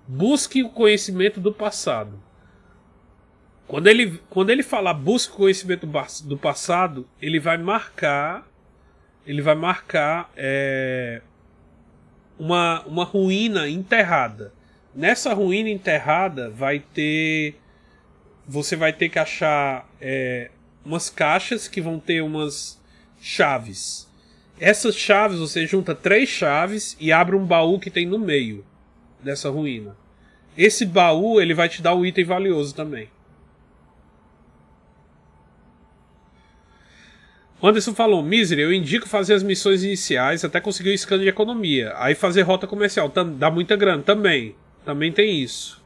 busque o conhecimento do passado. Quando ele falar busque o conhecimento do passado, ele vai marcar uma ruína enterrada. Nessa ruína enterrada você vai ter que achar umas caixas que vão ter umas chaves. Essas chaves, você junta 3 chaves e abre um baú que tem no meio dessa ruína. Esse baú, ele vai te dar um item valioso também. Anderson falou: Misery, eu indico fazer as missões iniciais até conseguir o scan de economia. Aí fazer rota comercial, dá muita grana também. Também tem isso.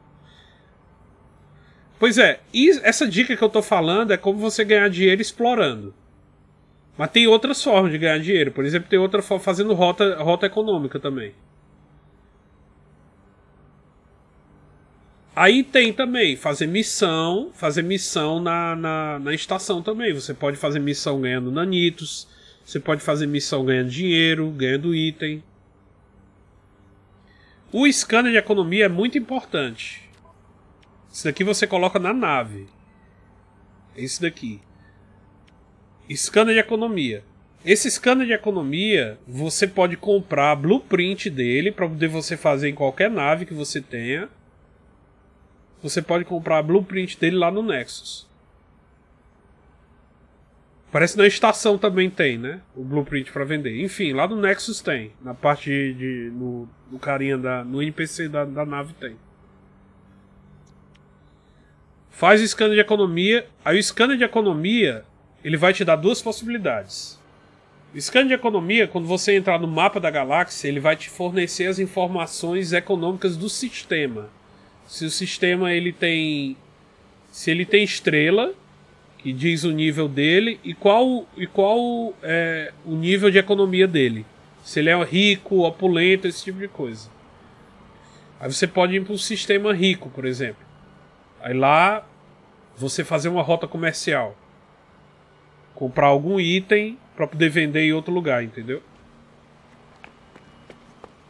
Pois é, e essa dica que eu tô falando é como você ganhar dinheiro explorando. Mas tem outras formas de ganhar dinheiro. Por exemplo, tem outra forma fazendo rota econômica também. Aí tem também fazer missão na estação também. Você pode fazer missão ganhando nanitos. Você pode fazer missão ganhando dinheiro, ganhando item. O scanner de economia é muito importante. Isso daqui você coloca na nave. Esse daqui. Scanner de economia. Esse scanner de economia, você pode comprar blueprint dele para poder você fazer em qualquer nave que você tenha. Você pode comprar a blueprint dele lá no Nexus. Parece que na estação também tem, né? O blueprint pra vender. Enfim, lá no Nexus tem. Na parte do carinha no NPC da nave tem. Faz o scanner de economia. Aí o scanner de economia, ele vai te dar duas possibilidades. O scanner de economia, quando você entrar no mapa da galáxia, ele vai te fornecer as informações econômicas do sistema. Se o sistema ele tem estrela, que diz o nível dele e qual é o nível de economia dele. Se ele é rico, opulento, esse tipo de coisa. Aí você pode ir para um sistema rico, por exemplo. Aí lá você fazer uma rota comercial. Comprar algum item para poder vender em outro lugar, entendeu?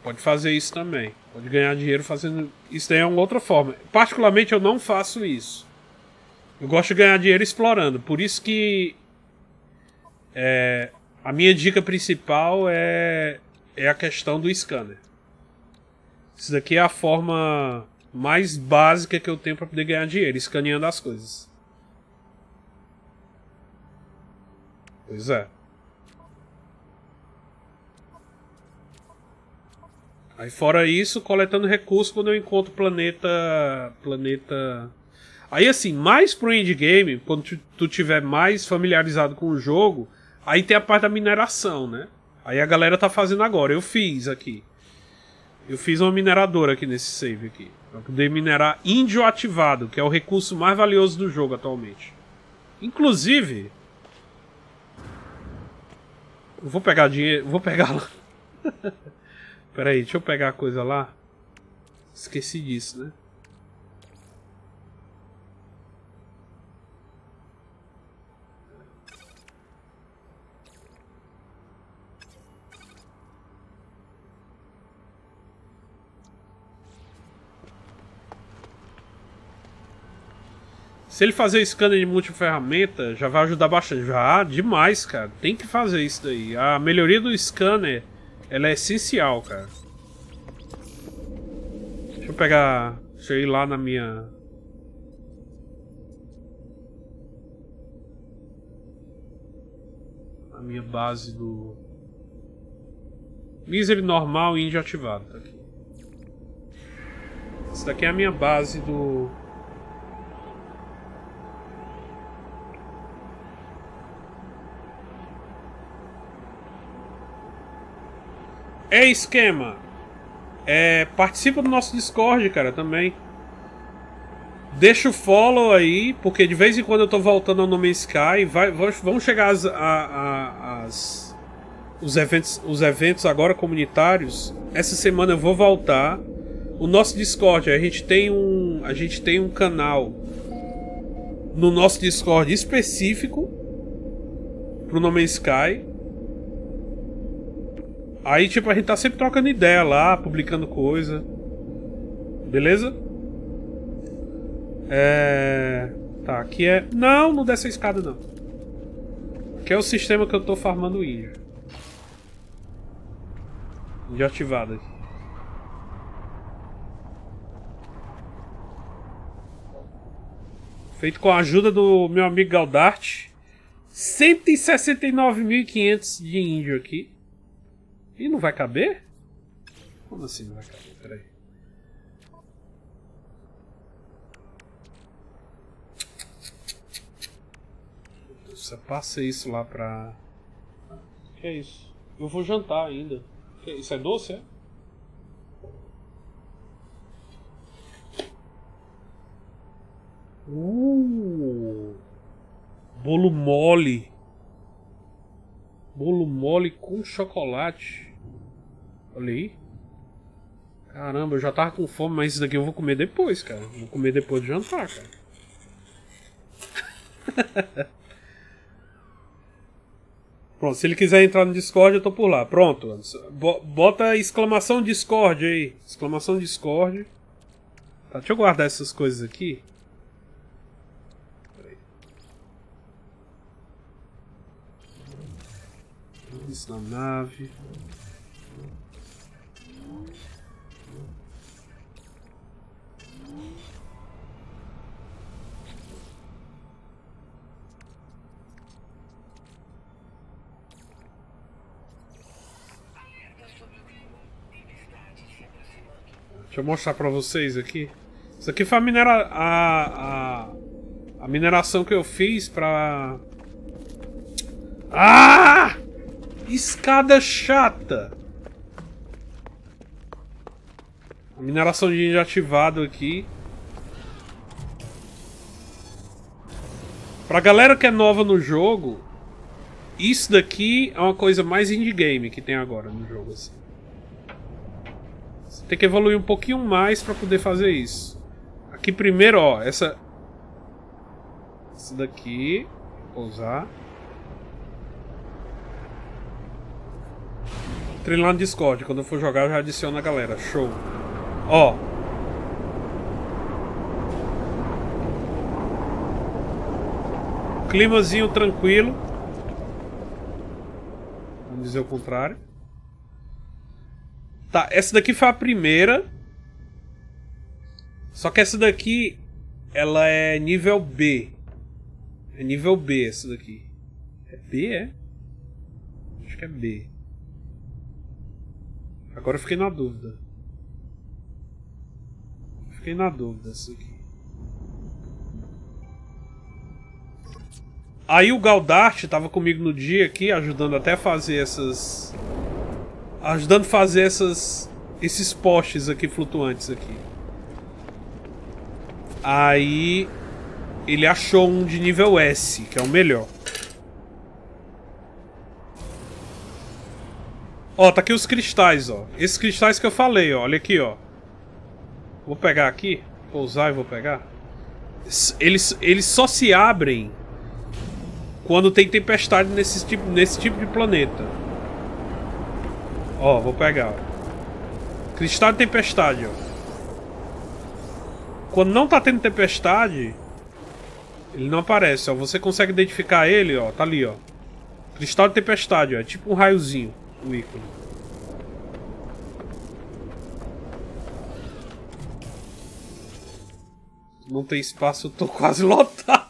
Pode fazer isso também. Pode ganhar dinheiro fazendo... Isso daí é uma outra forma. Particularmente eu não faço isso. Eu gosto de ganhar dinheiro explorando. Por isso que... a minha dica principal é a questão do scanner. Isso daqui é a forma mais básica que eu tenho para poder ganhar dinheiro. Escaneando as coisas. Pois é. Aí fora isso, coletando recursos quando eu encontro planeta... Aí assim, mais pro endgame, quando tu tiver mais familiarizado com o jogo, aí tem a parte da mineração, né? Aí a galera tá fazendo agora. Eu fiz aqui. Eu fiz uma mineradora aqui nesse save aqui. Pra poder minerar índio ativado, que é o recurso mais valioso do jogo atualmente. Inclusive... Eu vou pegar dinheiro... Vou pegar lá... Pera aí, deixa eu pegar a coisa lá. Esqueci disso, né? Se ele fazer scanner de multiferramenta, já vai ajudar bastante. Já, demais, cara. Tem que fazer isso daí. A melhoria do scanner... Ela é essencial, cara. Deixa eu pegar... Deixa eu ir lá na minha... Na minha base do... Misery normal e índio ativado. Tá aqui. Essa daqui é a minha base do... É esquema. Participa do nosso Discord, cara, também. Deixa o follow aí, porque de vez em quando eu tô voltando ao No Man's Sky. Vão chegar os eventos agora comunitários. Essa semana eu vou voltar. O nosso Discord, a gente tem um canal no nosso Discord específico pro No Man's Sky. Aí, tipo, a gente tá sempre trocando ideia lá, publicando coisa. Beleza? Tá, aqui é... Não, não desce a escada, não. Aqui é o sistema que eu tô farmando índio. Índio ativado aqui. Feito com a ajuda do meu amigo Galdarte. 169.500 de índio aqui. Ih, não vai caber? Como assim não vai caber? Peraí. Você passa isso lá pra... Que é isso? Eu vou jantar ainda. Isso é doce, é? Bolo mole. Bolo mole com chocolate. Olha aí. Caramba, eu já tava com fome, mas isso daqui eu vou comer depois, cara. Vou comer depois de jantar, cara. Pronto, se ele quiser entrar no Discord, eu tô por lá. Pronto, Anderson. Bota exclamação Discord aí. Exclamação Discord. Tá, deixa eu guardar essas coisas aqui. Isso na nave. Deixa eu mostrar pra vocês aqui. Isso aqui foi a mineração que eu fiz pra... Ah! Escada chata! A mineração de energia ativado aqui. Pra galera que é nova no jogo, isso daqui é uma coisa mais indie game que tem agora no jogo, assim. Você tem que evoluir um pouquinho mais pra poder fazer isso. Aqui primeiro, ó, essa daqui, vou usar. Entrei lá no Discord, quando eu for jogar eu já adiciono a galera, show. Ó. Climazinho tranquilo. Vamos dizer o contrário. Tá, essa daqui foi a primeira. Só que essa daqui, ela é nível B. É nível B essa daqui. É B, é? Acho que é B. Agora eu fiquei na dúvida. Fiquei na dúvida essa aqui. Aí o Galdarte tava comigo no dia aqui, ajudando até a fazer essas... Ajudando a fazer esses postes aqui flutuantes aqui. Aí ele achou um de nível S, que é o melhor. Ó, tá aqui os cristais, ó. Esses cristais que eu falei, ó. Olha aqui, ó. Vou pegar aqui, pousar e vou pegar. Eles só se abrem quando tem tempestade nesse tipo de planeta. Ó, vou pegar, ó. Cristal de tempestade, ó. Quando não tá tendo tempestade, ele não aparece, ó. Você consegue identificar ele, ó. Tá ali, ó. Cristal de tempestade, ó. É tipo um raiozinho, o ícone. Não tem espaço, eu tô quase lotado.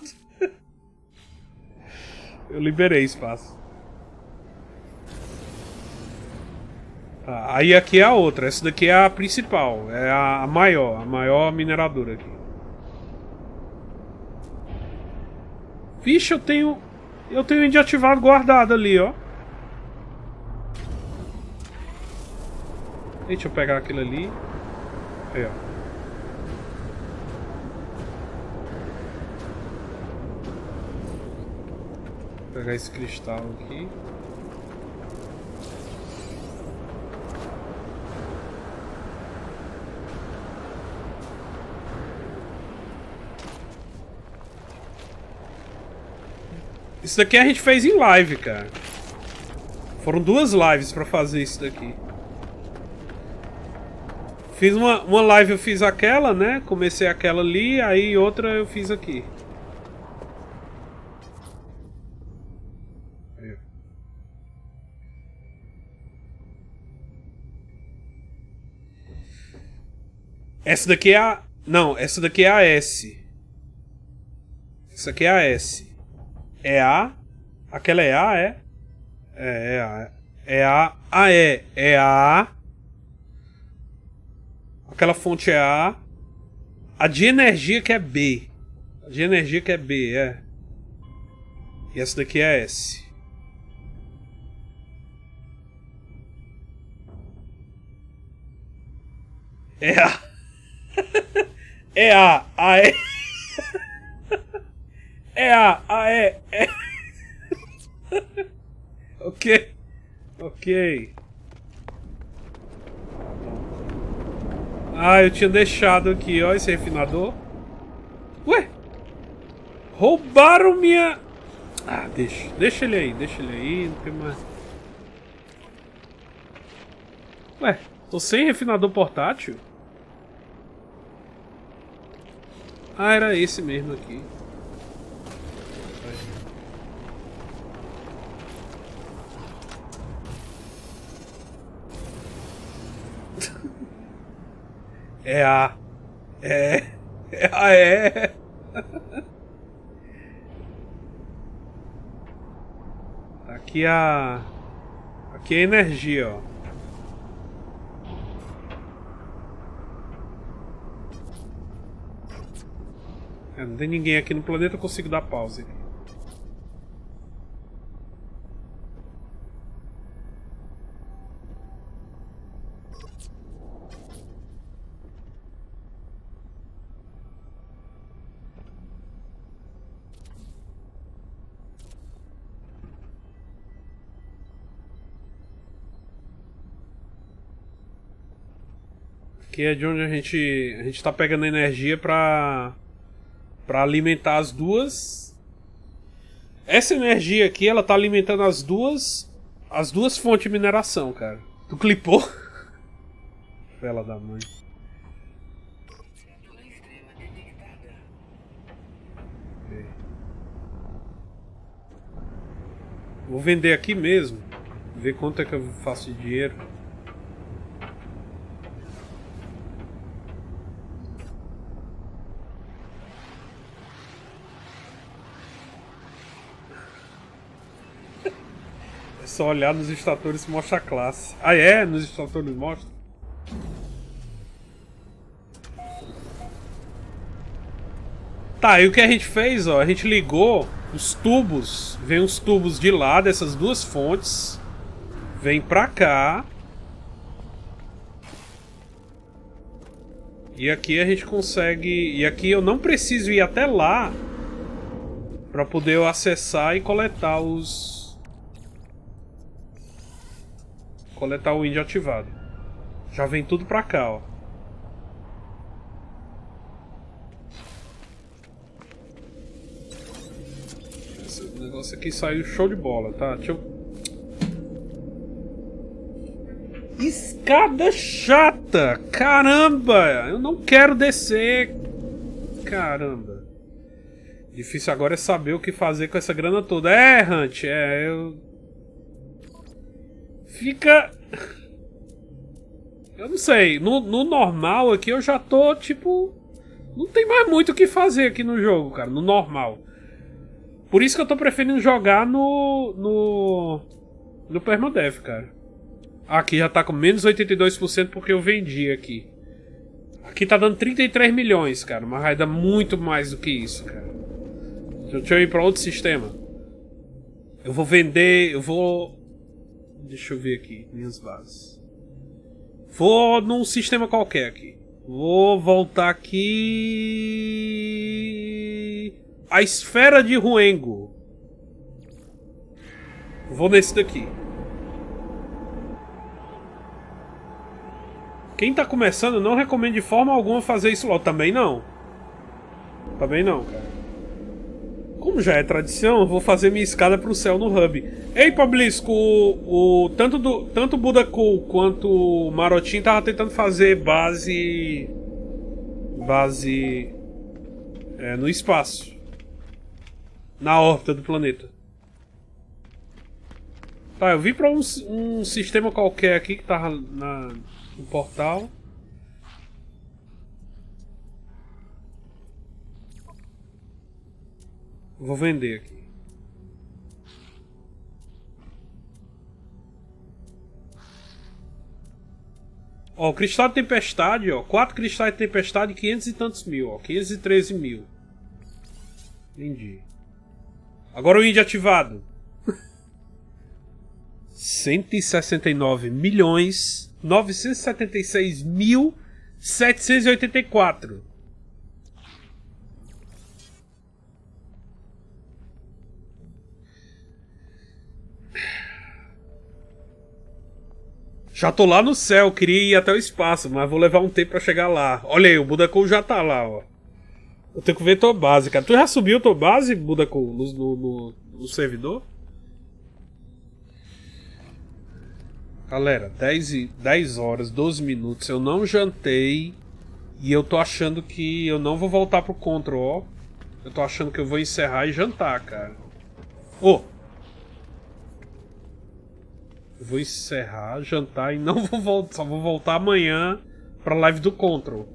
Eu liberei espaço. Aí aqui é a outra, essa daqui é a principal, é a maior mineradora aqui. Vixe, eu tenho indie ativado guardado ali, ó. Deixa eu pegar aquilo ali. Aí, ó. Vou pegar esse cristal aqui. Isso daqui a gente fez em live, cara. Foram 2 lives pra fazer isso daqui. Fiz uma live, eu fiz aquela, né? Comecei aquela ali, aí outra eu fiz aqui. Essa daqui é a... Não, essa daqui é a S. Essa aqui é a S. É A. Aquela é A, é? É A. É A. A é. É A. Aquela fonte é A. A de energia que é B. A de energia que é B, é. E essa daqui é S. É A. É A. A é. É A, é. Ok. Ok. Ah, eu tinha deixado aqui, ó, esse refinador. Ué? Roubaram minha... Ah, deixa. Deixa ele aí, não tem mais... Ué, tô sem refinador portátil? Ah, era esse mesmo aqui. É a... É... É a... É... Aqui a... Aqui é a energia, ó. É, não tem ninguém aqui no planeta, eu consigo dar pause. Aqui é de onde a gente tá pegando energia pra alimentar as duas. Essa energia aqui, ela tá alimentando as duas fontes de mineração, cara. Tu clipou? Fela da mãe. Okay. Vou vender aqui mesmo. Ver quanto é que eu faço de dinheiro. Só olhar nos extratores se mostra a classe. Ah é? Nos extratores mostra? Tá, e o que a gente fez, ó? A gente ligou os tubos. Vem os tubos de lá, dessas duas fontes. Vem pra cá. E aqui a gente consegue... E aqui eu não preciso ir até lá pra poder eu acessar e coletar os... Coletar o índio ativado. Já vem tudo pra cá, ó. Esse negócio aqui saiu show de bola, tá? Deixa eu... Escada chata! Caramba! Eu não quero descer! Caramba! Difícil agora é saber o que fazer com essa grana toda. É, Hunt, é, eu... Fica... Eu não sei, no normal aqui eu já tô, tipo... Não tem mais muito o que fazer aqui no jogo, cara, no normal. Por isso que eu tô preferindo jogar no Permadeath, cara. Aqui já tá com menos 82% porque eu vendi aqui. Aqui tá dando 33 milhões, cara, mas vai dar muito mais do que isso, cara. Deixa eu ir pra outro sistema. Eu vou vender, eu vou... Deixa eu ver aqui, minhas bases. Vou num sistema qualquer aqui. Vou voltar aqui... A esfera de Ruengo. Vou nesse daqui. Quem tá começando, eu não recomendo de forma alguma fazer isso logo. Também não. Também não, cara. Como já é tradição, eu vou fazer minha escada pro céu no hub. Ei, Pabrício, tanto o Budakul quanto o Marotin tava tentando fazer base... Base... É, no espaço. Na órbita do planeta. Tá, eu vim pra um sistema qualquer aqui que tava no portal. Vou vender aqui. Ó, o cristal de tempestade, ó. 4 cristais de tempestade, 500 e tantos mil, ó. 513 mil. Vendi. Agora o índio ativado. 169.976.784. Já tô lá no céu, queria ir até o espaço, mas vou levar um tempo pra chegar lá. Olha aí, o Budacol já tá lá, ó. Eu tenho que ver tua base, cara. Tu já subiu tua base, Budacol, no servidor? Galera, 10 horas, 12 minutos, eu não jantei e eu tô achando que eu não vou voltar pro Control, ó. Eu tô achando que eu vou encerrar e jantar, cara. Ô! Eu vou encerrar, jantar e não vou voltar, só vou voltar amanhã pra live do Control.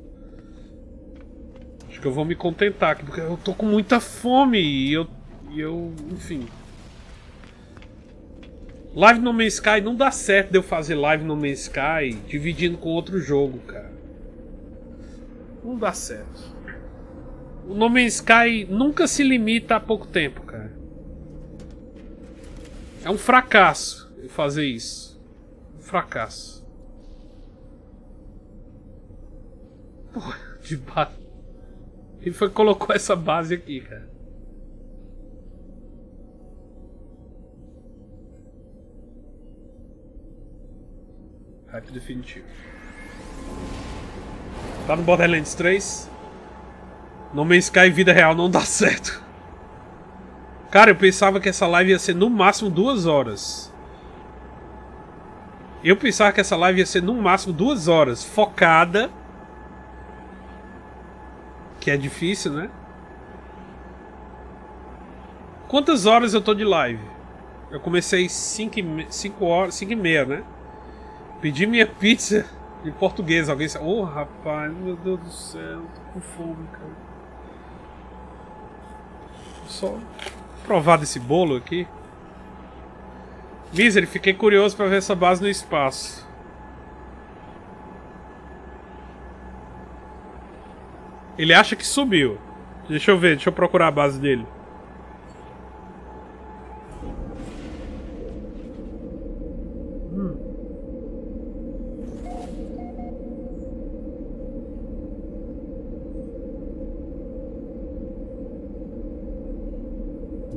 Acho que eu vou me contentar aqui, porque eu tô com muita fome e eu enfim... Live no Man's Sky não dá certo de eu fazer live no Man's Sky dividindo com outro jogo, cara. Não dá certo. O No Man's Sky nunca se limita a pouco tempo, cara. É um fracasso eu fazer isso. Um fracasso. Porra, de base. Ele foi que colocou essa base aqui, cara. Hype definitivo. Tá no Borderlands 3. No Man's Sky vida real não dá certo. Cara, eu pensava que essa live ia ser no máximo 2 horas. Eu pensava que essa live ia ser no máximo 2 horas. Focada. Que é difícil, né? Quantas horas eu tô de live? Eu comecei 5 horas, 5 e meia, né? Pedi minha pizza em português, alguém sabe? Oh, rapaz, meu Deus do céu, tô com fome, cara. Vou só provar desse bolo aqui. Misery, fiquei curioso pra ver essa base no espaço. Ele acha que subiu. Deixa eu ver, deixa eu procurar a base dele.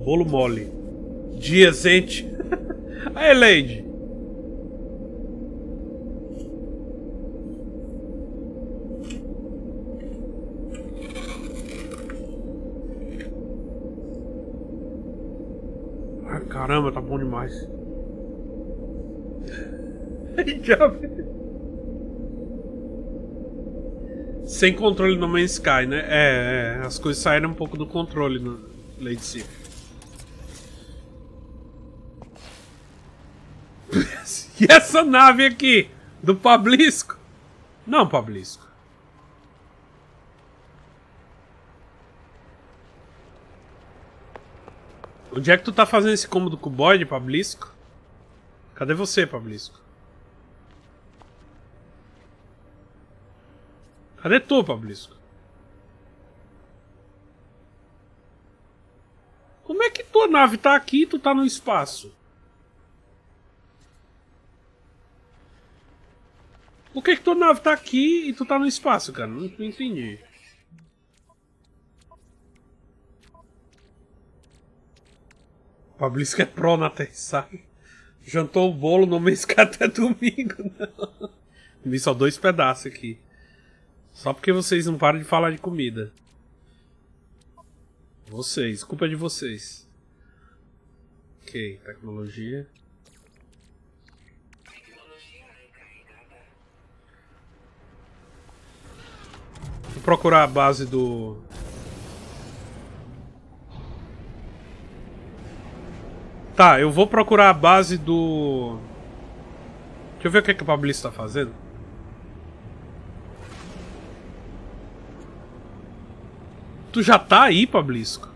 Bolo mole. Dias, gente. Aí, Lady. Ai, caramba, tá bom demais. Sem controle no Man's Sky, né? É, as coisas saíram um pouco do controle no Lady Sif. E essa nave aqui? Do Pablisco? Não, Pablisco. Onde é que tu tá fazendo esse cômodo com o boy de Pablisco? Cadê você, Pablisco? Cadê tu, Pablisco? Como é que tua nave tá aqui e tu tá no espaço? Por que tua nave tá aqui e tu tá no espaço, cara? Não entendi. O Fabrício é pró na aterrissagem. Jantou o bolo no mês que até domingo, não. Vi só 2 pedaços aqui. Só porque vocês não param de falar de comida. Vocês, culpa de vocês. Ok, tecnologia. Vou procurar a base do... Tá, eu vou procurar a base do... Deixa eu ver o que o Pablito tá fazendo. Tu já tá aí, Pablito?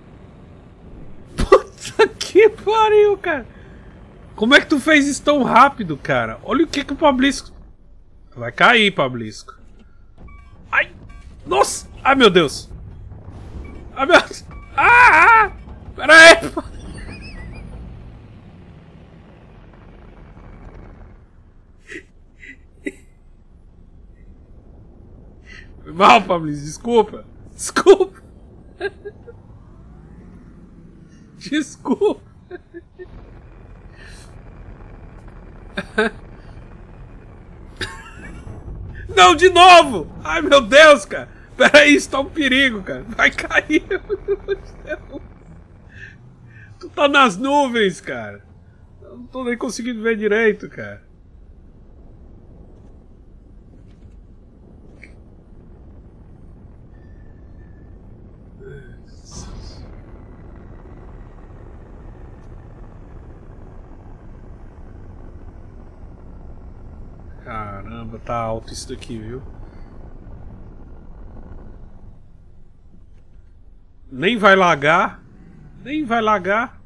Puta que pariu, cara! Como é que tu fez isso tão rápido, cara? Olha o que o Pablito... Vai cair, Pablito. Ai! Nossa! Ai, meu Deus! Ai, meu Deus! Ah! Pera aí! Foi mal, Fabrício. Desculpa! Desculpa! Desculpa! Não, de novo! Ai, meu Deus, cara! Peraí, isso tá um perigo, cara! Vai cair! Meu Deus do céu. Tu tá nas nuvens, cara! Eu não tô nem conseguindo ver direito, cara! Caramba, tá alto isso daqui, viu? Nem vai lagar. Nem vai lagar.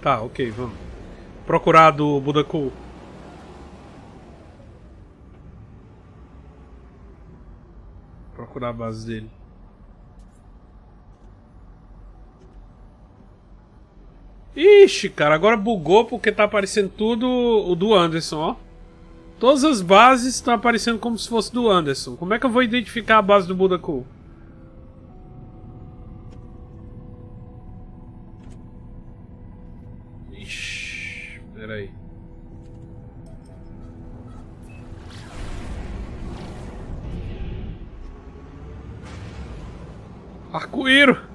Tá, ok, vamos. Procurar do Budaku. Procurar a base dele. Ixi, cara, agora bugou porque tá aparecendo tudo o do Anderson, ó. Todas as bases estão aparecendo como se fosse do Anderson. Como é que eu vou identificar a base do Budaku? Ixi, peraí. Arco-íro!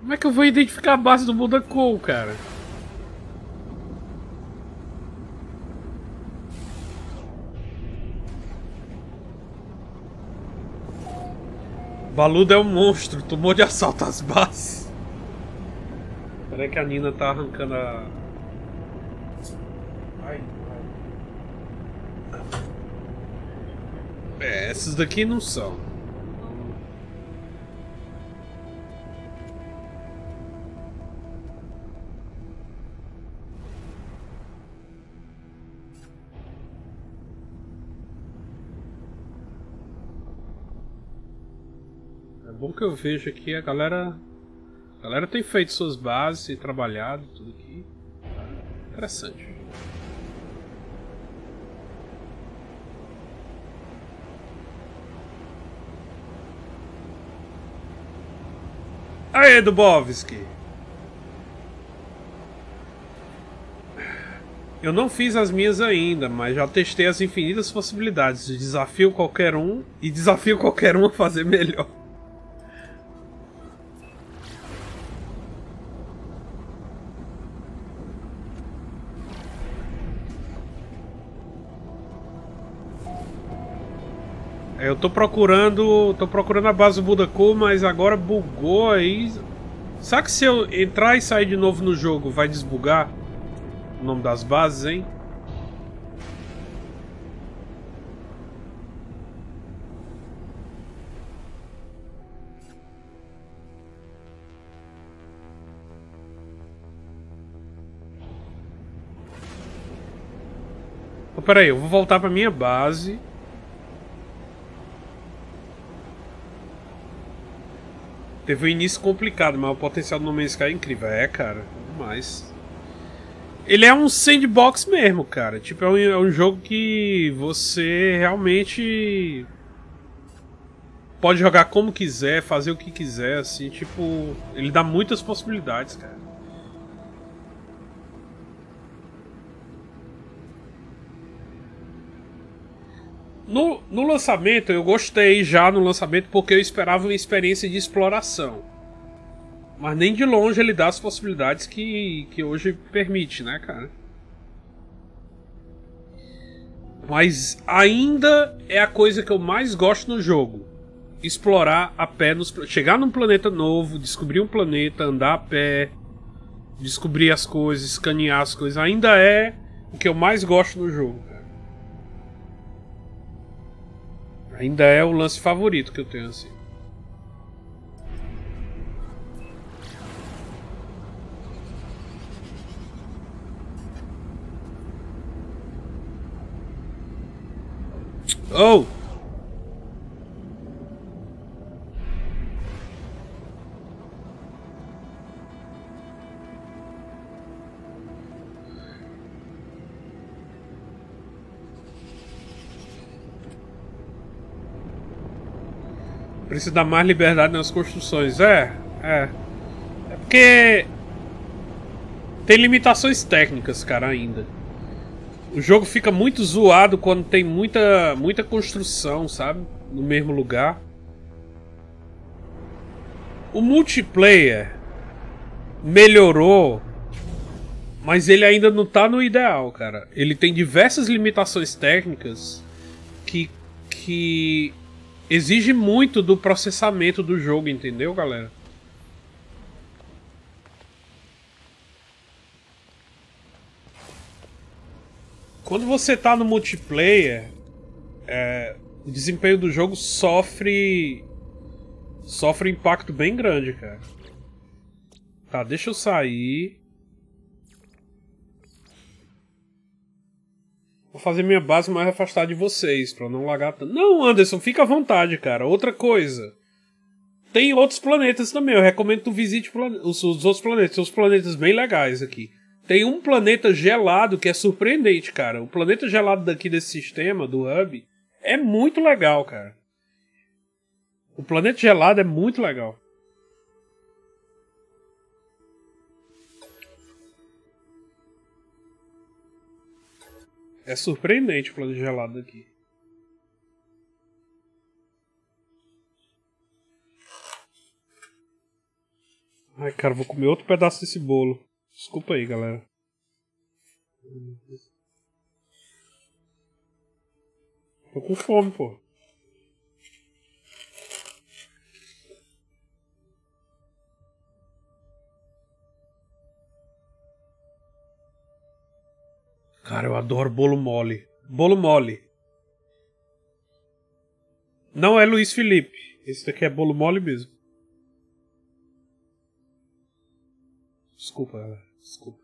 Como é que eu vou identificar a base do Budaku, cara? Baludo é um monstro, tomou de assalto as bases. Peraí que a Nina tá arrancando a... Ai, ai. É, essas daqui não são. Bom que eu vejo aqui, a galera tem feito suas bases e trabalhado tudo aqui. Interessante. Aê, Dubovski! Eu não fiz as minhas ainda, mas já testei as infinitas possibilidades. Desafio qualquer um e desafio qualquer um a fazer melhor. Eu tô procurando a base do Budaku, mas agora bugou aí. Será que se eu entrar e sair de novo no jogo vai desbugar o nome das bases, hein? Oh, pera aí, eu vou voltar pra minha base. Teve um início complicado, mas o potencial do No Man's Sky é incrível. É, cara, demais. Ele é um sandbox mesmo, cara. Tipo, é um jogo que você realmente pode jogar como quiser, fazer o que quiser, assim, tipo... Ele dá muitas possibilidades, cara. No lançamento, eu gostei já no lançamento porque eu esperava uma experiência de exploração. Mas nem de longe ele dá as possibilidades que hoje permite, né, cara? Mas ainda é a coisa que eu mais gosto no jogo. Explorar a pé, chegar num planeta novo, descobrir um planeta, andar a pé, descobrir as coisas, escanear as coisas. Ainda é o que eu mais gosto no jogo. Ainda é o lance favorito que eu tenho, assim. Oh! Precisa dar mais liberdade nas construções. É porque tem limitações técnicas, cara, ainda. O jogo fica muito zoado quando tem muita construção, sabe? No mesmo lugar. O multiplayer melhorou, mas ele ainda não tá no ideal, cara. Ele tem diversas limitações técnicas que exige muito do processamento do jogo, entendeu, galera? Quando você tá no multiplayer, o desempenho do jogo sofre um impacto bem grande, cara. Tá, deixa eu sair. Vou fazer minha base mais afastada de vocês, pra não lagar tanto. Não, Anderson, fica à vontade, cara. Outra coisa. Tem outros planetas também. Eu recomendo que tu visite os outros planetas. São os planetas bem legais aqui. Tem um planeta gelado que é surpreendente, cara. O planeta gelado daqui desse sistema, do Hub, é muito legal, cara. O planeta gelado é muito legal. É surpreendente o planeta gelado daqui. Ai, cara, vou comer outro pedaço desse bolo. Desculpa aí, galera. Tô com fome, pô. Cara, eu adoro bolo mole. Bolo mole. Não é Luiz Felipe. Esse daqui é bolo mole mesmo. Desculpa, galera. Desculpa.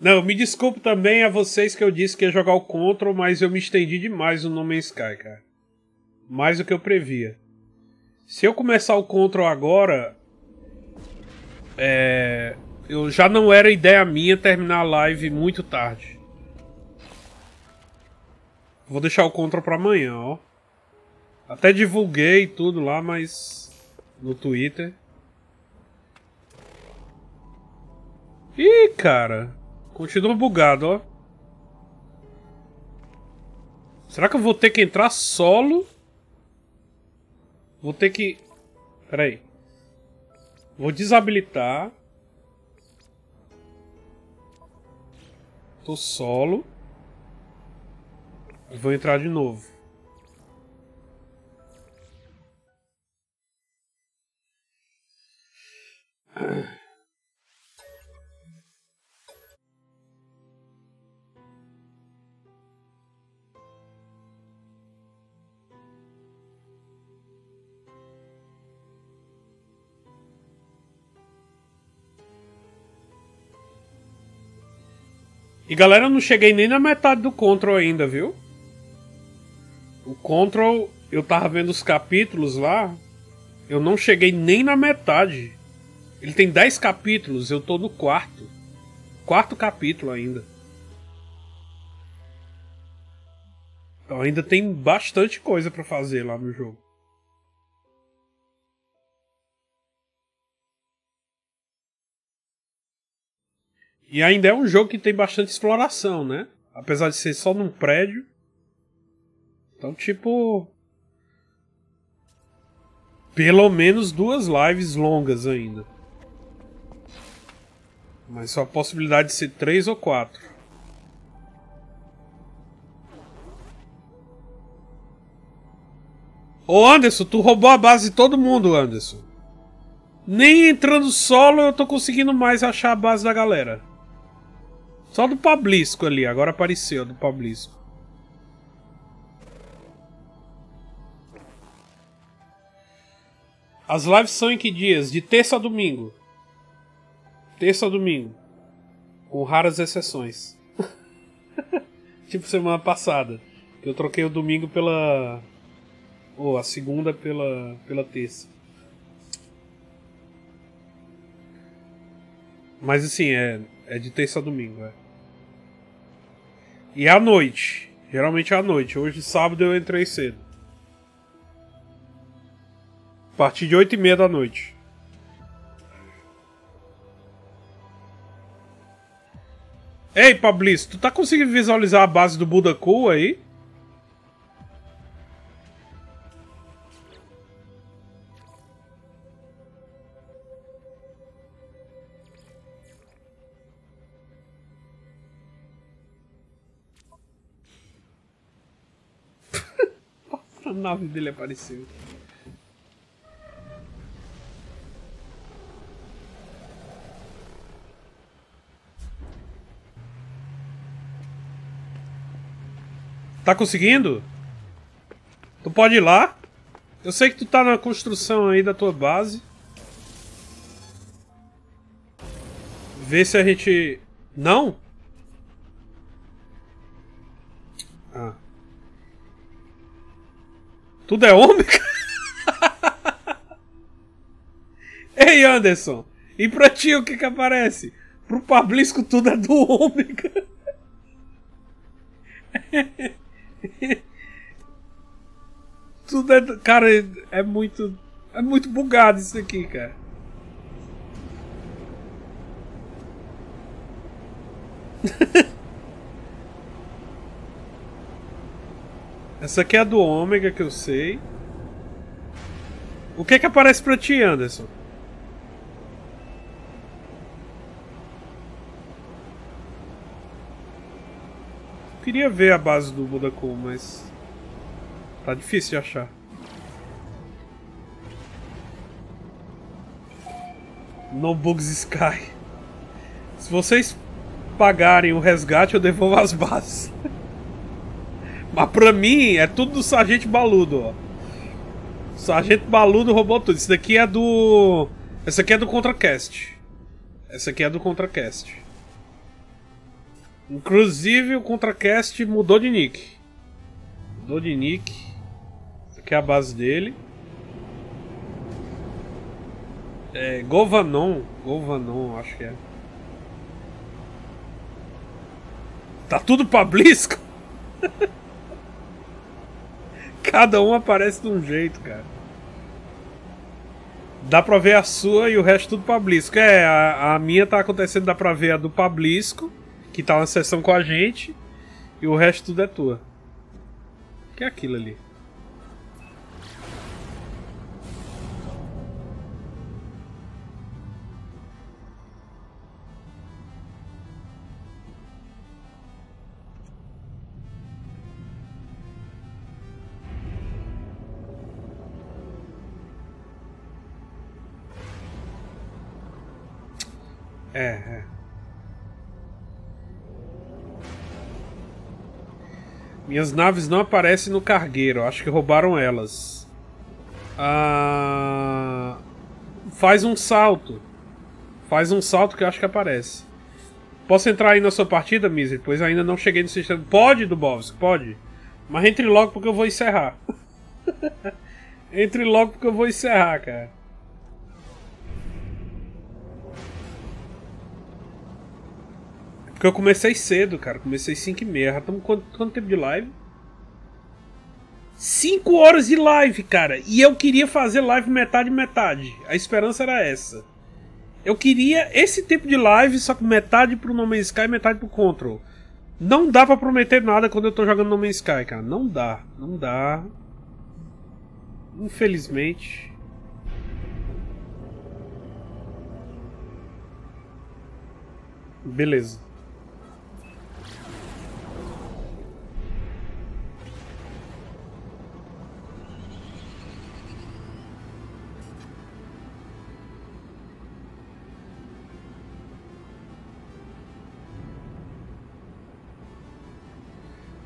Não, me desculpo também a vocês que eu disse que ia jogar o Control, mas eu me estendi demais no No Man's Sky, cara. Mais do que eu previa. Se eu começar o Control agora, eu já não era ideia minha terminar a live muito tarde. Vou deixar o Control pra amanhã, ó. Até divulguei tudo lá, mas no Twitter. Ih, cara. Continua bugado, ó. Será que eu vou ter que entrar solo? Vou ter que... Pera aí. Vou desabilitar. Tô solo. E vou entrar de novo. E galera, eu não cheguei nem na metade do Control ainda, viu? O Control, eu tava vendo os capítulos lá, eu não cheguei nem na metade. Ele tem 10 capítulos, eu tô no quarto capítulo ainda. Então ainda tem bastante coisa pra fazer lá no jogo. E ainda é um jogo que tem bastante exploração, né? Apesar de ser só num prédio. Então, tipo... Pelo menos 2 lives longas ainda. Mas só a possibilidade de ser 3 ou 4. Ô Anderson, tu roubou a base de todo mundo, Anderson. Nem entrando solo eu tô conseguindo mais achar a base da galera. Só do Pablisco ali, agora apareceu do Pablisco. As lives são em que dias? De terça a domingo. Terça a domingo. Com raras exceções. Tipo semana passada. Eu troquei o domingo pela... Ou a segunda pela terça. Mas assim, é de terça a domingo, E à noite. Geralmente à noite. Hoje, sábado, eu entrei cedo. A partir de 8h30 da noite. Ei, Pablício, tu tá conseguindo visualizar a base do Budaku aí? A nave dele apareceu. Tá conseguindo? Tu pode ir lá? Eu sei que tu tá na construção aí da tua base. Vê se a gente... Não? Ah. Tudo é Ômega? Ei, Anderson. E pra ti o que que aparece? Pro Pablisco tudo é do Ômega. Tudo é... Cara, é muito... É muito bugado isso aqui, cara. Essa aqui é a do Ômega, que eu sei. O que é que aparece pra ti, Anderson? Queria ver a base do Budaku, mas... Tá difícil de achar. No Bugs Sky. Se vocês pagarem o resgate, eu devolvo as bases. Mas pra mim, é tudo do Sargento Baludo, ó. O Sargento Baludo roubou tudo. Isso daqui é do... Essa aqui é do Contracast. Essa aqui é do Contracast. Inclusive, o Contracast mudou de nick. Mudou de nick. Essa aqui é a base dele. É... Govanon. Govanon, acho que é. Tá tudo Pablisco? Cada um aparece de um jeito, cara. Dá pra ver a sua e o resto tudo Pablisco. É, a minha tá acontecendo, dá pra ver a do Pablisco, que tá na sessão com a gente, e o resto tudo é tua. O que é aquilo ali? É. Minhas naves não aparecem no cargueiro. Acho que roubaram elas. Ah, faz um salto. Faz um salto que eu acho que aparece. Posso entrar aí na sua partida, Misery? Pois ainda não cheguei no sistema. Pode, Dubovski, pode. Mas entre logo porque eu vou encerrar. Entre logo porque eu vou encerrar, cara. Porque eu comecei cedo, cara. Comecei 5h30. Já estamos quanto tempo de live? 5 horas de live, cara. E eu queria fazer live metade. A esperança era essa. Eu queria esse tempo de live, só que metade pro No Man's Sky e metade pro Control. Não dá pra prometer nada quando eu tô jogando No Man's Sky, cara. Não dá. Não dá. Infelizmente... Beleza.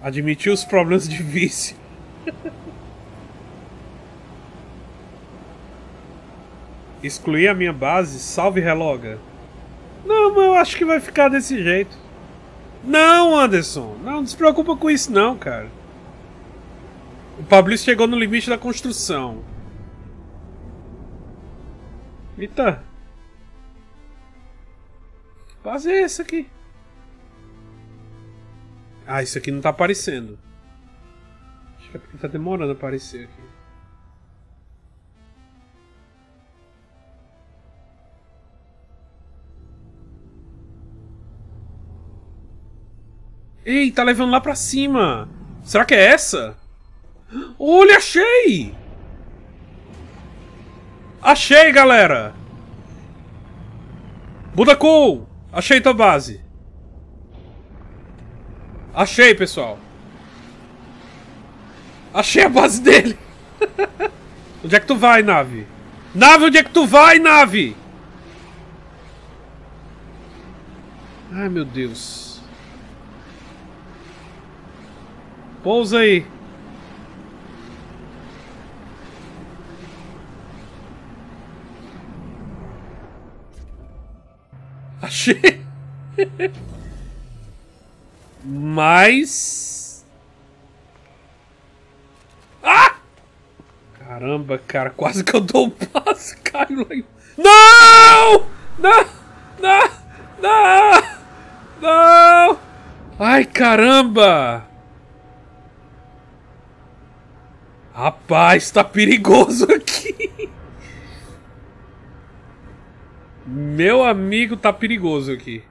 Admitiu os problemas de vício. Excluir a minha base? Salve, reloga. Não, mas eu acho que vai ficar desse jeito. Não, Anderson. Não se preocupa com isso não, cara. O Fabrício chegou no limite da construção. Eita. Que base é essa aqui? Ah, isso aqui não tá aparecendo. Acho que é porque tá demorando a aparecer aqui. Ei, tá levando lá pra cima. Será que é essa? Olha, achei! Achei, galera! Budacou! Achei tua base. Achei, pessoal. Achei a base dele. Onde é que tu vai, nave? Nave, onde é que tu vai, nave? Ai, meu Deus. Pousa aí. Achei. Mas... Ah! Caramba, cara. Quase que eu dou um passo. Caio lá. Não! Não! Não! Não! Não! Ai, caramba! Rapaz, tá perigoso aqui. Meu amigo, tá perigoso aqui.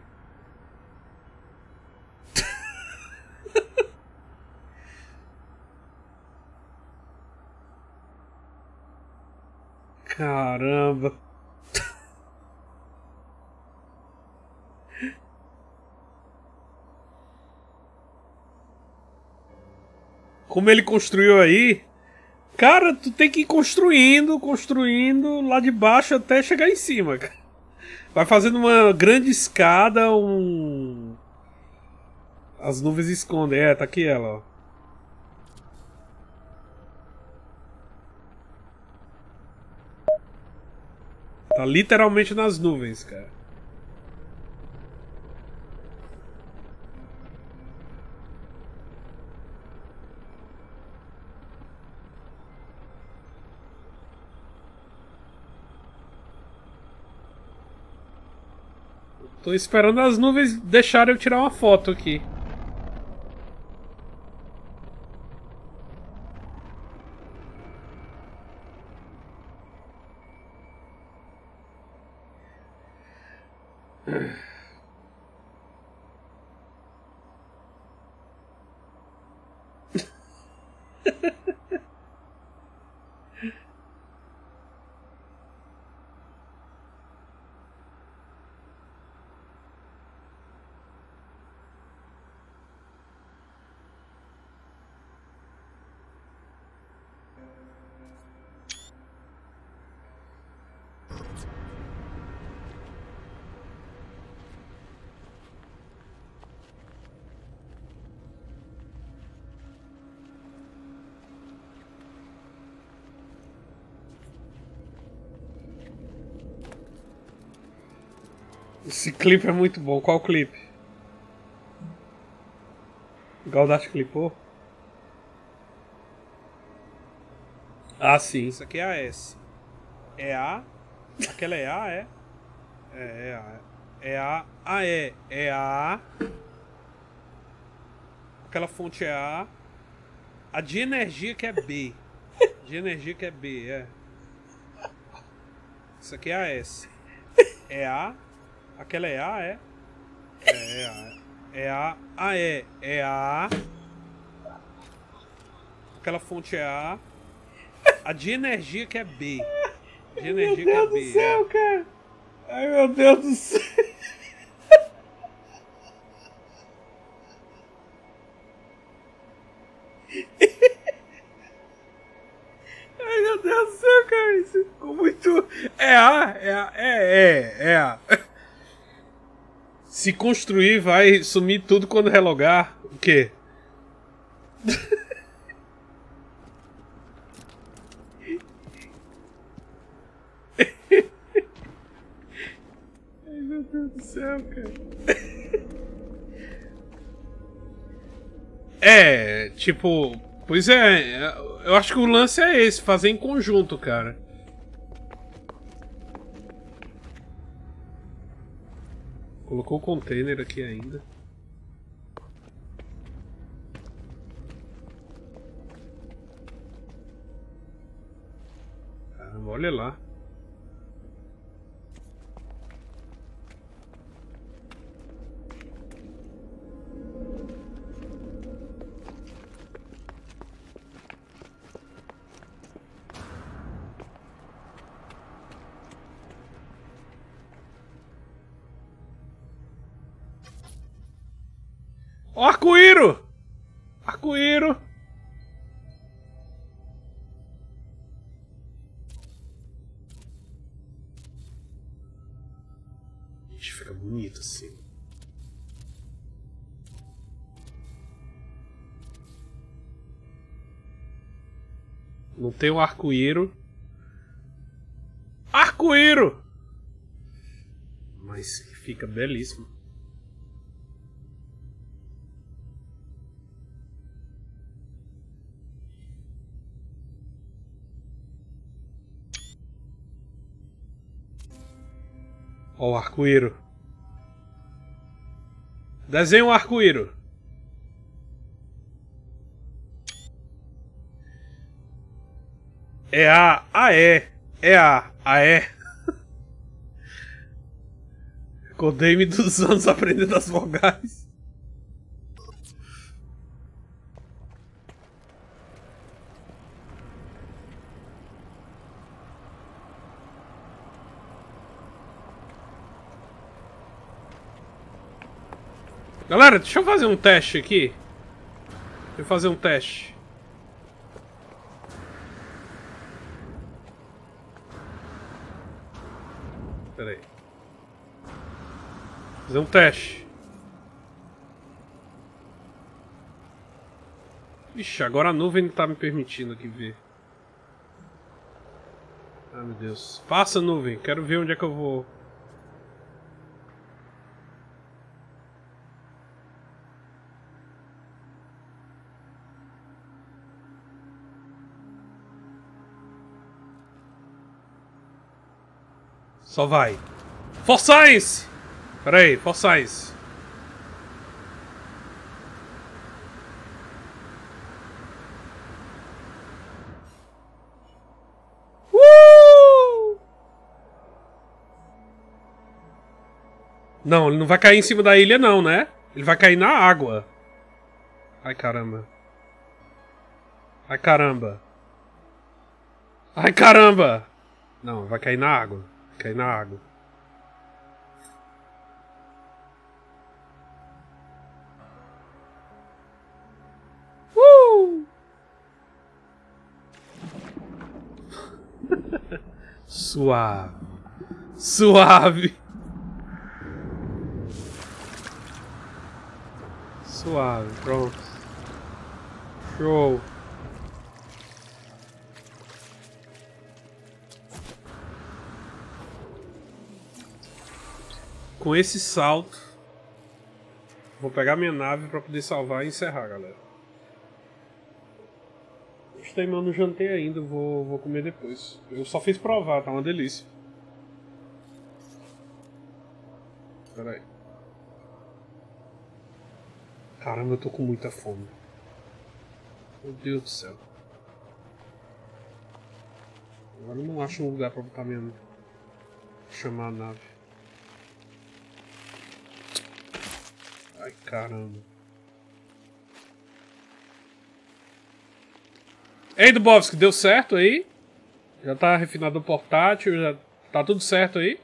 Caramba. Como ele construiu aí? Cara, tu tem que ir construindo, construindo lá de baixo até chegar em cima, cara. Vai fazendo uma grande escada, um... As nuvens escondem. É, tá aqui ela, ó. Tá literalmente nas nuvens, cara. Tô esperando as nuvens deixarem eu tirar uma foto aqui. Esse clipe é muito bom. Qual clipe? Galdarte clipou? Ah, sim. Isso aqui é a S. É A. Aquela é A, é? É A. É A. A, E. É A. Aquela fonte é A. A de energia que é B. De energia que é B, é. Isso aqui é a S. É A. Aquela é A, é? É A. É A. A, E. É A. Aquela fonte é A. A de energia que é B. De energia que é B. Meu Deus do céu, cara. Ai, meu Deus do céu. Ai, meu Deus do céu, cara. Isso ficou muito... É A. É A. É E. É A. Se construir, vai sumir tudo quando relogar. O quê? Ai, meu Deus do céu, cara. É, tipo... Pois é, eu acho que o lance é esse, fazer em conjunto, cara. Colocou o container aqui ainda. Caramba, olha lá. Ó, arco-íro! Arco-íro! Gente, fica bonito assim. Não tem um arco-íro. Arco-íro! Mas fica belíssimo. Ó o arco-íro. Desenha um arco-íro. É a... Ah, é. É a... Ah, é. Acordei-me dos anos aprendendo as vogais. Galera, deixa eu fazer um teste aqui. Deixa eu fazer um teste. Pera aí. Vou fazer um teste. Ixi, agora a nuvem não tá me permitindo aqui ver. Ah, meu Deus. Passa, nuvem. Quero ver onde é que eu vou. Só vai. For Science! Pera aí, For Science. Não, ele não vai cair em cima da ilha não, né? Ele vai cair na água. Ai, caramba. Ai, caramba. Ai, caramba! Não, vai cair na água. Cai na água. Suave. Suave. Suave, pronto. Show. Com esse salto, vou pegar minha nave pra poder salvar e encerrar, galera. Gostei, mano, não jantei ainda, vou comer depois. Eu só fiz provar, tá uma delícia. Pera aí. Caramba, eu tô com muita fome. Meu Deus do céu. Agora eu não acho um lugar pra botar minha... chamar a nave. Ai, caramba. Ei, Dubovski, deu certo aí? Já tá refinado o portátil, já tá tudo certo aí?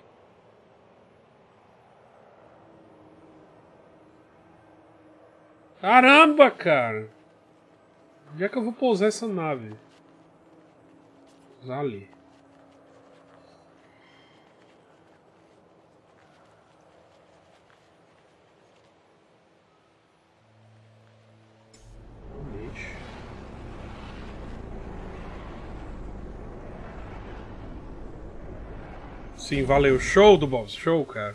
Caramba, cara! Onde é que eu vou pousar essa nave? Pousar ali. Sim, valeu. Show do boss. Show, cara.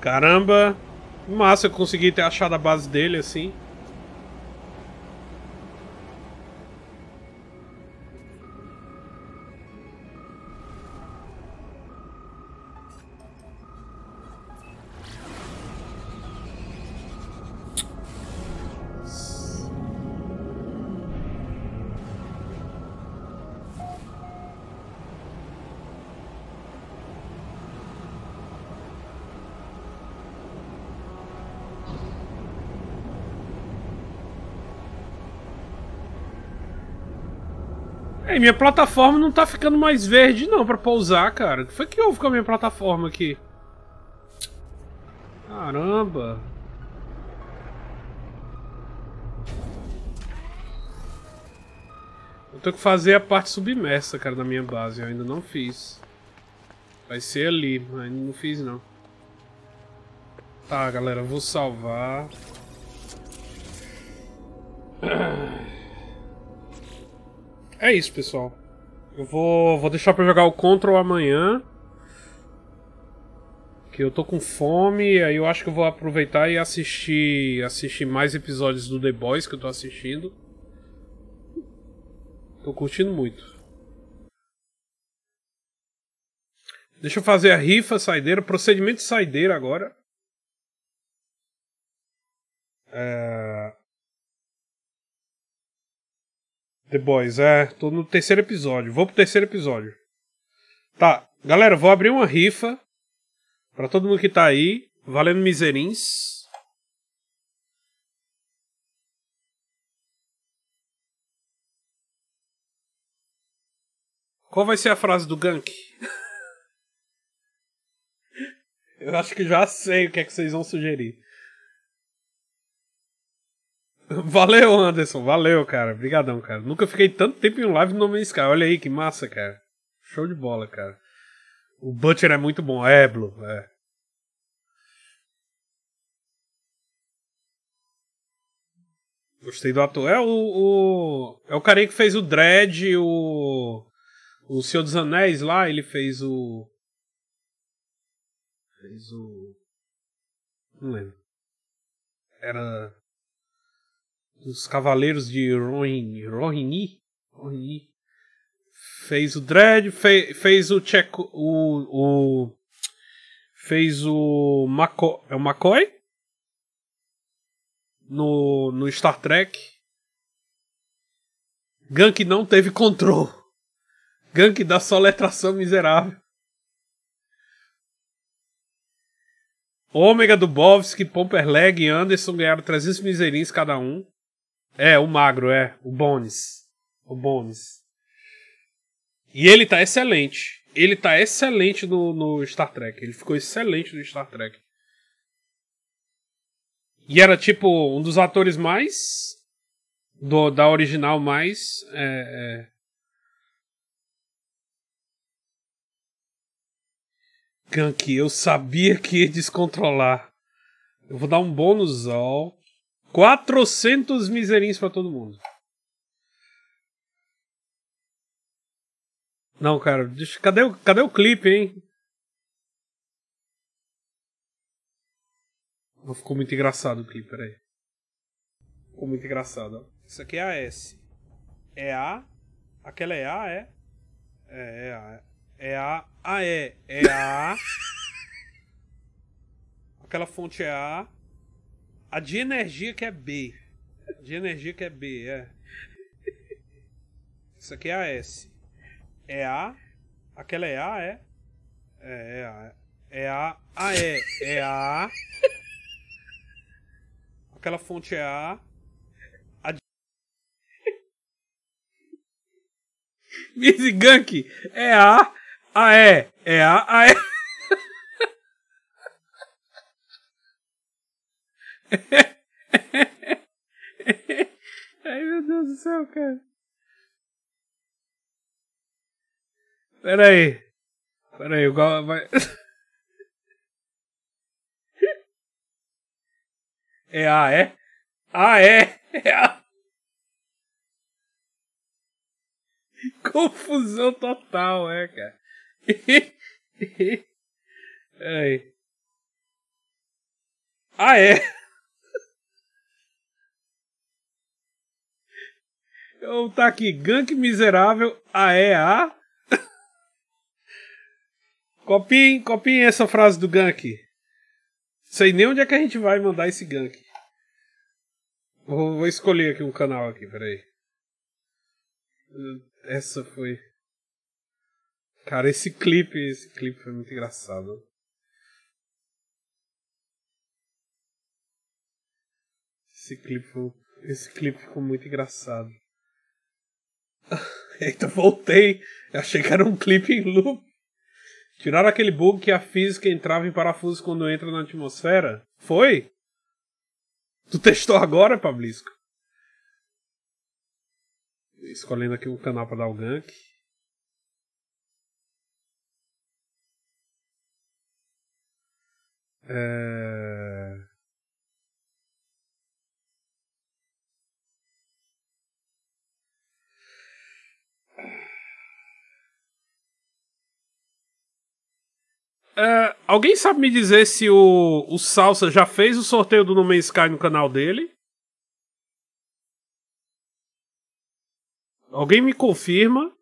Caramba. Massa, eu consegui ter achado a base dele, assim. É, minha plataforma não tá ficando mais verde não pra pousar, cara. O que foi que houve com a minha plataforma aqui? Caramba. Eu tenho que fazer a parte submersa, cara, da minha base. Eu ainda não fiz. Vai ser ali, mas ainda não fiz não. Tá, galera, eu vou salvar. É isso, pessoal. Eu vou deixar pra jogar o Control amanhã. Que eu tô com fome, aí eu acho que eu vou aproveitar e assistir mais episódios do The Boys que eu tô assistindo. Tô curtindo muito. Deixa eu fazer a rifa saideira, procedimento de saideira agora. The Boys, tô no terceiro episódio. Vou pro terceiro episódio. Tá, galera, vou abrir uma rifa pra todo mundo que tá aí, valendo miserins. Qual vai ser a frase do gank? Eu acho que já sei o que é que vocês vão sugerir. Valeu, Anderson. Valeu, cara. Obrigadão, cara. Nunca fiquei tanto tempo em um live no No Man's Sky. Olha aí, que massa, cara. Show de bola, cara. O Butcher é muito bom. É, Blue. É. Gostei do ator. É o carinha que fez o Dredd, o Senhor dos Anéis lá. Ele fez o... Não lembro. Era... Dos Cavaleiros de Rohirrim. Fez o Dredd, fez o Checo. Fez o McCoy. É o McCoy? No Star Trek. Gank não teve control. Gank da soletração miserável. Ômega, Dubovski, Pomperleg e Anderson ganharam 300 miserins cada um. É, o magro, o Bones. O Bones. E ele tá excelente. Ele tá excelente no Star Trek. Ele ficou excelente no Star Trek. E era tipo um dos atores mais... Da original mais... Gank, eu sabia que ia descontrolar. Eu vou dar um bônus ao... 400 miserins pra todo mundo. Não, cara, cadê o clipe, hein? Ficou muito engraçado o clipe, peraí. Ficou muito engraçado, ó. Isso aqui é a S. É A. Aquela é A, é? É A. É A. A, E. É A. Aquela fonte é A. A de energia que é B. A de energia que é B, Isso aqui é a S. É A. Aquela é A, é? É A. É A. A, E. É A. Aquela fonte é A. A de... Misery Gank. É A. A, E. É A. A, E. Ai, meu Deus do céu, cara. Pera aí, o Gal vai... É A, é? A, é? É A. Confusão total, cara. Aí. Ah, é? Eu tá aqui, gank miserável, A. Copiem essa frase do gank. Sei nem onde é que a gente vai mandar esse gank. Vou escolher aqui um canal aqui, peraí. Essa foi... Cara, esse clipe foi muito engraçado. Esse clipe ficou muito engraçado. Então voltei. Achei que era um clipe em loop. Tiraram aquele bug que a física entrava em parafuso quando entra na atmosfera? Foi? Tu testou agora, Pablisco? Escolhendo aqui um canal pra dar o gank. Alguém sabe me dizer se o Salsa já fez o sorteio do No Man's Sky no canal dele? Alguém me confirma?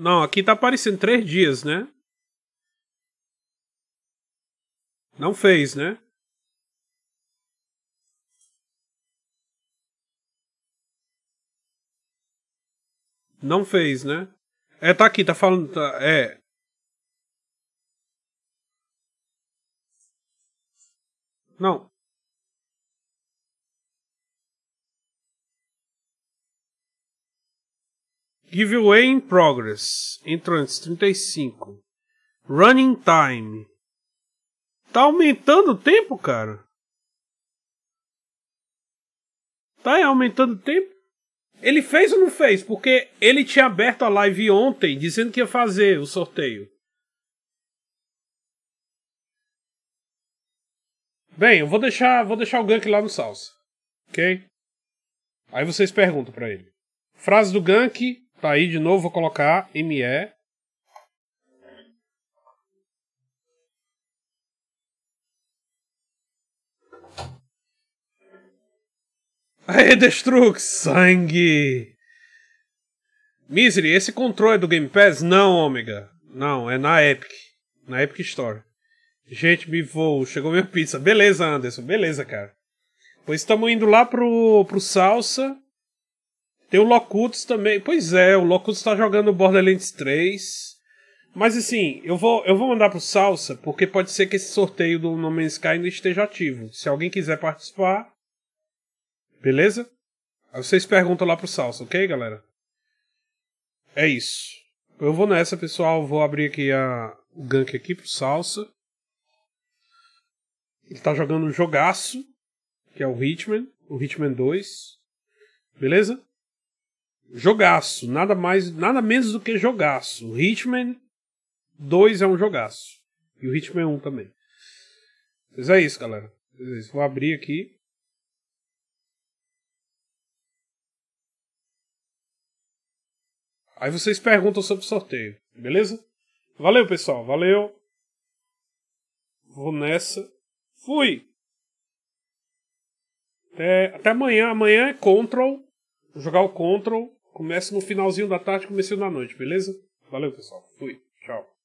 Não, aqui tá aparecendo 3 dias, né? Não fez, né? Não fez, né? É, tá aqui, tá falando... Tá, é. Não. Giveaway in progress. Entrantes 35. Running time. Tá aumentando o tempo, cara? Tá aumentando o tempo? Ele fez ou não fez? Porque ele tinha aberto a live ontem dizendo que ia fazer o sorteio. Bem, eu vou deixar o gank lá no Salsa. Ok? Aí vocês perguntam pra ele. Frase do gank. Tá aí de novo, vou colocar ME. Aê, Destrux! Sangue! Misery, esse controle é do Game Pass? Não, Omega. Não, é na Epic. Na Epic Store. Gente, me vou. Chegou minha pizza. Beleza, Anderson. Beleza, cara. Pois estamos indo lá pro Salsa. Tem o Locutus também. Pois é, o Locutus tá jogando Borderlands 3. Mas assim, eu vou mandar pro Salsa, porque pode ser que esse sorteio do No Man's Sky ainda esteja ativo. Se alguém quiser participar, beleza? Aí vocês perguntam lá pro Salsa, ok, galera? É isso. Eu vou nessa, pessoal. Vou abrir aqui o gank aqui pro Salsa. Ele tá jogando um jogaço, que é o Hitman 2. Beleza? Jogaço, nada mais, nada menos do que jogaço. O Hitman 2 é um jogaço. E o Hitman 1 também. Mas é isso, galera. É isso. Vou abrir aqui. Aí vocês perguntam sobre o sorteio, beleza? Valeu, pessoal. Valeu. Vou nessa. Fui! Até amanhã. Amanhã é Control. Vou jogar o Control. Começa no finalzinho da tarde, comecinho da noite, beleza? Valeu, pessoal. Fui. Tchau.